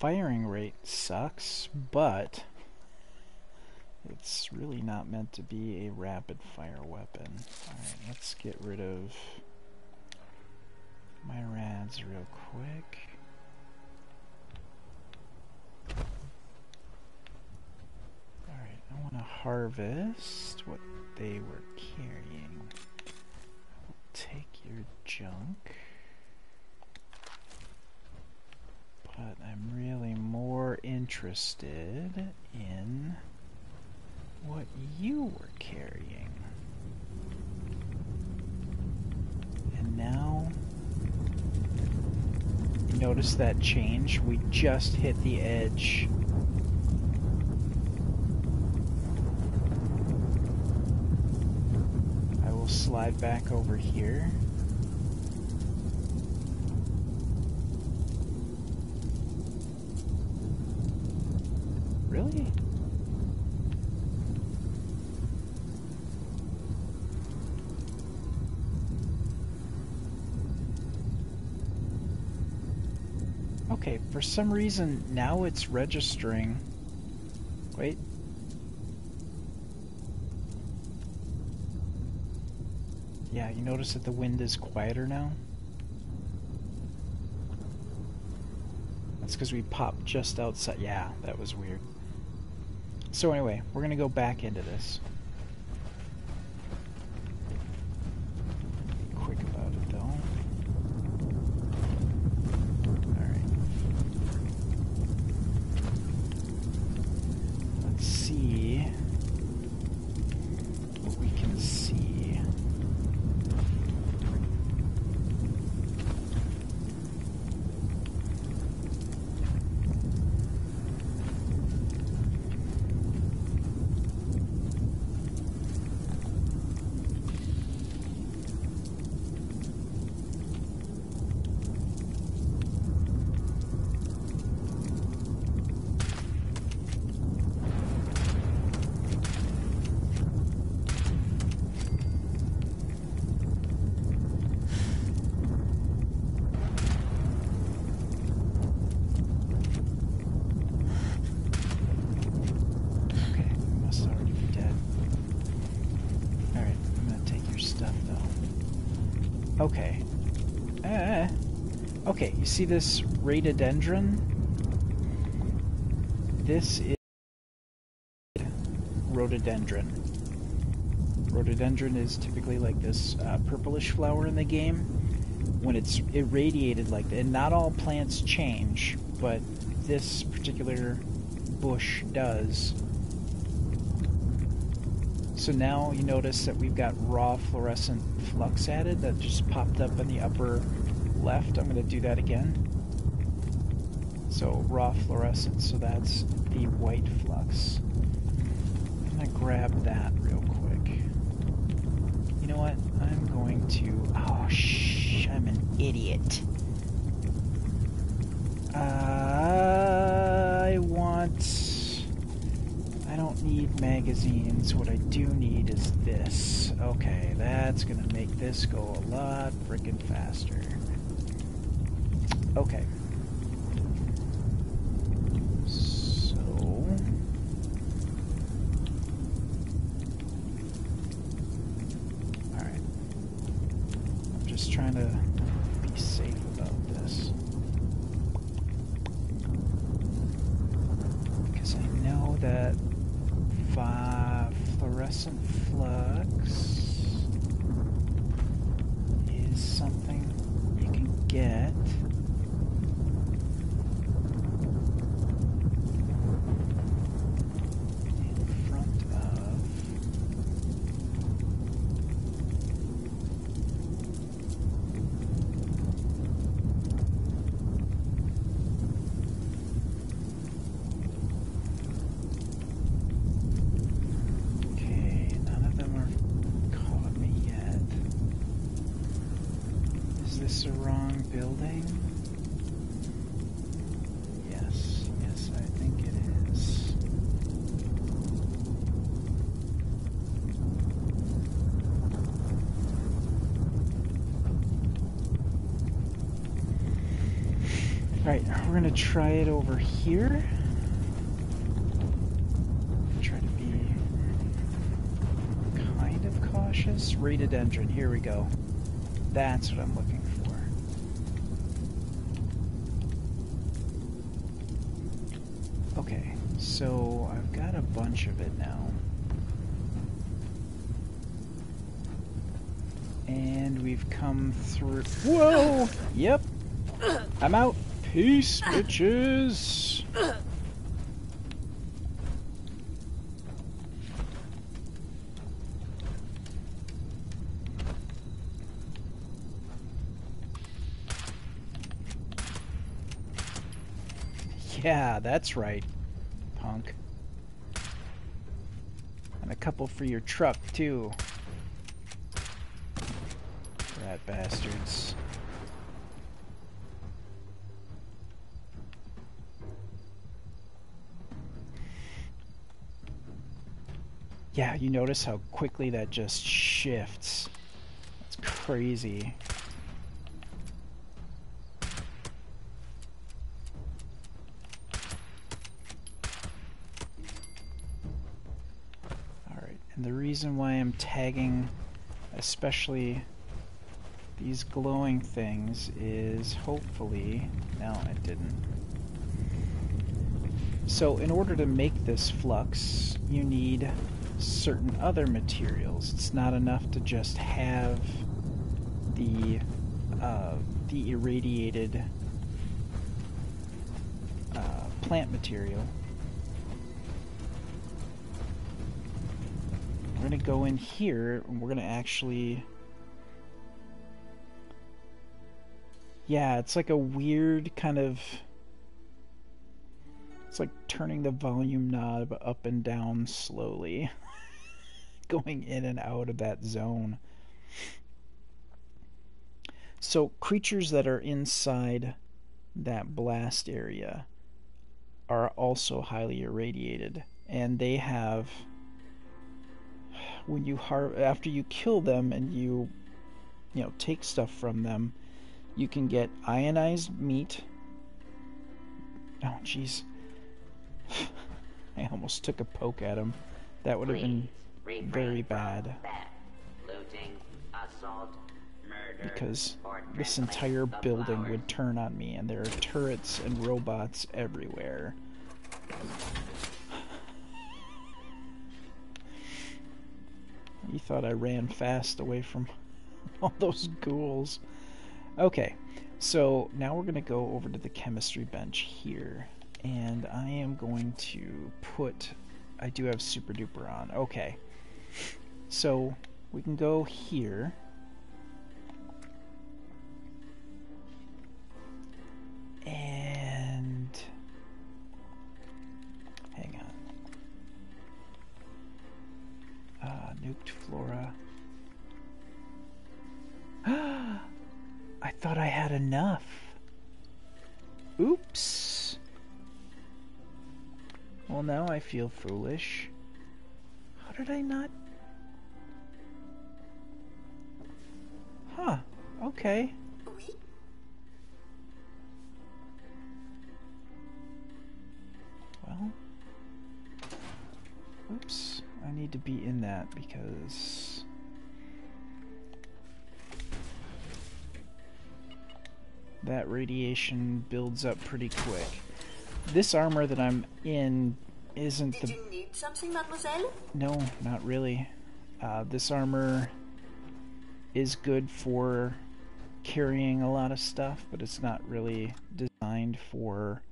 Firing rate sucks, but it's really not meant to be a rapid fire weapon. Alright, let's get rid of my rads real quick. Alright, I want to harvest what they were carrying. I'll take your junk. But I'm really more interested in what you were carrying. And now, notice that change? We just hit the edge. I will slide back over here. Really? Okay, for some reason now it's registering. Wait. Yeah, you notice that the wind is quieter now? That's because we popped just outside. Yeah, that was weird. So anyway, we're going to go back into this. Be quick about it, though. Alright. Let's see what we can see. stuff, though. Okay. Uh, okay, you see this rhododendron? This is rhododendron. Rhododendron is typically like this uh, purplish flower in the game. When it's irradiated like that, and not all plants change, but this particular bush does. So now you notice that we've got raw fluorescent flux added that just popped up in the upper left. I'm going to do that again. So raw fluorescent, so that's the white flux. I'm going to grab that real quick. You know what? I'm going to... Oh, shh, I'm an idiot. Uh, I want... I don't need magazines. What I do need is this. Okay, that's gonna make this go a lot frickin' faster. Okay. So... Alright. I'm just trying to be safe about this. Because I know that... Uh, fluorescent flux is something you can get. We're gonna try it over here. Try to be kind of cautious. Rhododendron, here we go. That's what I'm looking for. Okay, so I've got a bunch of it now. And we've come through. Whoa! Yep. I'm out. Peace, bitches! Yeah, that's right, punk. And a couple for your truck, too. Rat bastards. Yeah, you notice how quickly that just shifts. It's crazy. Alright, and the reason why I'm tagging especially these glowing things is hopefully... No, I didn't. So in order to make this flux, you need... certain other materials. It's not enough to just have the uh, the irradiated uh, plant material. We're gonna go in here and we're gonna actually... Yeah, it's like a weird kind of... It's like turning the volume knob up and down slowly. Going in and out of that zone. So creatures that are inside that blast area are also highly irradiated, and they have... when you har after you kill them and you you know take stuff from them, you can get ionized meat. Oh jeez, I almost took a poke at him. That would have been very bad. Looting a because this entire building would turn on me, and there are turrets and robots everywhere. You thought I ran fast away from all those ghouls. Okay, so now we're going to go over to the chemistry bench here, and I am going to put... I do have Super Duper on. Okay, so we can go here. And hang on. Uh, nuked Flora. I thought I had enough. Oops. Well, now I feel foolish. How did I not? Huh. Okay. Well, oops, I need to be in that because that radiation builds up pretty quick. This armor that I'm in isn't the... Did you need something, mademoiselle? No, not really. Uh, this armor is good for carrying a lot of stuff, but it's not really designed for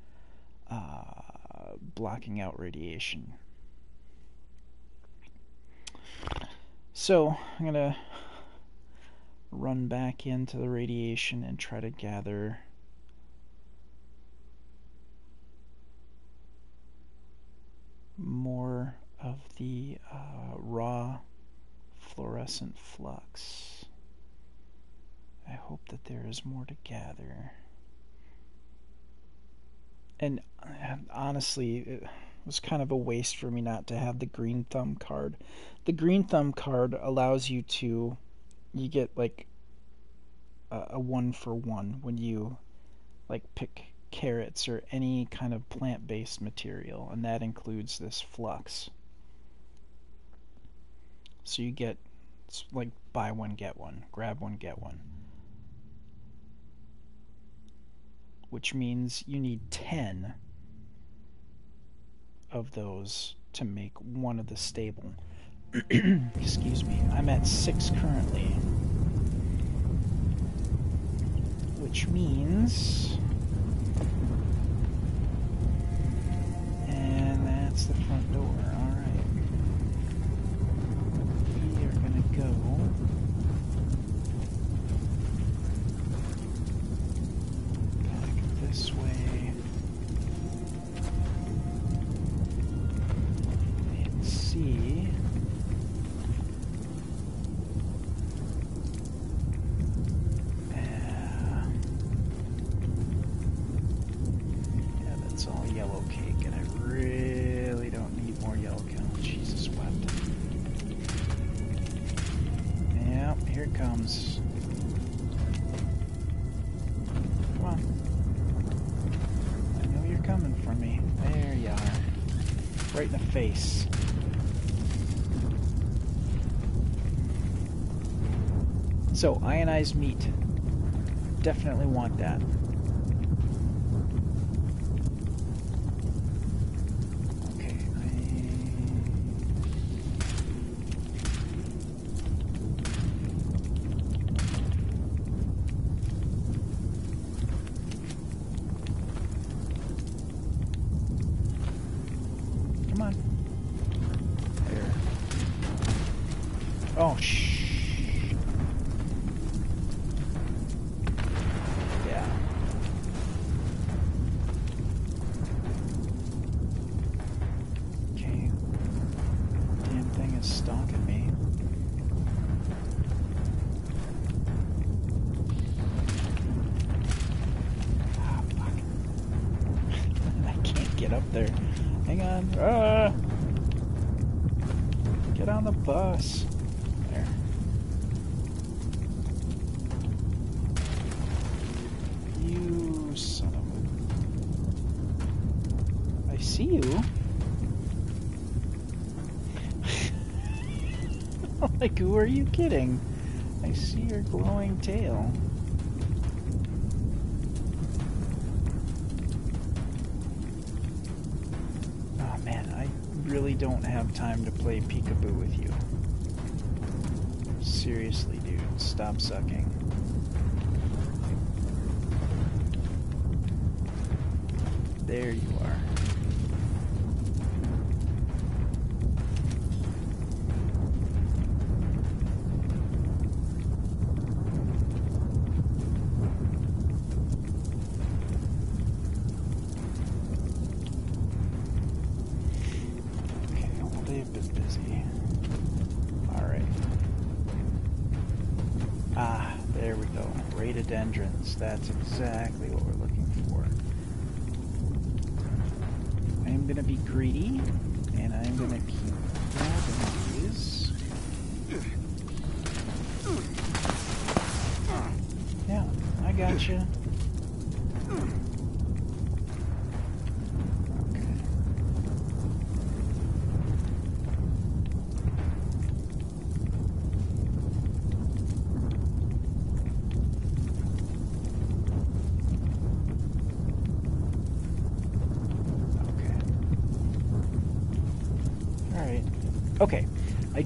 uh, blocking out radiation. So I'm gonna run back into the radiation and try to gather more of the uh, raw fluorescent flux. I hope that there is more to gather. And honestly, it was kind of a waste for me not to have the green thumb card. The green thumb card allows you to, you get like a, a one for one when you like pick carrots or any kind of plant-based material, and that includes this flux. So you get, it's like buy one, get one, grab one, get one. Which means you need ten of those to make one of the stable. Excuse me. I'm at six currently. Which means... And that's the front door. Alright. We are gonna go... this way and see. Uh, yeah, that's all yellow cake, and I really don't need more yellow cake. Oh, Jesus, what? Yeah, here it comes. Come on. Coming for me. There you are. Right in the face. So, ionized meat. Definitely want that. Okay. Oh, shh. Yeah. Okay. Damn thing is stalking me. Ah, fuck. I can't get up there. Hang on. Ah! Get on the bus. Like, who are you kidding? I see your glowing tail. Oh man, I really don't have time to play peekaboo with you. Seriously, dude, stop sucking. There you are. That's exactly what we're looking for. I'm gonna be greedy, and I'm gonna keep grabbing these. Yeah, I gotcha.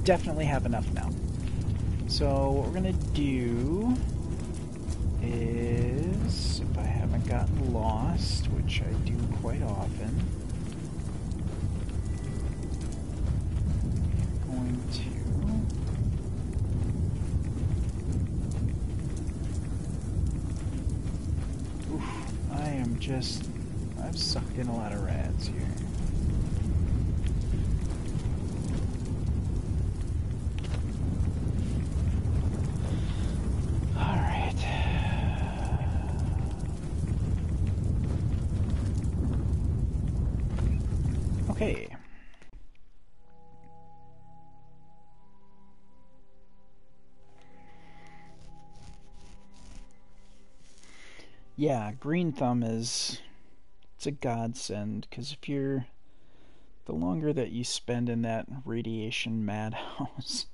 Definitely have enough now. So what we're gonna do is, if I haven't gotten lost, which I do quite often, I'm going to. Oof, I am just. I've sucked in a lot of rats here. Yeah, green thumb is, it's a godsend, because if you're, the longer that you spend in that radiation madhouse,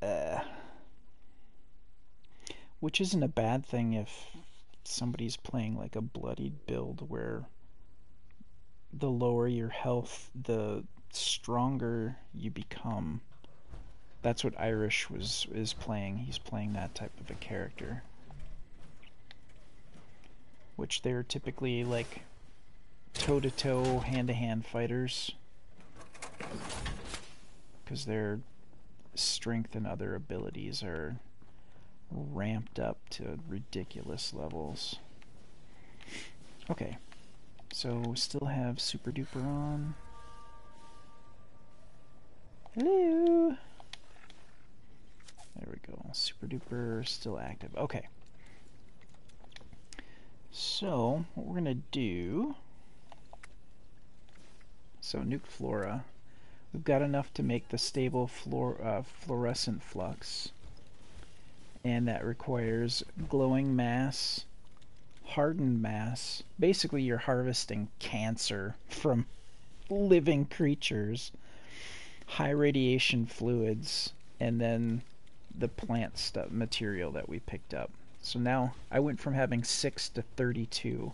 uh, which isn't a bad thing if somebody's playing like a bloodied build where the lower your health, the stronger you become. That's what Irish was is playing. He's playing that type of a character, which they're typically like toe-to-toe, hand-to-hand fighters, because their strength and other abilities are ramped up to ridiculous levels. Okay, so we still have Super Duper on. Hello! There we go, Super Duper still active. Okay. So, what we're gonna do, so nuke flora, we've got enough to make the stable fluor, uh, fluorescent flux, and that requires glowing mass, hardened mass. Basically you're harvesting cancer from living creatures, high radiation fluids, and then the plant stuff material that we picked up. So now I went from having six to thirty-two.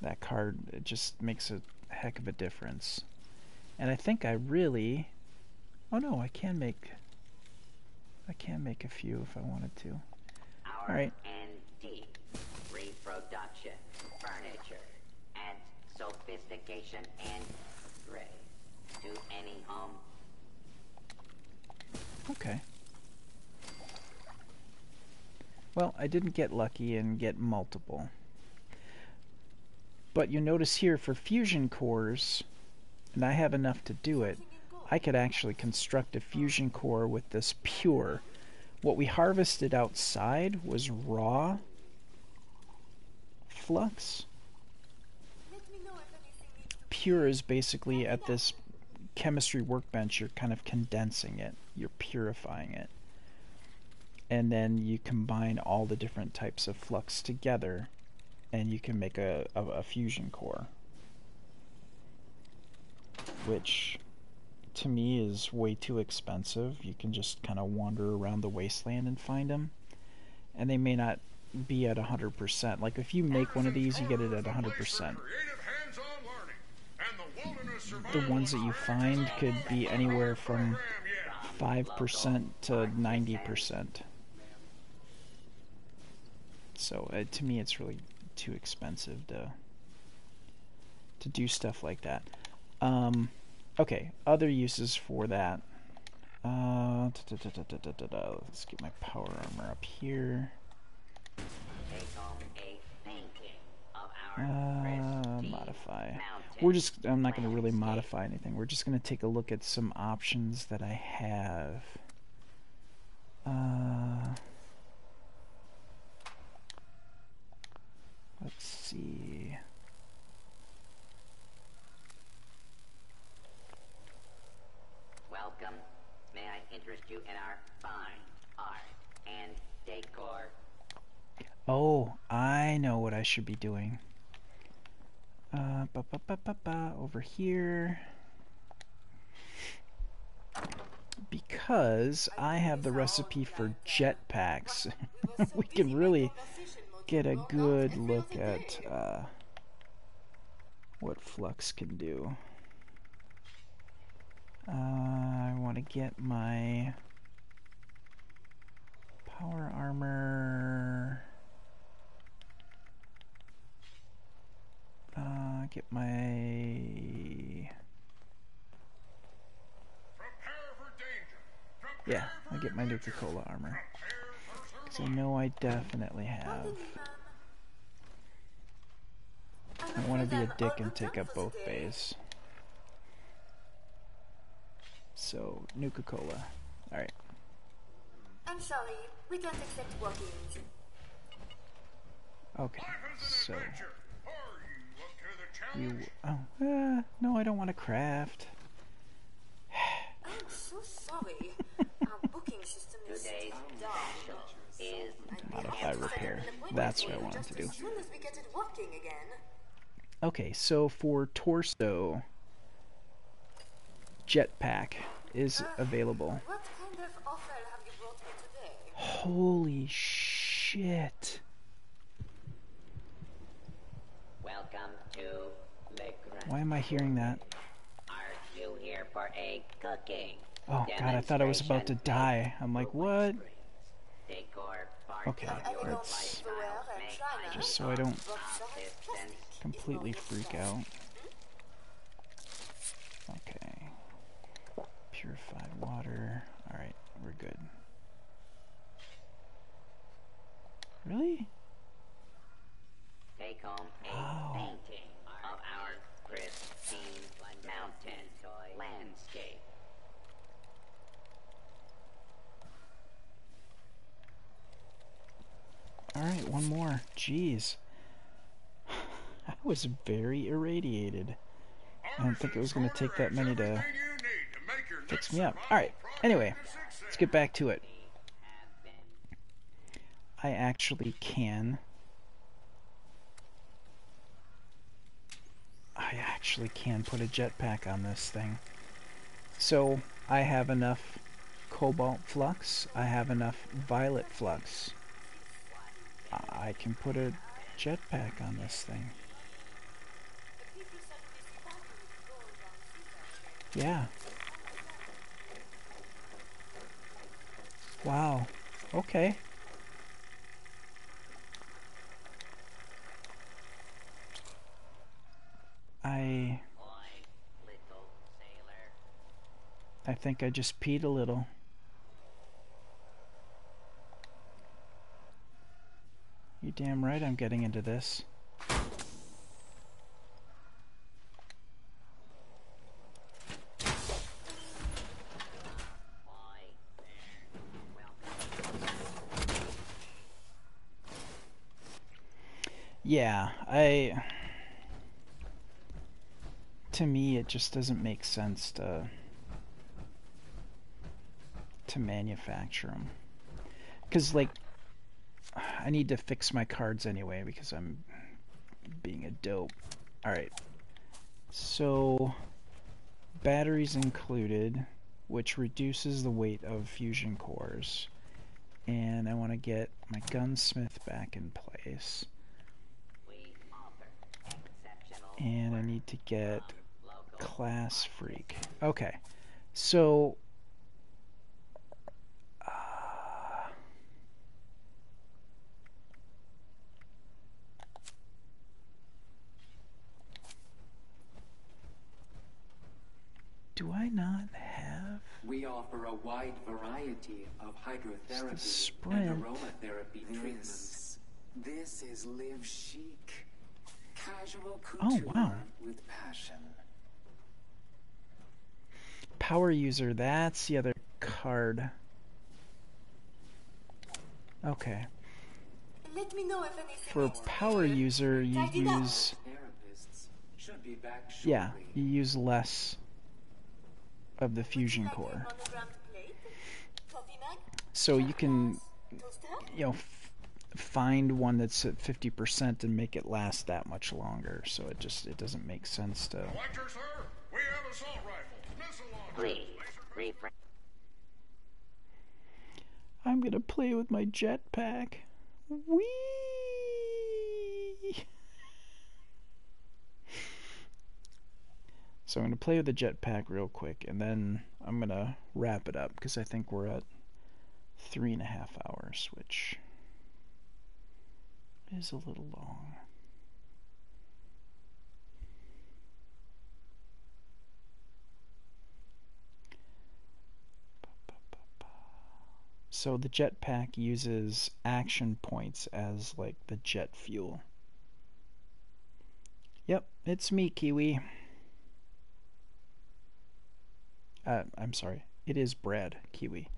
That card, it just makes a heck of a difference. And I think I really... Oh no, I can make... I can make a few if I wanted to. Alright. N D reproduction, furniture, adds sophistication and grace to any home. Okay. Well, I didn't get lucky and get multiple. But you notice here for fusion cores, and I have enough to do it, I could actually construct a fusion core with this pure. What we harvested outside was raw flux. Pure is basically at this chemistry workbench, you're kind of condensing it, you're purifying it. And then you combine all the different types of flux together and you can make a, a, a fusion core, which to me is way too expensive. You can just kind of wander around the wasteland and find them, and they may not be at one hundred percent. Like, if you make one of these, you get it at one hundred percent. The ones that you find could be anywhere from five percent to ninety percent. So, uh, to me, it's really too expensive to to do stuff like that. Um, okay, other uses for that. Uh, da, da, da, da, da, da, da. Let's get my power armor up here. Uh, modify. We're just, I'm not going to really modify anything. We're just going to take a look at some options that I have. Uh, let's see. Welcome. May I interest you in our fine art and decor? Oh, I know what I should be doing. Uh, ba ba ba ba ba, over here. Because I have the recipe for jetpacks, we can really get a good look at uh, what Flux can do. Uh, I want to get my power armor. Uh, get my... Yeah, I get my Nuka-Cola armor. Because I know I definitely have. I want to be a dick and take up both bays. So, Nuka-Cola. Alright. I'm sorry, we don't accept walk-ins. Okay, so... You, oh, uh, no, I don't want to craft. I'm so sorry. Our booking system is down. Modify repair. That's what I wanted to do. Okay, so for torso, jetpack is available. What kind of offer have you brought me today? Holy shit. Welcome to... Why am I hearing that? Are you here for a cooking? Oh god, I thought I was about to die. I'm like, what? Okay, let's... Just so I don't completely freak out. Okay. Purified water. Alright, we're good. Really? Take home a painting of our pristine mountain landscape. Alright, one more. Jeez. I was very irradiated. I didn't think it was going to take that many to fix me up. Alright, anyway, let's get back to it. I actually can... I actually can put a jetpack on this thing. So I have enough cobalt flux, I have enough violet flux. I can put a jetpack on this thing. Yeah. Wow. Okay. I... I think I just peed a little. You're damn right I'm getting into this. Yeah, I... To me, it just doesn't make sense to to manufacture them, because like I need to fix my cards anyway because I'm being a dope. All right, so batteries included, which reduces the weight of fusion cores. And I want to get my gunsmith back in place. And I need to get class freak. Okay, so uh, do I not have? We offer a wide variety of hydrotherapy and aromatherapy treatments. This is live chic, casual couture oh, wow. with passion. Power user, that's the other card. Okay. Let me know if anything for power user, you use be back yeah, you use less of the fusion core. So you can, you know, f find one that's at fifty percent and make it last that much longer. So it just it doesn't make sense to. Pointer, sir. We have assault rifle. I'm gonna play with my jetpack. Whee! So I'm gonna play with the jetpack real quick, and then I'm gonna wrap it up because I think we're at three and a half hours, which is a little long. So the jetpack uses action points as, like, the jet fuel. Yep, it's me, Kiwi. Uh, I'm sorry, it is Brad, Kiwi.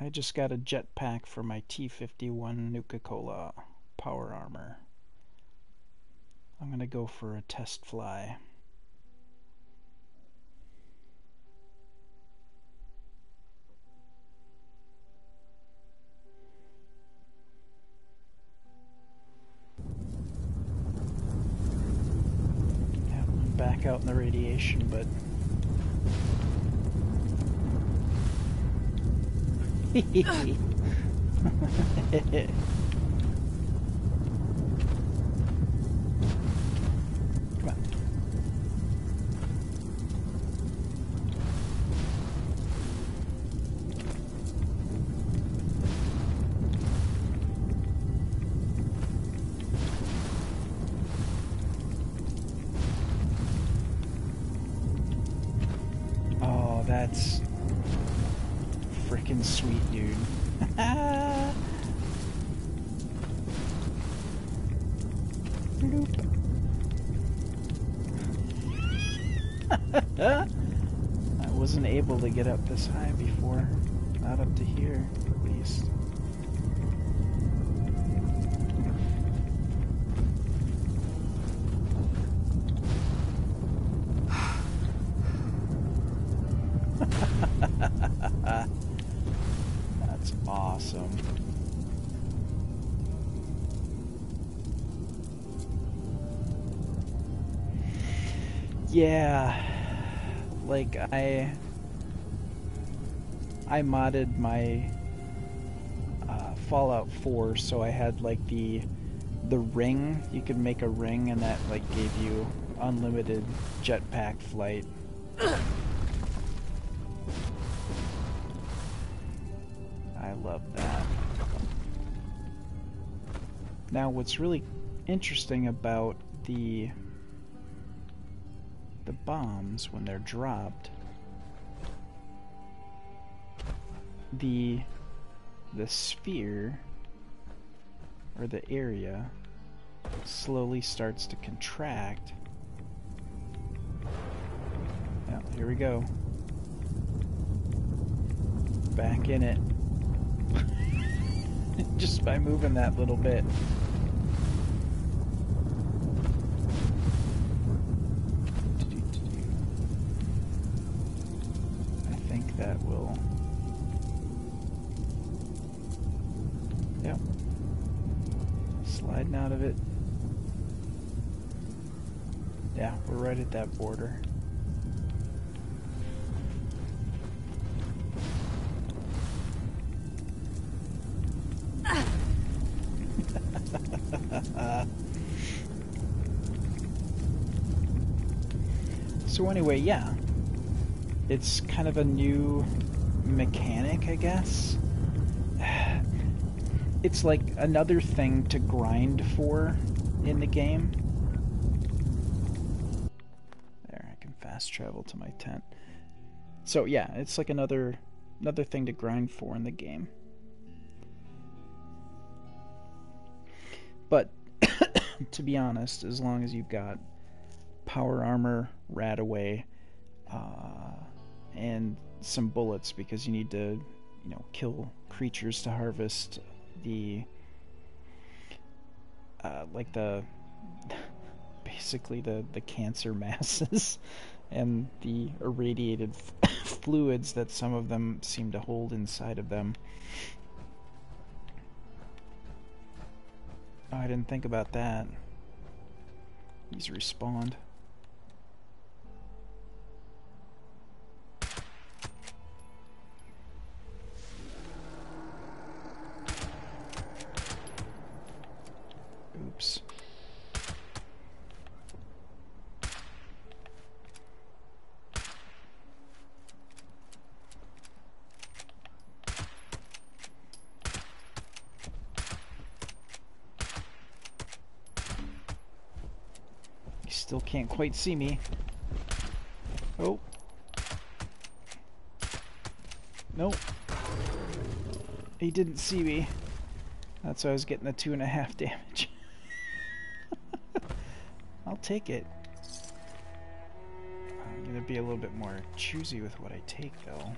I just got a jetpack for my T fifty-one Nuka-Cola power armor. I'm gonna go for a test fly. Back out in the radiation, but come on. That's freaking sweet, dude. I wasn't able to get up this high before. Not up to here, at least. That's awesome. Yeah, like I I modded my uh, Fallout four, so I had like the the ring. You could make a ring and that like gave you unlimited jetpack flight. I love that. Now what's really interesting about the the bombs when they're dropped, the the sphere or the area slowly starts to contract. Oh, here we go. Back in it. Just by moving that little bit. I think that will... Yep. Sliding out of it. Yeah, we're right at that border. So anyway, yeah, it's kind of a new mechanic, I guess. It's like another thing to grind for in the game. There, I can fast travel to my tent. So yeah, it's like another another thing to grind for in the game. But to be honest, as long as you've got power armor, Radaway, uh, and some bullets, because you need to, you know, kill creatures to harvest the, uh, like the, basically the, the cancer masses and the irradiated fluids that some of them seem to hold inside of them. Oh, I didn't think about that. He's respawned. Oops. Still can't quite see me. Oh. Nope. He didn't see me. That's why I was getting the two and a half damage. I'll take it. I'm gonna be a little bit more choosy with what I take, though.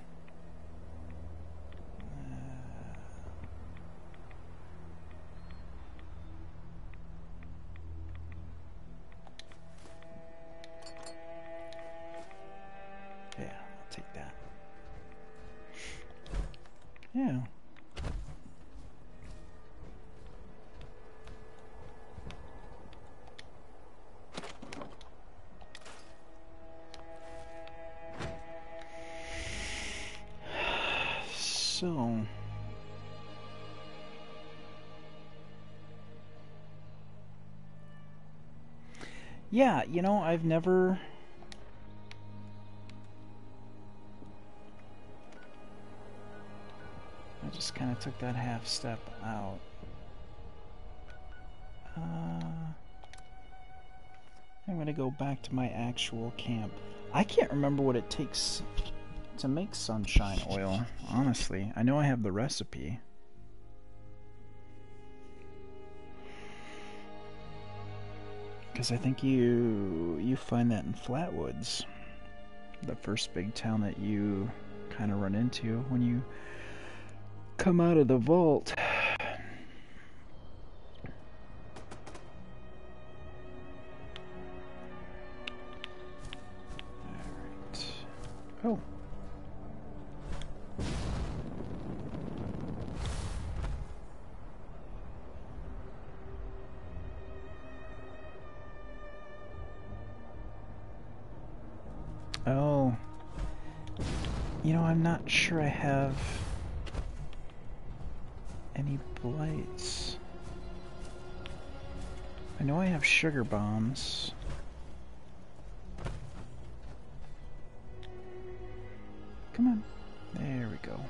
Yeah, you know, I've never... I just kind of took that half step out. Uh, I'm going to go back to my actual camp. I can't remember what it takes to make sunshine oil, honestly. I know I have the recipe. Because I think you you find that in Flatwoods, the first big town that you kind of run into when you come out of the vault. Alright. Oh. I'm not sure I have any blights. I know I have sugar bombs. Come on. There we go.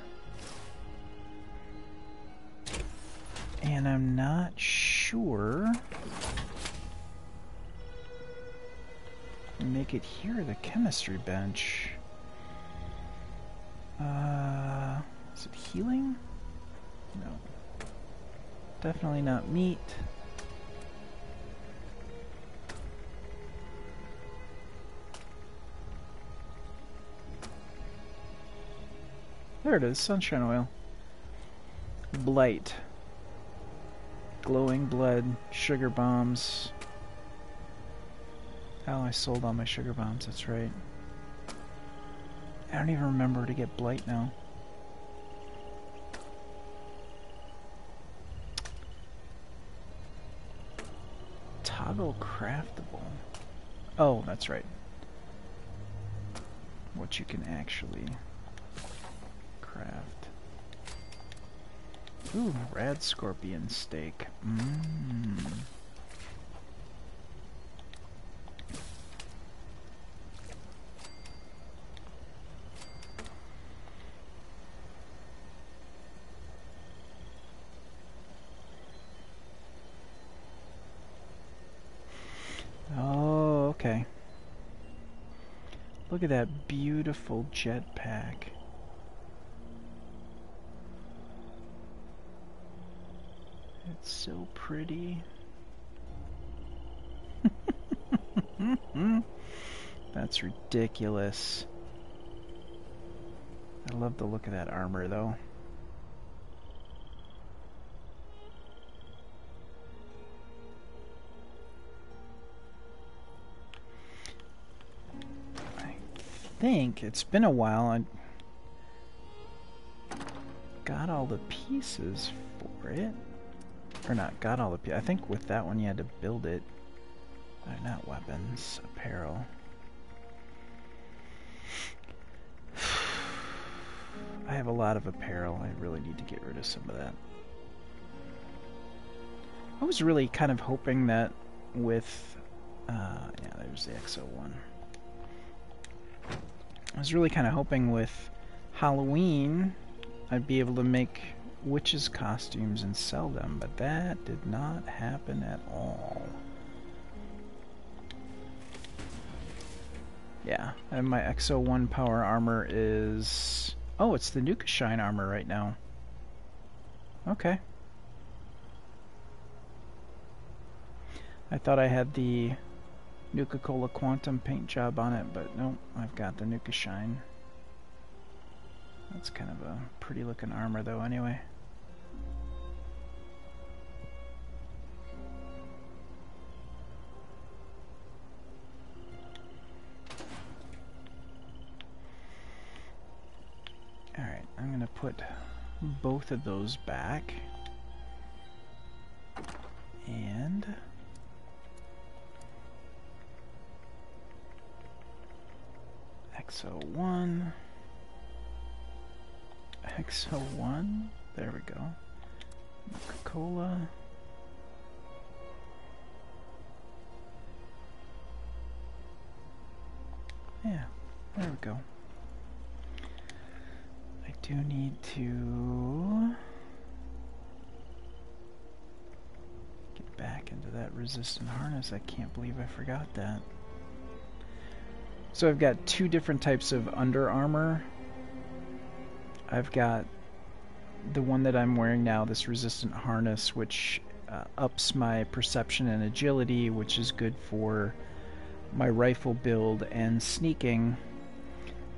And I'm not sure. Make it here, the chemistry bench. Uh, is it healing? No. Definitely not meat. There it is, sunshine oil. Blight. Glowing blood, sugar bombs. Oh, I sold all my sugar bombs, that's right. I don't even remember where to get blight now. Toggle craftable. Oh, that's right. What you can actually craft. Ooh, rad scorpion steak. Mmm. Oh, okay. Look at that beautiful jetpack. It's so pretty. That's ridiculous. I love the look of that armor, though. I think it's been a while. I got all the pieces for it, or not got all the pieces. I think with that one you had to build it. No, not weapons, apparel. I have a lot of apparel. I really need to get rid of some of that. I was really kind of hoping that with uh, yeah, there's the X oh one. I was really kind of hoping with Halloween I'd be able to make witches' costumes and sell them, but that did not happen at all. Yeah, and my X oh one power armor is... Oh, it's the NukaShine armor right now. Okay. I thought I had the Nuka-Cola Quantum paint job on it, but nope, I've got the NukaShine. That's kind of a pretty looking armor though anyway. Alright, I'm gonna put both of those back. And... X oh one, X oh one, there we go, Coca-Cola, yeah, there we go. I do need to get back into that resistant harness. I can't believe I forgot that. So I've got two different types of under armor. I've got the one that I'm wearing now, this resistant harness, which uh, ups my perception and agility, which is good for my rifle build and sneaking.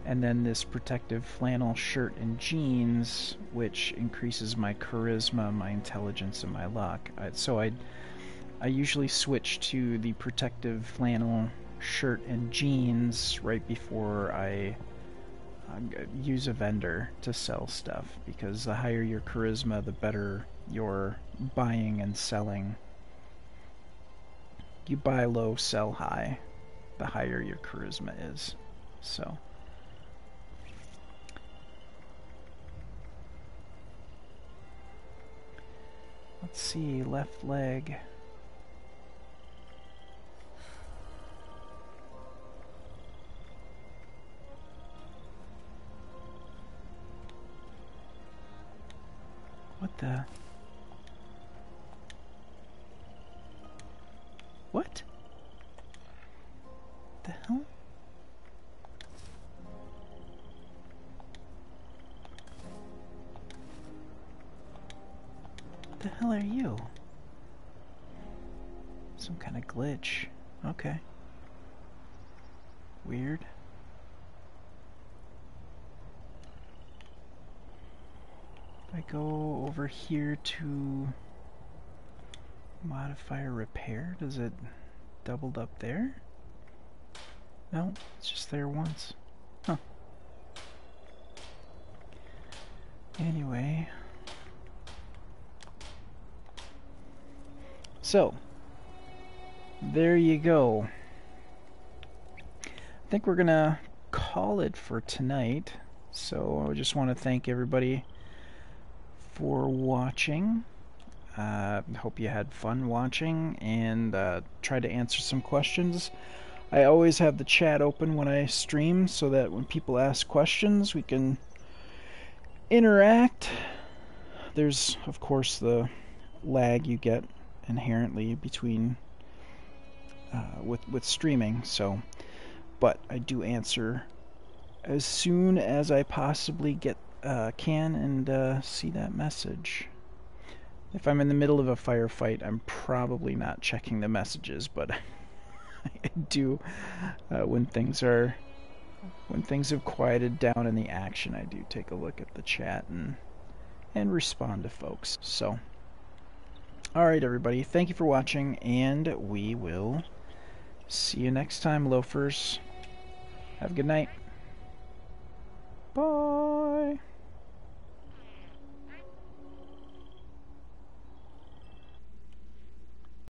And then this protective flannel shirt and jeans, which increases my charisma, my intelligence, and my luck. I, so I, I usually switch to the protective flannel shirt and jeans right before I uh, use a vendor to sell stuff, because the higher your charisma, the better your buying and selling. You buy low, sell high, the higher your charisma is. So let's see, left leg. What the? What? The hell? The hell are you? Some kind of glitch. Okay. Weird. I go over here to modify or repair. Does it doubled up there? No, it's just there once. Huh. Anyway. So, there you go. think we're gonna call it for tonight. So I just want to thank everybody for watching. I uh, hope you had fun watching, and uh, tried to answer some questions. I always have the chat open when I stream so that when people ask questions we can interact. There's of course the lag you get inherently between uh, with with streaming, so but I do answer as soon as I possibly get uh, can and uh, see that message. If I'm in the middle of a firefight, I'm probably not checking the messages, but I do uh, when things are when things have quieted down in the action, I do take a look at the chat and and respond to folks. So, all right, everybody, thank you for watching, and we will see you next time, loafers. Have a good night. Bye.